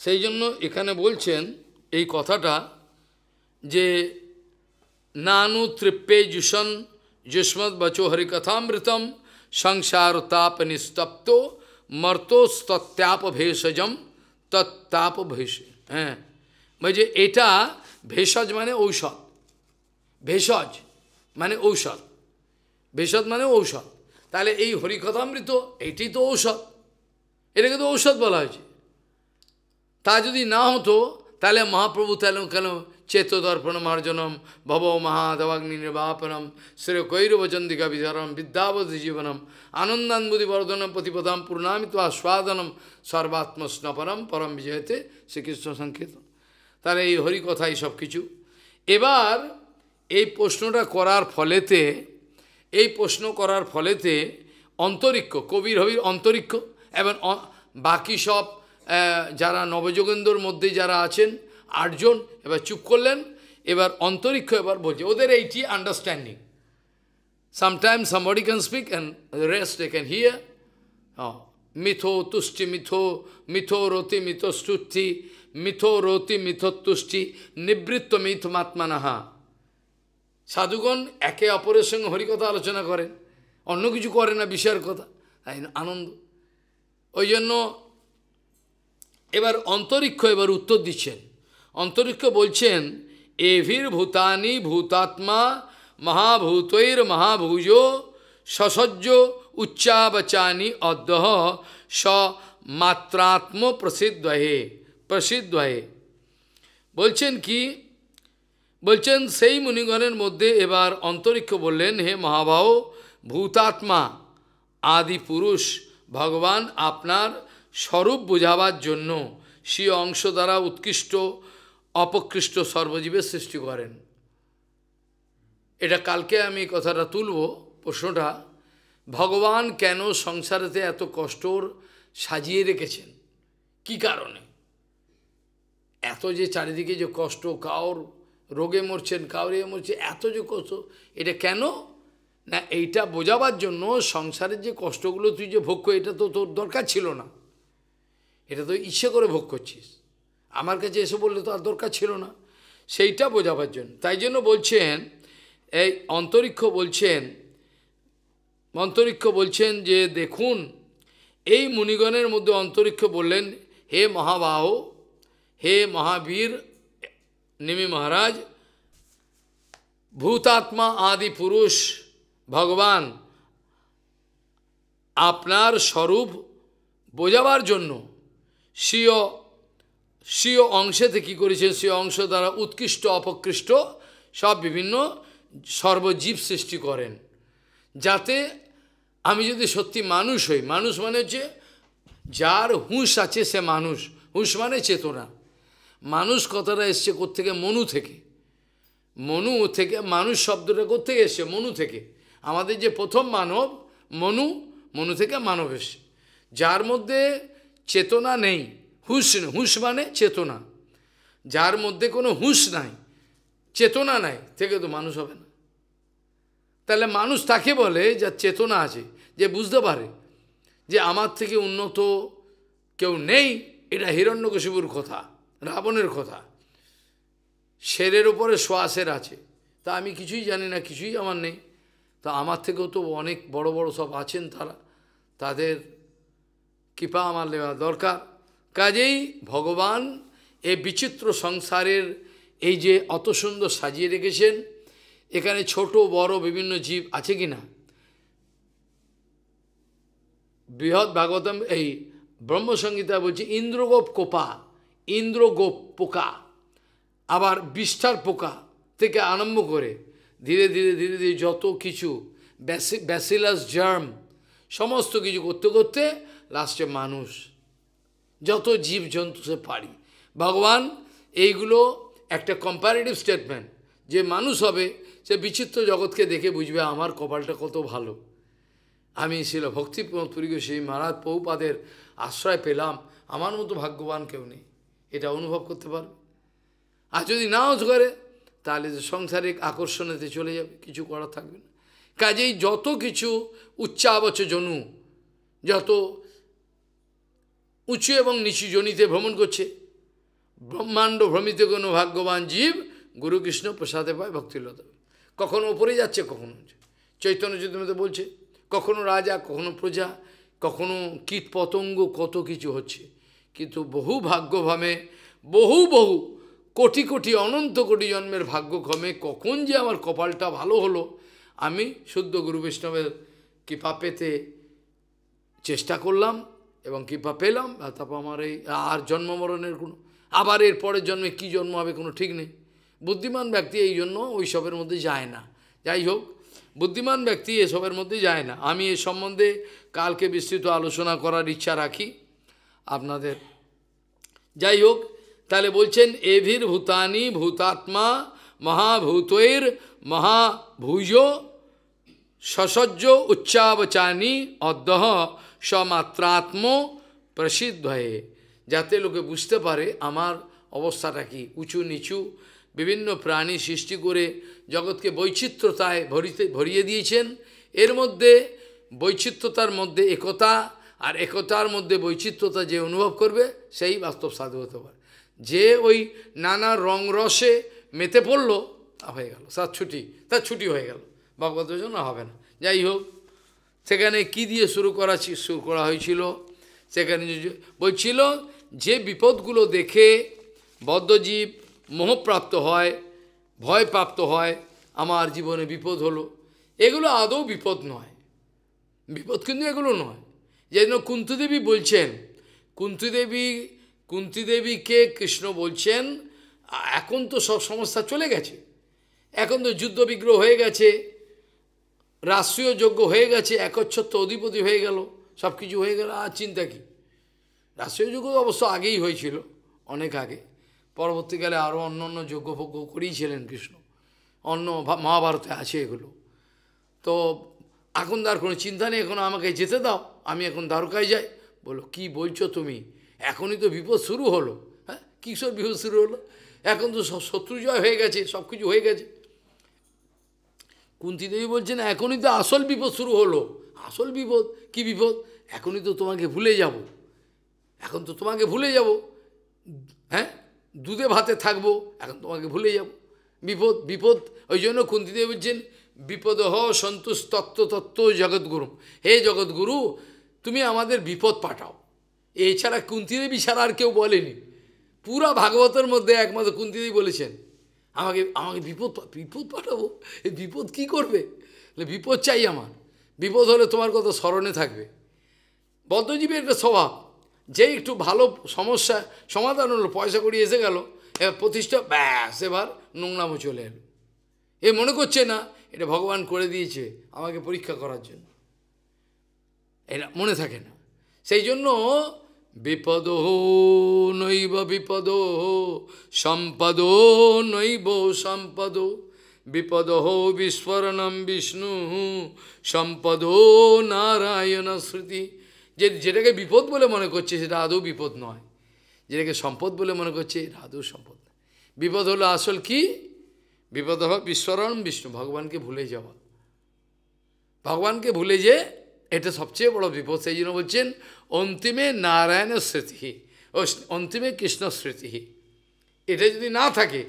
সেই জন্য এখানে বলছেন এই কথাটা, যে নানু তৃপ্পে জুষন যুষ্মদ বচো হরিকথামৃতম সংসার তাপ নিস্তপ্ত মর্তস্তত্যাপ ভেষজম তত্তাপ ভেষ, হ্যাঁ যে এটা ভেষজ মানে ঔষধ, ভেষজ মানে ঔষধ, ভেষজ মানে ঔষধ। তাহলে এই হরিকথামৃত এটি তো ঔষধ, এটাকে তো ঔষধ বলা হয়েছে। তা যদি না হতো তাহলে মহাপ্রভু তেল কেন চেত দর্পণ মার্জনম ভব মহাদবাগ্নি নির্বাপনম শ্রী কৈরবচন্দিকা বিধারম বিদ্যাবধি জীবনম আনন্দানুভূতি বর্ধনম প্রতিপদাম পূর্ণামিত আস্বাদনম সর্বাত্মস্নপরম পরম বিজয়তে শ্রীকৃষ্ণ সংকীর্তন। তাহলে এই হরিকথাই সব কিছু। এবার এই প্রশ্নটা করার ফলেতে, এই প্রশ্ন করার ফলেতে অন্তরিক্ষ, কবির হবির অন্তরিক্ষ, এবং বাকি সব যারা নবযোগেন্দ্রর মধ্যে যারা আছেন আটজন এবার চুপ করলেন। এবার অন্তরিক্ষ এবার বোঝে, ওদের এইটি understanding. Sometimes somebody can speak and the rest they can hear. মিথো তুষ্টি মিথো মিথো রতি মিথো স্তুতি মিথো রতি মিথো তুষ্টি নিবৃত্ত মিথমাত্মানাহা। সাধুগণ একে অপরের সঙ্গে হরিকথা আলোচনা করেন, অন্য কিছু করে না, বিষয়ের কথা, তাই আনন্দ। ওই জন্য এবার অন্তরিক্ষ এবার উত্তর দিচ্ছেন। অন্তরিক্ষ বলছেন, এভির ভূতানি ভূতাত্মা মহাভূতৈর মহাভুজ সসজ্জ উচ্চাবচানি অদ্যহ স মাত্রাত্ম প্রসিদ্ধ হে প্রসিদ্ধ হে। বলছেন কি? বলছেন সেই মুনিগণের মধ্যে এবার অন্তরিক্ষ বললেন, হে মহাভাব, ভূতাত্মা আদি পুরুষ ভগবান আপনার স্বরূপ বোঝাবার জন্য সেই অংশ দ্বারা উৎকৃষ্ট অপকৃষ্ট সর্বজীবের সৃষ্টি করেন। এটা কালকে আমি কথাটা তুলব, প্রশ্নটা, ভগবান কেন সংসারেতে এত কষ্টর সাজিয়ে রেখেছেন, কি কারণে? এত যে চারিদিকে যে কষ্ট, কাউর রোগে মরছেন, কাউর এ মরছে, এত যে কষ্ট, এটা কেন? না, এইটা বোঝাবার জন্য সংসারের যে কষ্টগুলো তুই যে ভোগ কর, এটা তো তোর দরকার ছিল না, এটা তো ইচ্ছে করে ভোগ করছিস, আমার কাছে এসে বললে তো আর দরকার ছিল না, সেইটা বোঝাবার জন্য। তাই জন্য বলছেন, এই অন্তরিক্ষ বলছেন, অন্তরিক্ষ বলছেন যে দেখুন, এই মুনিগণের মধ্যে অন্তরিক্ষ বললেন, হে মহাবাহ, হে মহাবীর নিমি মহারাজ, ভূতাত্মা আদি পুরুষ ভগবান আপনার স্বরূপ বোঝাবার জন্য স্বীয় স্বীয় অংশেতে কী করেছেন, স্বীয় অংশ দ্বারা উৎকৃষ্ট অপকৃষ্ট সব বিভিন্ন সর্বজীব সৃষ্টি করেন, যাতে আমি যদি সত্যি মানুষ হই, মানুষ মানে হচ্ছে যার হুঁশ আছে সে মানুষ, হুঁশ মানে চেতনা। মানুষ কথাটা এসছে কোত্থেকে? মনু থেকে। মনু থেকে মানুষ শব্দটা কোত্থেকে এসছে? মনু থেকে। আমাদের যে প্রথম মানব মনু, মনু থেকে মানব এসছে, যার মধ্যে চেতনা নেই, হুঁশ, হুঁশ মানে চেতনা, যার মধ্যে কোনো হুঁশ নাই, চেতনা নাই, থেকে তো মানুষ হবে না। তাহলে মানুষ তাকে বলে যার চেতনা আছে, যে বুঝতে পারে যে আমার থেকে উন্নত কেউ নেই। এটা হিরণ্যকশিপুর কথা, রাবণের কথা, শেরের উপরে শ্বাসের আছে, তা আমি কিছুই জানি না, কিছুই আমার নেই, তা আমার থেকেও তো অনেক বড় বড় সব আছেন তারা, তাদের কৃপা আমার নেওয়া দরকার। কাজেই ভগবান এই বিচিত্র সংসারের এই যে অত সুন্দর সাজিয়ে রেখেছেন, এখানে ছোট বড় বিভিন্ন জীব আছে কি না? বৃহৎ ভাগবতম এই ব্রহ্মসংহিতা বলছে ইন্দ্রগোপ কোপা, ইন্দ্রগোপ পোকা, আবার বিষ্ঠার পোকা থেকে আরম্ভ করে ধীরে ধীরে ধীরে ধীরে যত কিছু ব্যাসিলাস জার্ম সমস্ত কিছু করতে করতে লাস্টে মানুষ, যত জীবজন্তু সে পারি। ভগবান এইগুলো একটা কম্পারেটিভ স্টেটমেন্ট, যে মানুষ হবে সে বিচিত্র জগৎকে দেখে বুঝবে আমার কপালটা কত ভালো, আমি ছিল ভক্তি পুরীকে সেই মহারাজ পৌপাদের আশ্রয় পেলাম, আমার মতো ভাগ্যবান কেউ নেই, এটা অনুভব করতে পারবে। আর যদি নাও করে তাহলে যে সংসারিক আকর্ষণেতে চলে যাবে, কিছু করা থাকবে না। কাজেই যত কিছু উচ্চাবচ জনু, যত উঁচু এবং নিচু জনিতে ভ্রমণ করছে, ব্রহ্মাণ্ড ভ্রমিতে কোনো ভাগ্যবান জীব গুরু কৃষ্ণ প্রসাদে পায় ভক্তিলতা। কখনো ওপরে যাচ্ছে, কখনো চৈতন্য চৈতন্যতে বলছে, কখনো রাজা, কখনো প্রজা, কখনো কীট পতঙ্গ, কত কিছু হচ্ছে, কিন্তু বহু ভাগ্যভামে, বহু বহু কোটি কোটি অনন্ত কোটি জন্মের ভাগ্যক্রমে কখন যে আমার কপালটা ভালো হলো, আমি শুদ্ধ গুরু বৈষ্ণবের কৃপা পেতে চেষ্টা করলাম এবং কৃপা পেলাম, তারপর আমার এই আর জন্মমরণের কোনো, আবার এর পরের জন্মে কী জন্ম হবে কোনো ঠিক নেই। বুদ্ধিমান ব্যক্তি এই জন্য ওইসবের মধ্যে যায় না। যাই হোক, বুদ্ধিমান ব্যক্তি এসবের মধ্যে যায় না। আমি এ সম্বন্ধে কালকে বিস্তৃত আলোচনা করার ইচ্ছা রাখি আপনাদের। যাই হোক, তাহলে বলছেন এভির ভূতানি ভূতাত্মা মহাভূতৈর মহাভুজ সসজ্জ উচ্চাবচানি অদ্যহ সমাত্রাত্ম প্রসিদ্ধ হে, যাতে লোকে বুঝতে পারে আমার অবস্থাটা কি, উঁচু নিচু বিভিন্ন প্রাণী সৃষ্টি করে জগৎকে বৈচিত্র্যতায় ভরিতে ভরিয়ে দিয়েছেন। এর মধ্যে বৈচিত্র্যতার মধ্যে একতা, আর একতার মধ্যে বৈচিত্র্যতা যে অনুভব করবে সেই বাস্তব সাধু হতে পারে। যে ওই নানা রং রসে মেতে পড়লো তা হয়ে গেল সাত ছুটি, তার ছুটি হয়ে গেল, ভগবতের জন্য হবে না। যাই হোক, সেখানে কি দিয়ে শুরু করা শুরু করা হয়েছিল, সেখানে বলছিল যে বিপদগুলো দেখে বদ্ধজীব মোহপ্রাপ্ত হয়, ভয়প্রাপ্ত হয়, আমার জীবনে বিপদ হলো, এগুলো আদৌ বিপদ নয়, বিপদ কিন্তু এগুলো নয়। যেন কুন্তীদেবী বলছেন, কুন্তীদেবী কুন্তীদেবীকে কৃষ্ণ বলছেন এখন তো সব সমস্যা চলে গেছে, এখন তো যুদ্ধবিগ্রহ হয়ে গেছে, রাষ্ট্রীয় যজ্ঞ হয়ে গেছে, একচ্ছত্র অধিপতি হয়ে গেল, সব কিছু হয়ে গেল, আর চিন্তা কী। রাষ্ট্রীয় যজ্ঞ অবশ্য আগেই হয়েছিল, অনেক আগে, পরবর্তীকালে আরও অন্য অন্য যজ্ঞভোগ্য করিয়েছিলেন কৃষ্ণ, অন্য মহাভারতে আছে এগুলো। তো এখন তার কোনো চিন্তা নেই, এখন আমাকে যেতে দাও, আমি এখন দ্বারকায় যাই। বলো, কি বলছো তুমি, এখনই তো বিপদ শুরু হলো। হ্যাঁ, কী সব বিপদ শুরু হলো, এখন তো সব শত্রুজয় হয়ে গেছে, সব কিছু হয়ে গেছে। কুন্তীদেবী বলছেন এখনই তো আসল বিপদ শুরু হলো। আসল বিপদ কি বিপদ, এখনই তো তোমাকে ভুলে যাব, এখন তো তোমাকে ভুলে যাব, হ্যাঁ, দুধে ভাতে থাকবো, এখন তোমাকে ভুলে যাব, বিপদ বিপদ। ওই জন্য কুন্তীদেবী বলছেন বিপদ হ সন্তোষ তত্ত্ব তত্ত্ব জগৎগুরু, হে জগৎগুরু তুমি আমাদের বিপদ পাঠাও। এছাড়া কুন্তীদেবী ছাড়া আর কেউ বলেনি, পুরা ভাগবতের মধ্যে একমাত্র কুন্তীদেবী বলেছেন আমাকে আমাকে বিপদ বিপদ পাঠাবো, এই বিপদ কী করবে, বিপদ চাই আমার, বিপদ হলে তোমার কথা স্মরণে থাকবে। বদ্ধজীবী একটা স্বভাব, যে একটু ভালো সমস্যা সমাধান হলো, পয়সা করিয়ে এসে গেল, এবার প্রতিষ্ঠা, ব্যাস এবার নোংরামও চলে এলো, এ মনে করছে না এটা ভগবান করে দিয়েছে আমাকে পরীক্ষা করার জন্য, এটা মনে থাকে না। সেই জন্য বিপদ নৈব বিপদ সম্পদ নৈব সম্পদ, বিপদ বিস্ফোরণম বিষ্ণু সম্পদ নারায়ণ শ্রুতি। যে যেটাকে বিপদ বলে মনে করছে সেটা আদৌ বিপদ নয়, যেটাকে সম্পদ বলে মনে করছে এটা আদৌ সম্পদ নয়। বিপদ হলো আসল কি, বিপদ হয় বিস্ফোরণ বিষ্ণু, ভগবানকে ভুলে যাওয়া, ভগবানকে ভুলে যে এটা সবচেয়ে বড় বিপদ। সেই জন্য বলছেন অন্তিমে নারায়ণ স্মৃতি ও অন্তিমে কৃষ্ণ স্মৃতি, এটা যদি না থাকে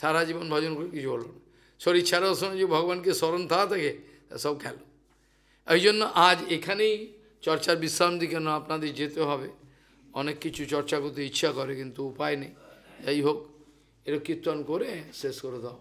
সারা জীবন ভজন করে কিছু হল না। শরীর ছাড়াও যে ভগবানকে স্মরণ থাকা থাকে সব গেল। এই জন্য আজ এখানেই চর্চার বিশ্রাম দিকে না আপনাদের যেতে হবে, অনেক কিছু চর্চা করতে ইচ্ছা করে কিন্তু উপায় নেই। যাই হোক, এটা কীর্তন করে শেষ করে দাও।